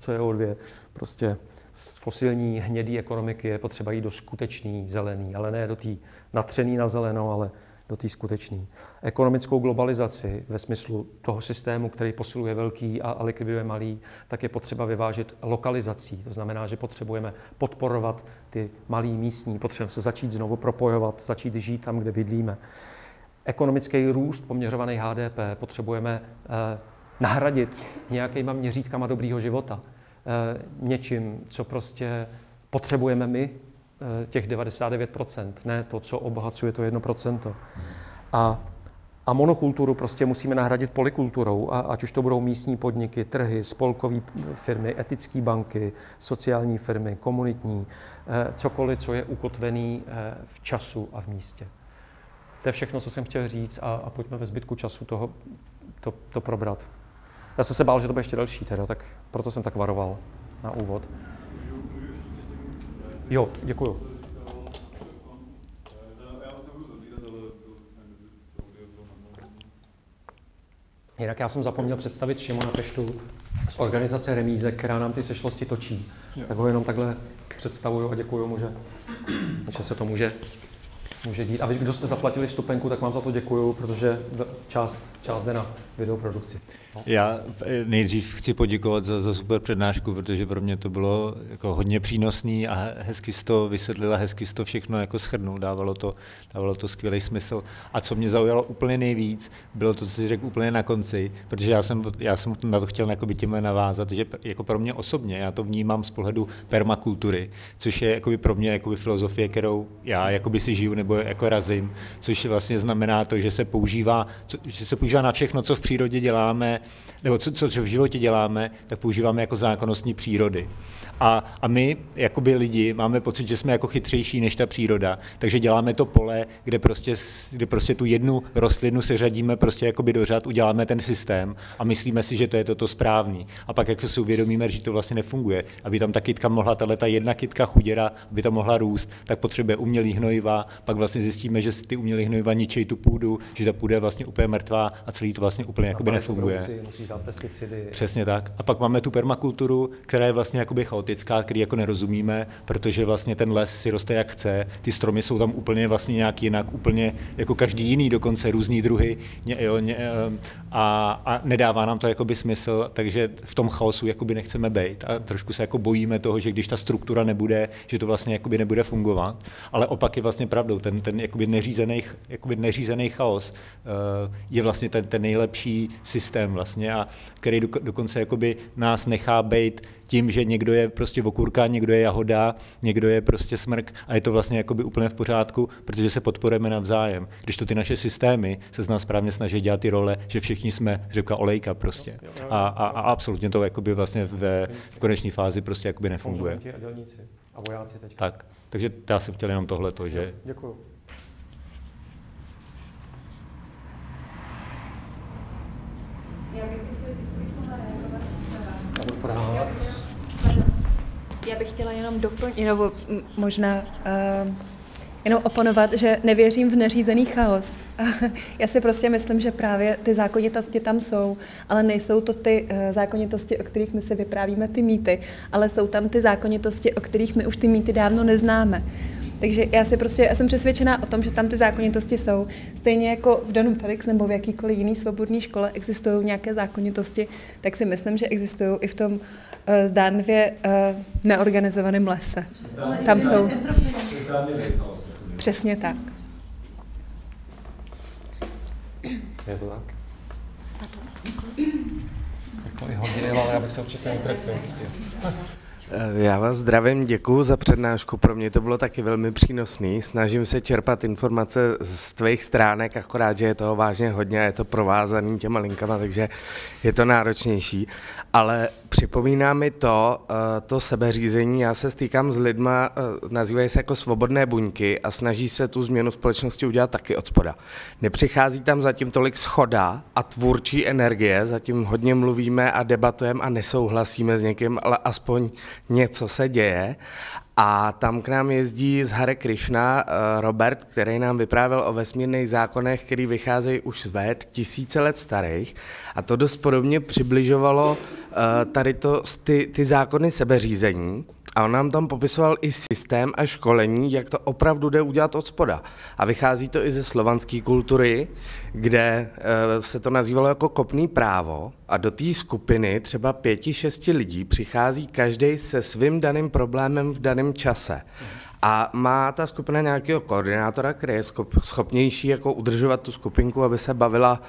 co je o dvě? Prostě z fosilní hnědý ekonomiky je potřeba jít do skutečný zelený, ale ne do té natřený na zeleno, ale do té skutečný. Ekonomickou globalizaci ve smyslu toho systému, který posiluje velký a likviduje malý, tak je potřeba vyvážit lokalizací. To znamená, že potřebujeme podporovat ty malý místní, potřebujeme se začít znovu propojovat, začít žít tam, kde bydlíme. Ekonomický růst poměřovaný H D P potřebujeme eh, nahradit nějakýma měřítkama dobrýho života. Eh, něčím, co prostě potřebujeme my, těch devadesát devět procent, ne to, co obohacuje to jedno procento. A, a monokulturu prostě musíme nahradit polykulturou, a, ať už to budou místní podniky, trhy, spolkové firmy, etické banky, sociální firmy, komunitní, eh, cokoliv, co je ukotvený eh, v času a v místě. To je všechno, co jsem chtěl říct, a, a pojďme ve zbytku času toho, to, to probrat. Já jsem se bál, že to bude ještě delší, teda, tak proto jsem tak varoval na úvod. Jo, děkuju. Jinak já jsem zapomněl představit Šimona Peštu z organizace Remíze, která nám ty sešlosti točí. Jo. Tak ho jenom takhle představuju a děkuju mu, že, že se to může, může dít. A vy, kdo jste zaplatili vstupenku, tak vám za to děkuju, protože část, část jde na videoprodukci. No. Já nejdřív chci poděkovat za, za super přednášku, protože pro mě to bylo jako hodně přínosný a hezky to vysvětlila, hezky to všechno jako shrnul, dávalo to, dávalo to skvělý smysl. A co mě zaujalo úplně nejvíc, bylo to, co jsi řekl úplně na konci, protože já jsem, já jsem na to chtěl tímhle navázat, že jako pro mě osobně, já to vnímám z pohledu permakultury, což je pro mě filozofie, kterou já si žiju nebo jako razím, což vlastně znamená to, že se používá, co, že se používá na všechno, co v přírodě děláme, nebo co, co v životě děláme, tak používáme jako zákonnostní přírody. A, a my, jakoby lidi, máme pocit, že jsme jako chytřejší než ta příroda, takže děláme to pole, kde prostě, kde prostě tu jednu rostlinu seřadíme prostě jakoby do řad, uděláme ten systém a myslíme si, že to je toto správný. A pak jako si uvědomíme, že to vlastně nefunguje. Aby tam ta kytka mohla, ta jedna kytka chuděra, aby tam mohla růst, tak potřebuje umělý hnojiva, pak vlastně zjistíme, že ty umělý hnojiva ničí tu půdu, že ta půda je vlastně úplně mrtvá a celý to vlastně úplně jakoby nefunguje. Musíš dát pesticidy. Přesně tak. A pak máme tu permakulturu, která je vlastně jakoby chaotická, který jako nerozumíme, protože vlastně ten les si roste jak chce, ty stromy jsou tam úplně vlastně nějak jinak, úplně jako každý jiný, dokonce různý druhy, ně, jo, ně, a, a nedává nám to jakoby smysl, takže v tom chaosu jakoby nechceme být a trošku se jako bojíme toho, že když ta struktura nebude, že to vlastně jakoby nebude fungovat, ale opak je vlastně pravdou, ten, ten jakoby neřízený, jakoby neřízený chaos je vlastně ten, ten nejlepší systém vlastně a který do, dokonce jakoby nás nechá být tím, že někdo je prostě okurka, někdo je jahoda, někdo je prostě smrk a je to vlastně jakoby úplně v pořádku, protože se podporujeme navzájem. Když to ty naše systémy se z nás správně snaží dělat ty role, že všichni jsme řepka olejka prostě a, a, a absolutně to jakoby vlastně ve, v konečné fázi prostě jakoby nefunguje. A vojáci teď. Tak, takže já jsem chtěl jenom tohleto, že... Děkuju. Já bych chtěla jenom doplnit, nebo možná uh, jenom oponovat, že nevěřím v neřízený chaos. Já si prostě myslím, že právě ty zákonitosti tam jsou, ale nejsou to ty uh, zákonitosti, o kterých my si vyprávíme ty mýty, ale jsou tam ty zákonitosti, o kterých my už ty mýty dávno neznáme. Takže já, si prostě, já jsem přesvědčená o tom, že tam ty zákonitosti jsou. Stejně jako v Donum Felix nebo v jakýkoliv jiný svobodné škole existují nějaké zákonitosti, tak si myslím, že existují i v tom uh, zdánlivě uh, neorganizovaném lese. Zdánlivě. Tam jsou... Zdánlivě. Přesně tak. Je to tak? Tak to i hodiny, ale já bych se určitě netrefil. Já vás zdravím, děkuji za přednášku, pro mě to bylo taky velmi přínosný. Snažím se čerpat informace z tvých stránek, akorát, že je toho vážně hodně a je to provázaný těma linkama, takže je to náročnější. Ale připomíná mi to, to sebeřízení, já se stýkám s lidma, nazývají se jako svobodné buňky a snaží se tu změnu společnosti udělat taky od spoda. Nepřichází tam zatím tolik shoda a tvůrčí energie, zatím hodně mluvíme a debatujeme a nesouhlasíme s někým, ale aspoň něco se děje a tam k nám jezdí z Hare Krishna Robert, který nám vyprávěl o vesmírných zákonech, který vycházejí už z věd, tisíce let starých a to dost podobně přibližovalo tady to, ty, ty zákony sebeřízení a on nám tam popisoval i systém a školení, jak to opravdu jde udělat od spoda. A vychází to i ze slovanské kultury, kde se to nazývalo jako kopný právo a do té skupiny třeba pěti, šesti lidí přichází každý se svým daným problémem v daném čase. A má ta skupina nějakého koordinátora, který je schopnější jako udržovat tu skupinku, aby se bavila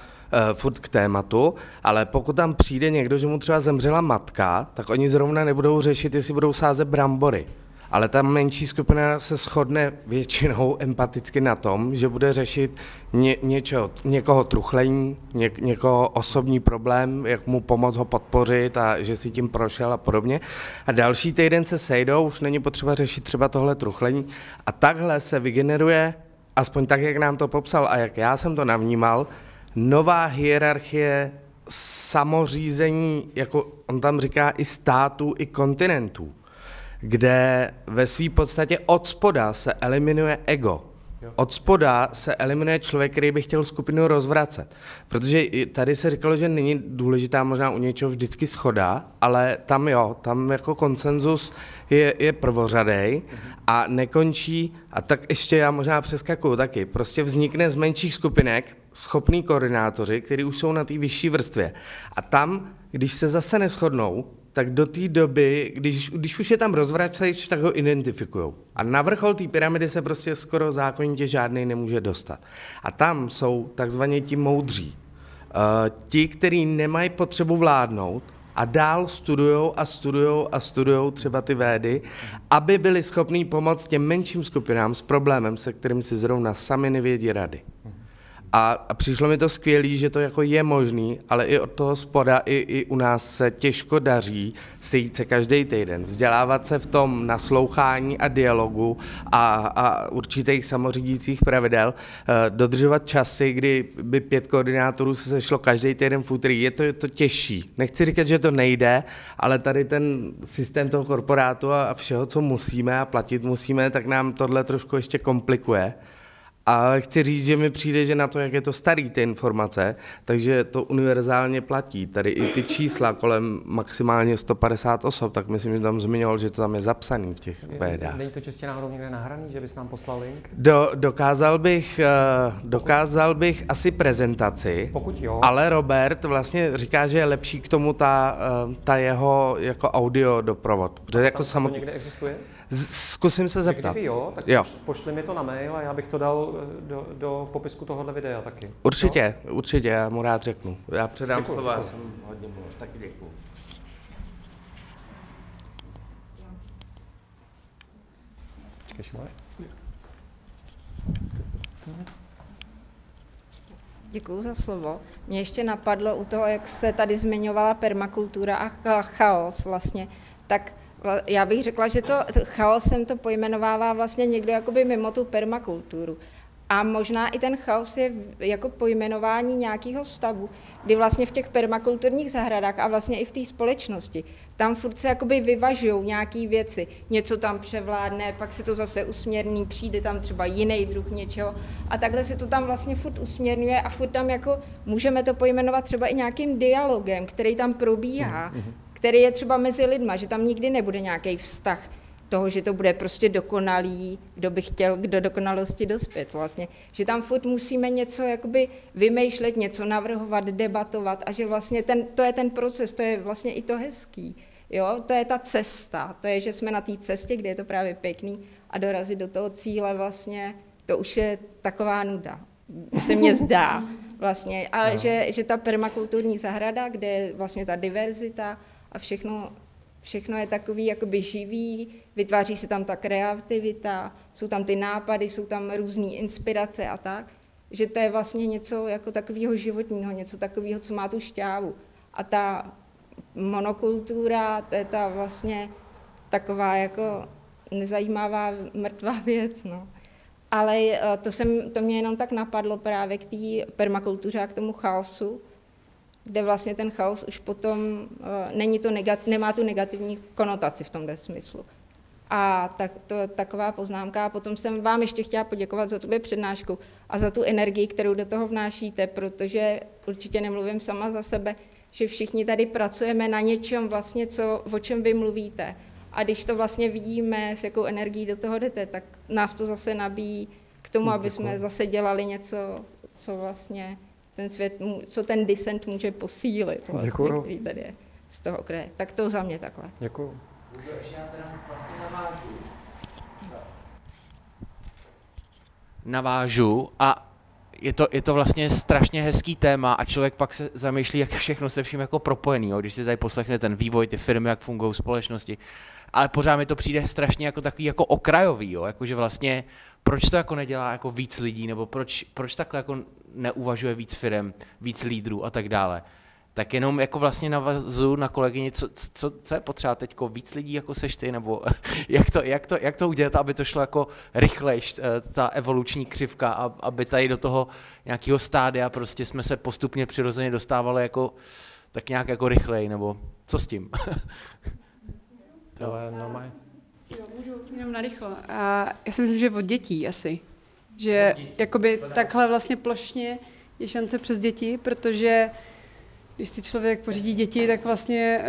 furt k tématu, ale pokud tam přijde někdo, že mu třeba zemřela matka, tak oni zrovna nebudou řešit, jestli budou sázet brambory. Ale ta menší skupina se shodne většinou empaticky na tom, že bude řešit ně, něčeho, někoho truchlení, ně, někoho osobní problém, jak mu pomoct ho podpořit a že si tím prošel a podobně. A další týden se sejdou, už není potřeba řešit třeba tohle truchlení a takhle se vygeneruje, aspoň tak, jak nám to popsal a jak já jsem to navnímal, nová hierarchie samořízení, jako on tam říká, i států, i kontinentů, kde ve své podstatě od spoda se eliminuje ego. Od spoda se eliminuje člověk, který by chtěl skupinu rozvracet. Protože tady se říkalo, že není důležitá možná u něčeho vždycky shoda, ale tam jo, tam jako konsenzus je, je prvořadej a nekončí, a tak ještě já možná přeskakuju taky, prostě vznikne z menších skupinek schopní koordinátoři, kteří už jsou na té vyšší vrstvě. A tam, když se zase neshodnou, tak do té doby, když, když už je tam rozvraceč, tak ho identifikujou. A na vrchol té pyramidy se prostě skoro zákonitě žádný nemůže dostat. A tam jsou takzvaně ti moudří. Uh, ti, kteří nemají potřebu vládnout a dál studují a studují a studují třeba ty védy, aby byli schopní pomoct těm menším skupinám s problémem, se kterým si zrovna sami nevědí rady. A přišlo mi to skvělý, že to jako je možný, ale i od toho spoda, i, i u nás se těžko daří sejít se každý týden, vzdělávat se v tom naslouchání a dialogu a, a určitých samořídících pravidel, dodržovat časy, kdy by pět koordinátorů se sešlo každý týden v úterý, je to, je to těžší. Nechci říkat, že to nejde, ale tady ten systém toho korporátu a všeho, co musíme a platit musíme, tak nám tohle trošku ještě komplikuje. Ale chci říct, že mi přijde, že na to, jak je to starý, ty informace, takže to univerzálně platí. Tady i ty čísla kolem maximálně sto padesát osob, tak myslím, že tam zmiňoval, že to tam je zapsaný v těch védách. Není to čistě náhodou někde nahraný, že bys nám poslal link? Do, dokázal bych, dokázal bych asi prezentaci, pokud jo. Ale Robert vlastně říká, že je lepší k tomu ta, ta jeho jako audio doprovod. Protože jako samot... to někde existuje? Zkusím se zeptat. Kdyby jo, tak jo. Pošli mi to na mail a já bych to dal do, do popisku tohohle videa taky. Určitě, no? Určitě, já mu rád řeknu. Já předám děkuju, slova, děkuju. Já jsem hodně mluvil, taky děkuju. Děkuju za slovo. Mě ještě napadlo u toho, jak se tady zmiňovala permakultura a chaos vlastně, tak já bych řekla, že to chaosem to pojmenovává vlastně někdo jakoby mimo tu permakulturu. A možná i ten chaos je jako pojmenování nějakého stavu, kdy vlastně v těch permakulturních zahradách a vlastně i v té společnosti, tam furt se jakoby vyvažujou nějaké věci, něco tam převládne, pak se to zase usměrní, přijde tam třeba jiný druh něčeho a takhle se to tam vlastně furt usměrňuje a furt tam jako můžeme to pojmenovat třeba i nějakým dialogem, který tam probíhá, který je třeba mezi lidma, že tam nikdy nebude nějaký vztah. toho, že to bude prostě dokonalý, kdo by chtěl k dokonalosti dospět vlastně. Že tam furt musíme něco jakoby vymýšlet, něco navrhovat, debatovat a že vlastně ten, to je ten proces, to je vlastně i to hezký. Jo? To je ta cesta, to je, že jsme na té cestě, kde je to právě pěkný a dorazit do toho cíle vlastně, to už je taková nuda, se mně zdá vlastně. A no. že, že ta permakulturní zahrada, kde je vlastně ta diverzita a všechno, všechno je takový jakoby živý, vytváří se tam ta kreativita, jsou tam ty nápady, jsou tam různé inspirace a tak, že to je vlastně něco jako takového životního, něco takového, co má tu šťávu. A ta monokultura, to je ta vlastně taková jako nezajímavá mrtvá věc, no. Ale to, jsem, to mě jenom tak napadlo právě k té permakultuře a k tomu chaosu, kde vlastně ten chaos už potom není to negat, nemá tu negativní konotaci v tomhle smyslu. A tak, to je taková poznámka. A potom jsem vám ještě chtěla poděkovat za tuhle přednášku a za tu energii, kterou do toho vnášíte, protože určitě nemluvím sama za sebe, že všichni tady pracujeme na něčem, vlastně, co, o čem vy mluvíte. A když to vlastně vidíme, s jakou energií do toho jdete, tak nás to zase nabíjí k tomu, aby jsme zase dělali něco, co vlastně ten svět, co ten disent může posílit, vlastně, který tady je z toho kraje. Tak to za mě takhle. Děkuju. Navážu a je to, je to vlastně strašně hezký téma a člověk pak se zamýšlí, jak všechno se vším jako propojený, jo? Když si tady poslechne ten vývoj, ty firmy, jak fungují společnosti. Ale pořád mi to přijde strašně jako takový jako okrajový, jo? Jakože vlastně proč to jako nedělá jako víc lidí, nebo proč, proč takhle jako neuvažuje víc firem, víc lídrů a tak dále. Tak jenom jako vlastně navazuju na kolegyni, co, co, co je potřeba teďko, víc lidí jako seš ty, nebo jak to, jak, to, jak to udělat, aby to šlo jako rychlejš, ta evoluční křivka, a aby tady do toho nějakého stádia prostě jsme se postupně přirozeně dostávali jako tak nějak jako rychleji, nebo co s tím? Ale no maj. Jo, můžu jenom narychlo. A já si myslím, že od dětí asi, že dětí. Jakoby takhle vlastně plošně je šance přes děti, protože když si člověk pořídí děti, tak vlastně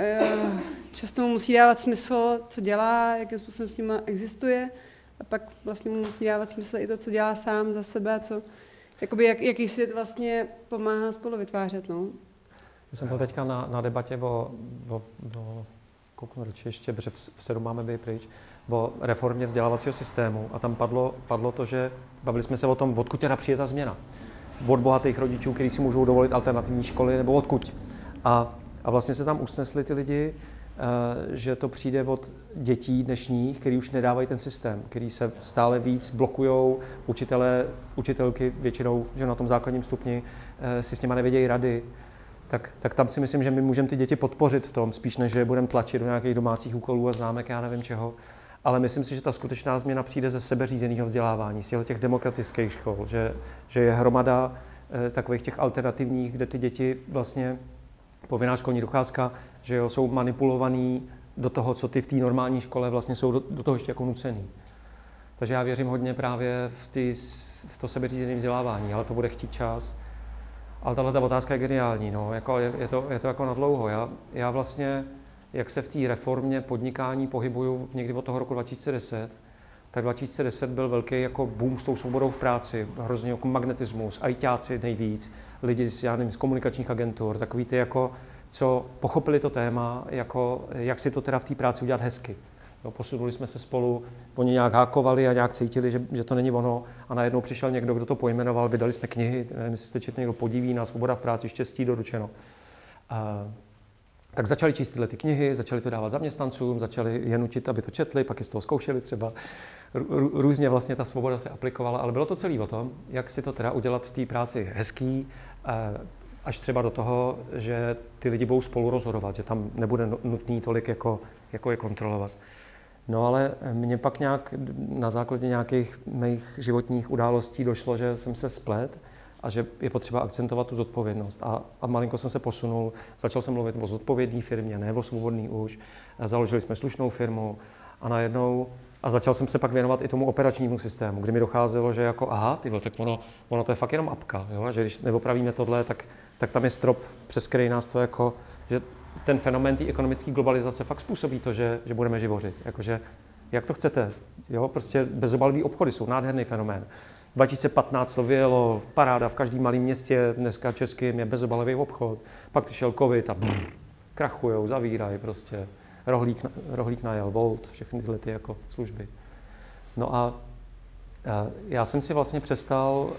často mu musí dávat smysl, co dělá, jakým způsobem s nimi existuje. A pak vlastně mu musí dávat smysl i to, co dělá sám za sebe, co, jakoby jak, jaký svět vlastně pomáhá spolu vytvářet. No. Já jsem byl teďka na, na debatě o, o, o kouknu radši ještě, protože v sedu máme být pryč, o reformě vzdělávacího systému. A tam padlo, padlo to, že bavili jsme se o tom, odkud teda přijde ta změna. Od bohatých rodičů, kteří si můžou dovolit alternativní školy, nebo odkud. A, a vlastně se tam usnesli ty lidi, že to přijde od dětí dnešních, kteří už nedávají ten systém, který se stále víc blokujou, učitelé, učitelky většinou, že na tom základním stupni si s nimi nevědějí rady. Tak, tak tam si myslím, že my můžeme ty děti podpořit v tom, spíš než je budeme tlačit do nějakých domácích úkolů a známek, já nevím čeho. Ale myslím si, že ta skutečná změna přijde ze sebeřízeného vzdělávání, z těch demokratických škol, že, že je hromada e, takových těch alternativních, kde ty děti vlastně povinná školní docházka, že jo, jsou manipulovaný do toho, co ty v té normální škole vlastně jsou do, do toho ještě jako nucený. Takže já věřím hodně právě v, ty, v to sebeřízené vzdělávání, ale to bude chtít čas. Ale tahle ta otázka je geniální, no, jako je, je, to, je to jako nadlouho. Já, já vlastně, jak se v té reformě podnikání pohybuju někdy od toho roku dva tisíce deset, tak dva tisíce deset byl velký jako boom s tou svobodou v práci, hrozně jako magnetismus, ajťáci nejvíc, lidi z, já nevím, z komunikačních agentur, takový ty jako, co pochopili to téma, jako, jak si to teda v té práci udělat hezky. Jo, posunuli jsme se spolu, oni nějak hákovali a nějak cítili, že, že to není ono a najednou přišel někdo, kdo to pojmenoval, vydali jsme knihy, nevím, jestli jste četli, někdo Podíví na svoboda v práci, štěstí doručeno. A tak začali číst tyhle ty knihy, začali to dávat zaměstnancům, začali je nutit, aby to četli, pak je z toho zkoušeli třeba. Různě vlastně ta svoboda se aplikovala, ale bylo to celý o tom, jak si to teda udělat v té práci hezký, až třeba do toho, že ty lidi budou spolu rozhodovat, že tam nebude nutný tolik, jako, jako je kontrolovat. No ale mně pak nějak na základě nějakých mých životních událostí došlo, že jsem se splet a že je potřeba akcentovat tu zodpovědnost. A, a malinko jsem se posunul, začal jsem mluvit o zodpovědné firmě, ne o svobodný už, založili jsme slušnou firmu a najednou, a začal jsem se pak věnovat i tomu operačnímu systému, kdy mi docházelo, že jako aha, tyhle, tak ono, ono to je fakt jenom apka, jo? Že když neopravíme tohle, tak, tak tam je strop, přes který nás to jako, že ten fenomén té ekonomické globalizace fakt způsobí to, že, že budeme živořit. Jakože jak to chcete. Jo, prostě bezobalové obchody jsou nádherný fenomén. dva tisíce patnáct to vyjelo, paráda, v každém malém městě, dneska českým je bezobalový obchod. Pak přišel covid a brr, krachujou, zavírají prostě. Rohlík, rohlík najel, Volt, všechny tyhle ty jako služby. No a já jsem si vlastně přestal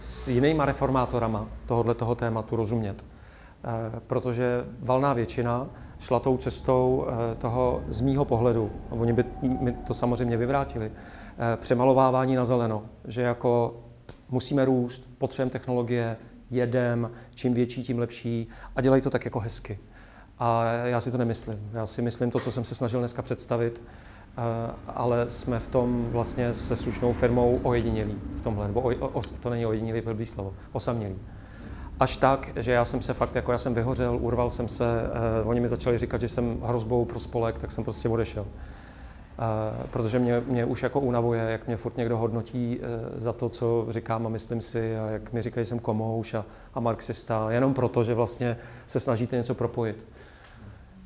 s jinýma reformátorama tohoto tématu rozumět, protože valná většina šla tou cestou toho z mýho pohledu, a oni by mi to samozřejmě vyvrátili, přemalovávání na zeleno, že jako musíme růst, potřebujeme technologie, jedem, čím větší, tím lepší a dělají to tak jako hezky. A já si to nemyslím. Já si myslím to, co jsem se snažil dneska představit, ale jsme v tom vlastně se Slušnou firmou ojedinělí v tomhle, nebo o, o, to není ojedinělí, blbý slovo, osamělí. Až tak, že já jsem se fakt, jako já jsem vyhořel, urval jsem se, eh, oni mi začali říkat, že jsem hrozbou pro spolek, tak jsem prostě odešel. Eh, protože mě, mě už jako unavuje, jak mě furt někdo hodnotí eh, za to, co říkám a myslím si, a jak mi říkají, že jsem komouš a, a marxista, jenom proto, že vlastně se snažíte něco propojit.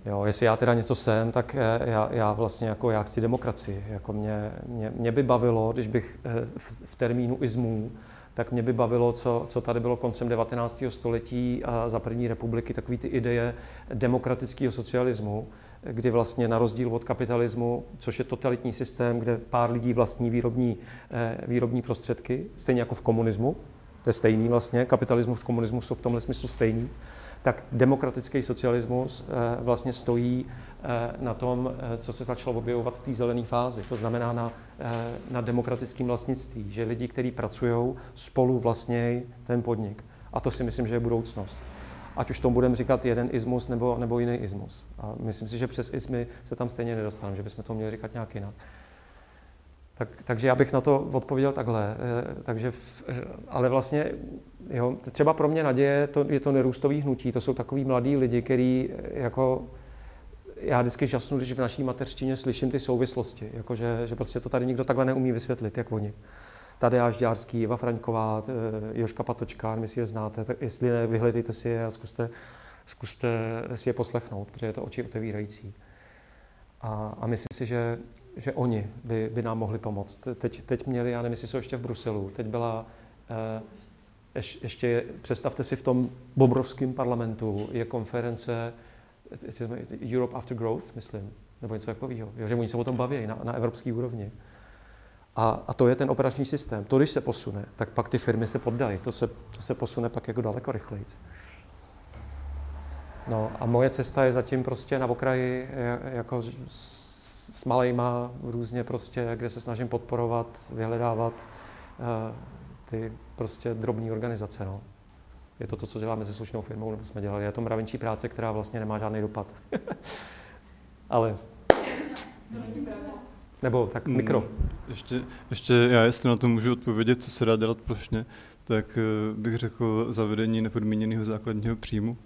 Jo, jestli já teda něco jsem, tak já, já vlastně jako já chci demokracii. Jako mě, mě, mě by bavilo, když bych v, v termínu ismů, tak mě by bavilo, co, co tady bylo koncem devatenáctého století a za první republiky, takový ty ideje demokratického socialismu, kdy vlastně na rozdíl od kapitalismu, což je totalitní systém, kde pár lidí vlastní výrobní, výrobní prostředky, stejně jako v komunismu, to je stejný vlastně, kapitalismus a komunismus jsou v tomhle smyslu stejný, tak demokratický socialismus vlastně stojí na tom, co se začalo objevovat v té zelené fázi. To znamená na, na demokratickém vlastnictví, že lidi, kteří pracují, spolu vlastnějí ten podnik. A to si myslím, že je budoucnost. Ať už tomu budeme říkat jeden ismus nebo, nebo jiný ismus. A myslím si, že přes ismy se tam stejně nedostaneme, že bychom to měli říkat nějak jinak. Tak, takže já bych na to odpověděl takhle. Takže, ale vlastně, jo, třeba pro mě naděje to, je to nerůstové hnutí. To jsou takový mladí lidi, který jako... Já vždycky žasnu, když v naší mateřštině slyším ty souvislosti. Jako, že, že prostě to tady nikdo takhle neumí vysvětlit, jak oni. Tadeáš Žďárský, Eva Fraňková, Jožka Patočka, my si je znáte. Tak jestli ne, vyhledejte si je a zkuste, zkuste si je poslechnout, protože je to oči otevírající. A, a myslím si, že, že oni by, by nám mohli pomoct. Teď, teď měli, já nevím, jestli jsou ještě v Bruselu, teď byla, eh, ještě, představte si, v tom bobrovském parlamentu je konference Europe After Growth, myslím, nebo něco takového, že oni se o tom baví na, na evropské úrovni. A, a to je ten operační systém. To, když se posune, tak pak ty firmy se poddají. To se, to se posune pak jako daleko rychlejc. No a moje cesta je zatím prostě na okraji, jako s malejma různě prostě, kde se snažím podporovat, vyhledávat uh, ty prostě drobné organizace, no. Je to to, co děláme se Slušnou firmou, nebo jsme dělali. Je to mravenčí práce, která vlastně nemá žádný dopad. Ale... Nebo tak mikro. Hmm, ještě, ještě já, jestli na to můžu odpovědět, co se dá dělat plošně, tak bych řekl zavedení nepodmíněného základního příjmu.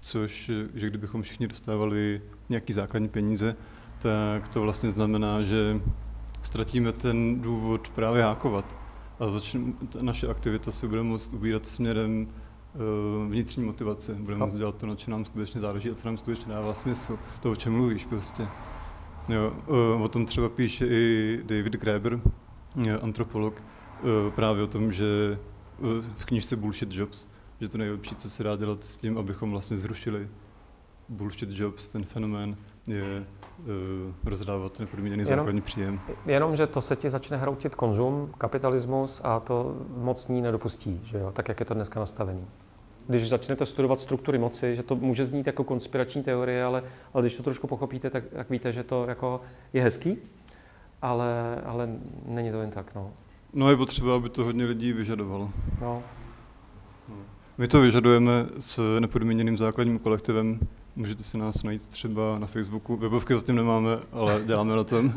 Což, že kdybychom všichni dostávali nějaký základní peníze, tak to vlastně znamená, že ztratíme ten důvod právě hákovat. A začne, naše aktivita se bude moct ubírat směrem uh, vnitřní motivace. Budeme moct dělat to, na čem nám skutečně záleží a co nám skutečně dává smysl. To, o čem mluvíš prostě. Jo, uh, o tom třeba píše i David Graeber, antropolog, uh, právě o tom, že uh, v knížce Bullshit Jobs, že to nejlepší, co se dá dělat s tím, abychom vlastně zrušili bullshit jobs, ten fenomén, je uh, rozdávat nepodmíněný základní příjem. Jenom, že to se ti začne hroutit konzum, kapitalismus a to mocní nedopustí, že jo? Tak jak je to dneska nastavený. Když začnete studovat struktury moci, že to může znít jako konspirační teorie, ale, ale když to trošku pochopíte, tak, tak víte, že to jako je hezký, ale, ale není to jen tak. No, no je potřeba, aby to hodně lidí vyžadovalo. No. My to vyžadujeme s nepodmíněným základním kolektivem. Můžete si nás najít třeba na Facebooku. Webovky zatím nemáme, ale děláme na tom.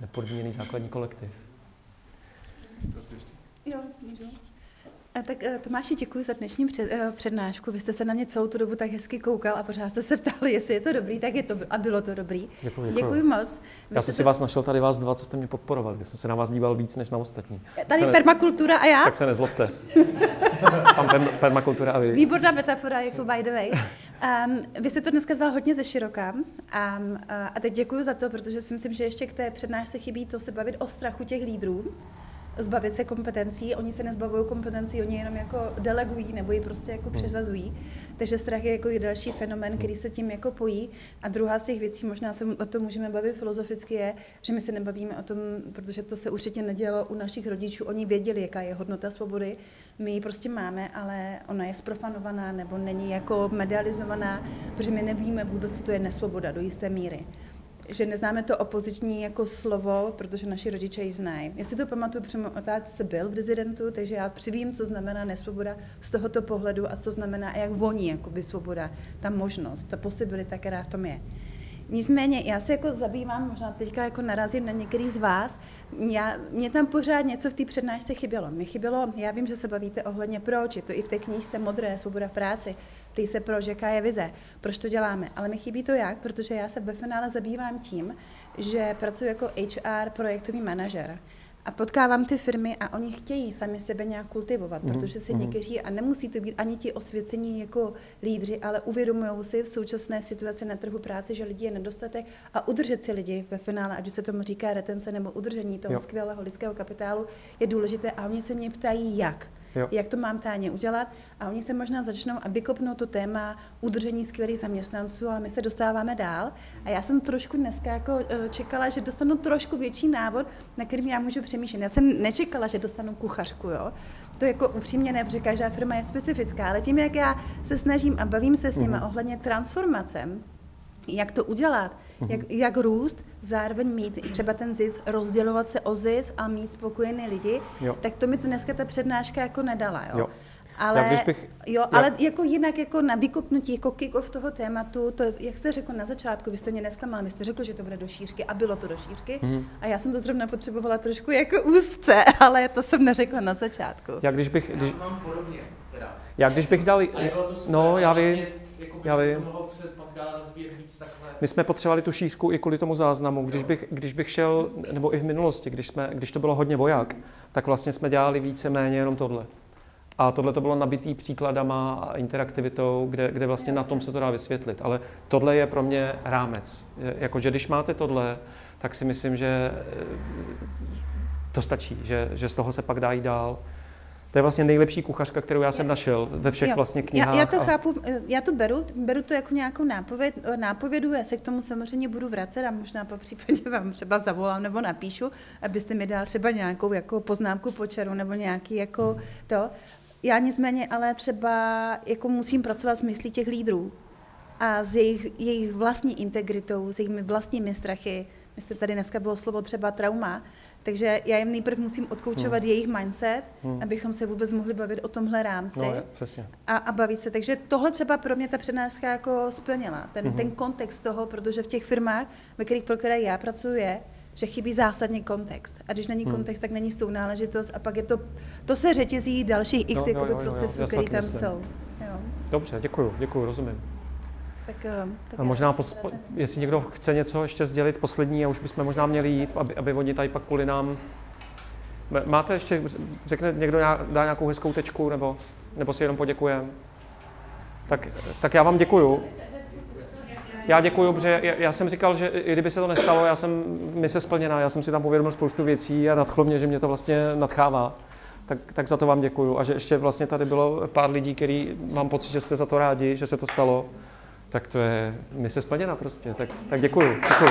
Nepodmíněný základní kolektiv. Jo, můžu. A tak Tomáši, děkuji za dnešní přednášku. Vy jste se na mě celou tu dobu tak hezky koukal a pořád jste se ptali, jestli je to dobrý, tak je to a bylo to dobrý. Děkuji, děkuji. děkuji moc. Vy já jsem si to... vás našel tady vás dva, co jste mě podporoval, já jsem se na vás díval víc než na ostatní. Tady ne... permakultura a já? Tak se nezlobte. Tam permakultura a vy. Výborná metafora, jako by the way. Um, vy jste to dneska vzal hodně ze široka a, a teď děkuji za to, protože si myslím, že ještě k té přednášce chybí to se bavit o strachu těch lídrů, zbavit se kompetencí, oni se nezbavují kompetencí, oni jenom jako delegují nebo ji prostě jako přezazují, takže strach je jako i další fenomén, který se tím jako pojí. A druhá z těch věcí, možná se o tom můžeme bavit filozoficky, je, že my se nebavíme o tom, protože to se určitě nedělo u našich rodičů, oni věděli, jaká je hodnota svobody, my ji prostě máme, ale ona je zprofanovaná nebo není jako medializovaná, protože my nevíme vůbec, co to je nesvoboda do jisté míry. Že neznáme to opoziční jako slovo, protože naši rodiče ji znají. Já si to pamatuju, protože můj otec byl v dizidentu, takže já přivím, co znamená nesvoboda z tohoto pohledu a co znamená, jak voní jakoby svoboda, ta možnost, ta posibilita, která v tom je. Nicméně, já se jako zabývám, možná teďka jako narazím na některý z vás, já, mě tam pořád něco v té přednášce chybělo. Mě chybělo, já vím, že se bavíte ohledně proč, je to i v té knížce Modré, svoboda v práci, ptej se proč, jaká je vize, proč to děláme, ale mi chybí to jak, protože já se ve finále zabývám tím, že pracuji jako H R projektový manažer. A potkávám ty firmy a oni chtějí sami sebe nějak kultivovat, protože se někteří, a nemusí to být ani ti osvěcení jako lídři, ale uvědomují si v současné situaci na trhu práce, že lidí je nedostatek a udržet si lidi ve finále, ať už se tomu říká retence nebo udržení toho jo. skvělého lidského kapitálu, je důležité a oni se mě ptají jak. Jo. Jak to mám táně udělat a oni se možná začnou a vykopnou to téma udržení skvělých zaměstnanců, ale my se dostáváme dál a já jsem trošku dneska jako čekala, že dostanu trošku větší návod, na kterým já můžu přemýšlet. Já jsem nečekala, že dostanu kuchařku, jo. To jako upřímně ne, protože každá firma je specifická, ale tím, jak já se snažím a bavím se s nimi mm-hmm. ohledně transformace, jak to udělat, mm-hmm. jak, jak růst, zároveň mít třeba ten zisk, rozdělovat se o zisk a mít spokojený lidi, jo. tak to mi to dneska ta přednáška jako nedala. Jo? Jo. Ale, já, bych, jo, já... ale jako jinak jako na vykopnutí, jako kick-off toho tématu, to, jak jste řekl na začátku, vy jste mě nesklamal, vy jste řekl, že to bude do šířky a bylo to do šířky mm-hmm. a já jsem to zrovna potřebovala trošku jako úzce, ale to jsem neřekla na začátku. Já když bych... Když... Já mám podobně, teda. Já když bych dal... No, já vím. Jako já vím. My jsme potřebovali tu šířku i kvůli tomu záznamu. Když bych, když bych šel, nebo i v minulosti, když, jsme, když to bylo hodně voják, tak vlastně jsme dělali více méně jenom tohle. A tohle to bylo nabitý příkladama a interaktivitou, kde, kde vlastně na tom se to dá vysvětlit. Ale tohle je pro mě rámec. Jakože když máte tohle, tak si myslím, že to stačí, že, že z toho se pak dá jít dál. To je vlastně nejlepší kuchařka, kterou já jsem našel ve všech jo. vlastně knihách. Já, já to a... chápu, já to beru, beru to jako nějakou nápověd, nápovědu, já se k tomu samozřejmě budu vracet a možná po případě vám třeba zavolám nebo napíšu, abyste mi dal třeba nějakou jako poznámku po čaru nebo nějaký jako to. Já nicméně ale třeba jako musím pracovat s myslí těch lídrů a s jejich, jejich vlastní integritou, s jejich vlastními strachy. Jestli tady dneska bylo slovo třeba trauma, takže já jim nejprve musím odkoučovat hmm. jejich mindset, hmm. abychom se vůbec mohli bavit o tomhle rámci no, je, přesně. A, a bavit se. Takže tohle třeba pro mě ta přednáška jako splnila, ten, hmm. ten kontext toho, protože v těch firmách, ve kterých pro které já pracuji, je, že chybí zásadně kontext. A když není kontext, hmm. tak není sounáležitost a pak je to, to se řetězí dalších x no, jakoby, jo, jo, procesů, které tam myslím. Jsou. Jo. Dobře, děkuju, děkuju, rozumím. Tak, tak a možná, pospo- jestli někdo chce něco ještě sdělit, poslední, a už bychom možná měli jít, aby, aby oni tady pak kvůli nám... Máte ještě, řekne někdo, dá nějakou hezkou tečku, nebo, nebo si jenom poděkujeme? Tak, tak já vám děkuju. Já děkuju, protože já, já jsem říkal, že i kdyby se to nestalo, já jsem mise splněná, já jsem si tam uvědomil spoustu věcí a nadchlo mě, že mě to vlastně nadchává. Tak, tak za to vám děkuju. A že ještě vlastně tady bylo pár lidí, který mám pocit, že jste za to rádi, že se to stalo. Tak to je mise splněna prostě, tak, tak děkuju, děkuju.